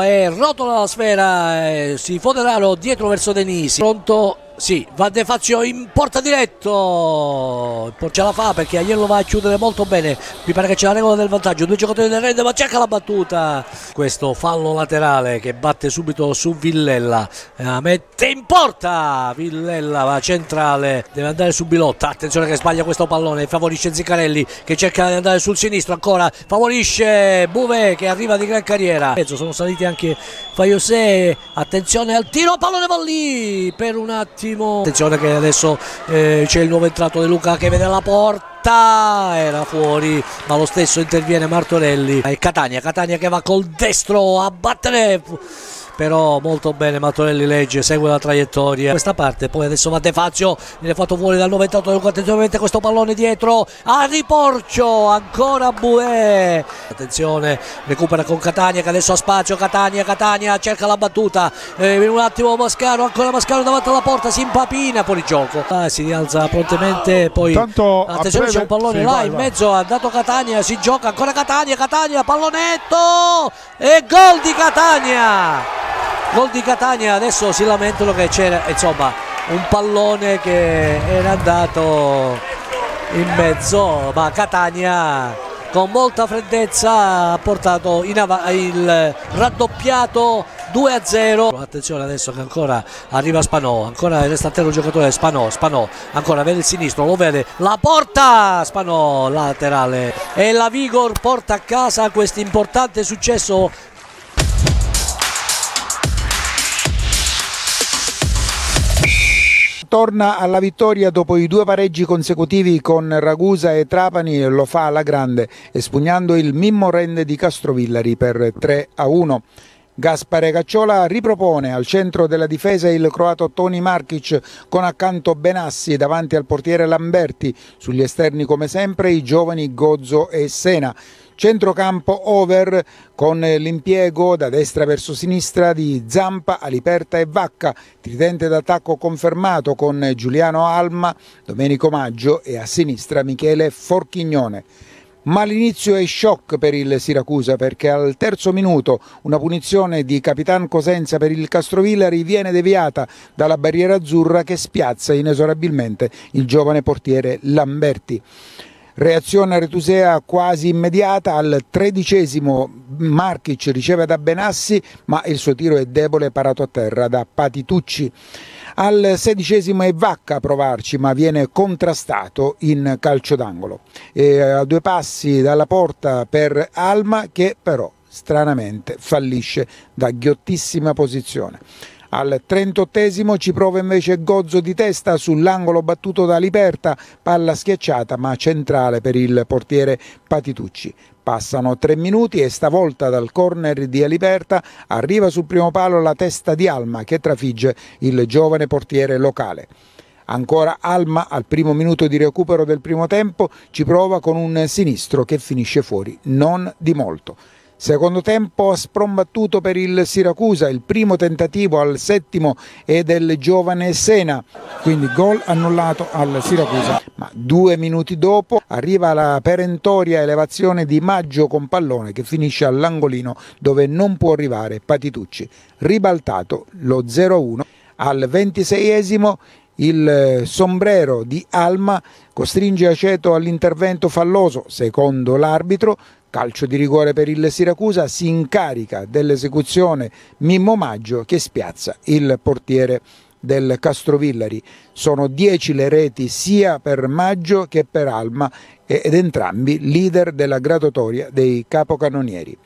E rotola la sfera, eh, si foderà dietro verso Denisi, pronto Sì, Van de Fazio in porta diretto, ce la fa perché Aiello va a chiudere molto bene, mi pare che c'è la regola del vantaggio, due giocatori del Reggio, ma cerca la battuta, questo fallo laterale che batte subito su Villella, eh, mette in porta, Villella va centrale, deve andare su Bilotta, attenzione che sbaglia questo pallone, favorisce Ziccarelli che cerca di andare sul sinistro ancora, favorisce Bouvet che arriva di gran carriera, sono saliti anche Faiosè, attenzione al tiro, pallone va lì per un attimo. Attenzione che adesso eh, c'è il nuovo entrato De Luca che vede la porta, era fuori ma lo stesso interviene Martorelli e Catania, Catania che va col destro a battere, però molto bene Martorelli legge, segue la traiettoria questa parte, poi adesso va De Fazio, viene fatto fuori dal nuovo entrato De Luca, attenzione questo pallone dietro a riporcio ancora Bouet, attenzione recupera con Catania che adesso ha spazio, Catania, Catania cerca la battuta, eh, un attimo Mascaro, ancora Mascaro davanti alla porta, si impapina fuori gioco, ah, si rialza prontamente, poi tanto attenzione c'è un pallone sì, là vai, in vai. mezzo, ha dato Catania, si gioca ancora Catania, Catania, pallonetto e gol di Catania, gol di Catania, adesso si lamentano che c'era insomma un pallone che era andato in mezzo, ma Catania con molta freddezza ha portato in il raddoppiato due a zero. Attenzione adesso che ancora arriva Spanò, ancora resta a terra un giocatore, Spanò, Spanò, ancora vede il sinistro, lo vede, la porta, Spanò, laterale e la Vigor porta a casa questo importante successo. Torna alla vittoria dopo i due pareggi consecutivi con Ragusa e Trapani, lo fa alla grande, espugnando il Mimmo Rende di Castrovillari per tre a uno. Gaspare Cacciola ripropone al centro della difesa il croato Toni Markic con accanto Benassi, davanti al portiere Lamberti, sugli esterni come sempre i giovani Gozzo e Sena. Centrocampo over con l'impiego da destra verso sinistra di Zampa, Aliperta e Vacca, tridente d'attacco confermato con Giuliano Alma, Domenico Maggio e a sinistra Michele Forchignone. Ma l'inizio è shock per il Siracusa perché al terzo minuto una punizione di Capitan Cosenza per il Castrovillari viene deviata dalla barriera azzurra che spiazza inesorabilmente il giovane portiere Lamberti. Reazione a Retusea quasi immediata, al tredicesimo Markic riceve da Benassi ma il suo tiro è debole, parato a terra da Patitucci. Al sedicesimo è Vacca a provarci ma viene contrastato in calcio d'angolo. A due passi dalla porta per Alma che però stranamente fallisce da ghiottissima posizione. Al trentottesimo ci prova invece Gozzo di testa sull'angolo battuto da Aliperta, palla schiacciata ma centrale per il portiere Patitucci. Passano tre minuti e stavolta dal corner di Aliperta arriva sul primo palo la testa di Alma che trafigge il giovane portiere locale. Ancora Alma al primo minuto di recupero del primo tempo ci prova con un sinistro che finisce fuori non di molto. Secondo tempo sprombattuto per il Siracusa, il primo tentativo al settimo è del giovane Sena, quindi gol annullato al Siracusa. Ma due minuti dopo arriva la perentoria elevazione di Maggio con pallone che finisce all'angolino dove non può arrivare Patitucci. Ribaltato lo zero a uno, al ventiseiesimo il sombrero di Alma costringe Aceto all'intervento falloso, secondo l'arbitro. Calcio di rigore per il Siracusa, si incarica dell'esecuzione Mimmo Maggio che spiazza il portiere del Castrovillari. Sono dieci le reti sia per Maggio che per Alma ed entrambi leader della graduatoria dei capocannonieri.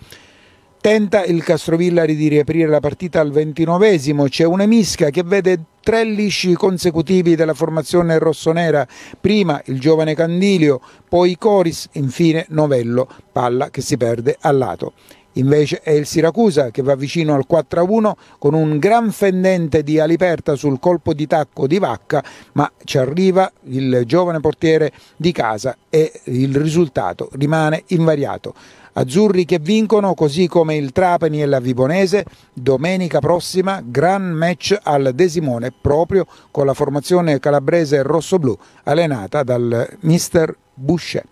Tenta il Castrovillari di riaprire la partita al ventinovesimo, c'è una mischia che vede tre lisci consecutivi della formazione rossonera, prima il giovane Candilio, poi Coris, infine Novello, palla che si perde al lato. Invece è il Siracusa che va vicino al quattro a uno con un gran fendente di Aliperta sul colpo di tacco di Vacca, ma ci arriva il giovane portiere di casa e il risultato rimane invariato. Azzurri che vincono, così come il Trapani e la Vibonese. Domenica prossima gran match al Desimone proprio con la formazione calabrese rossoblù allenata dal mister Boucher.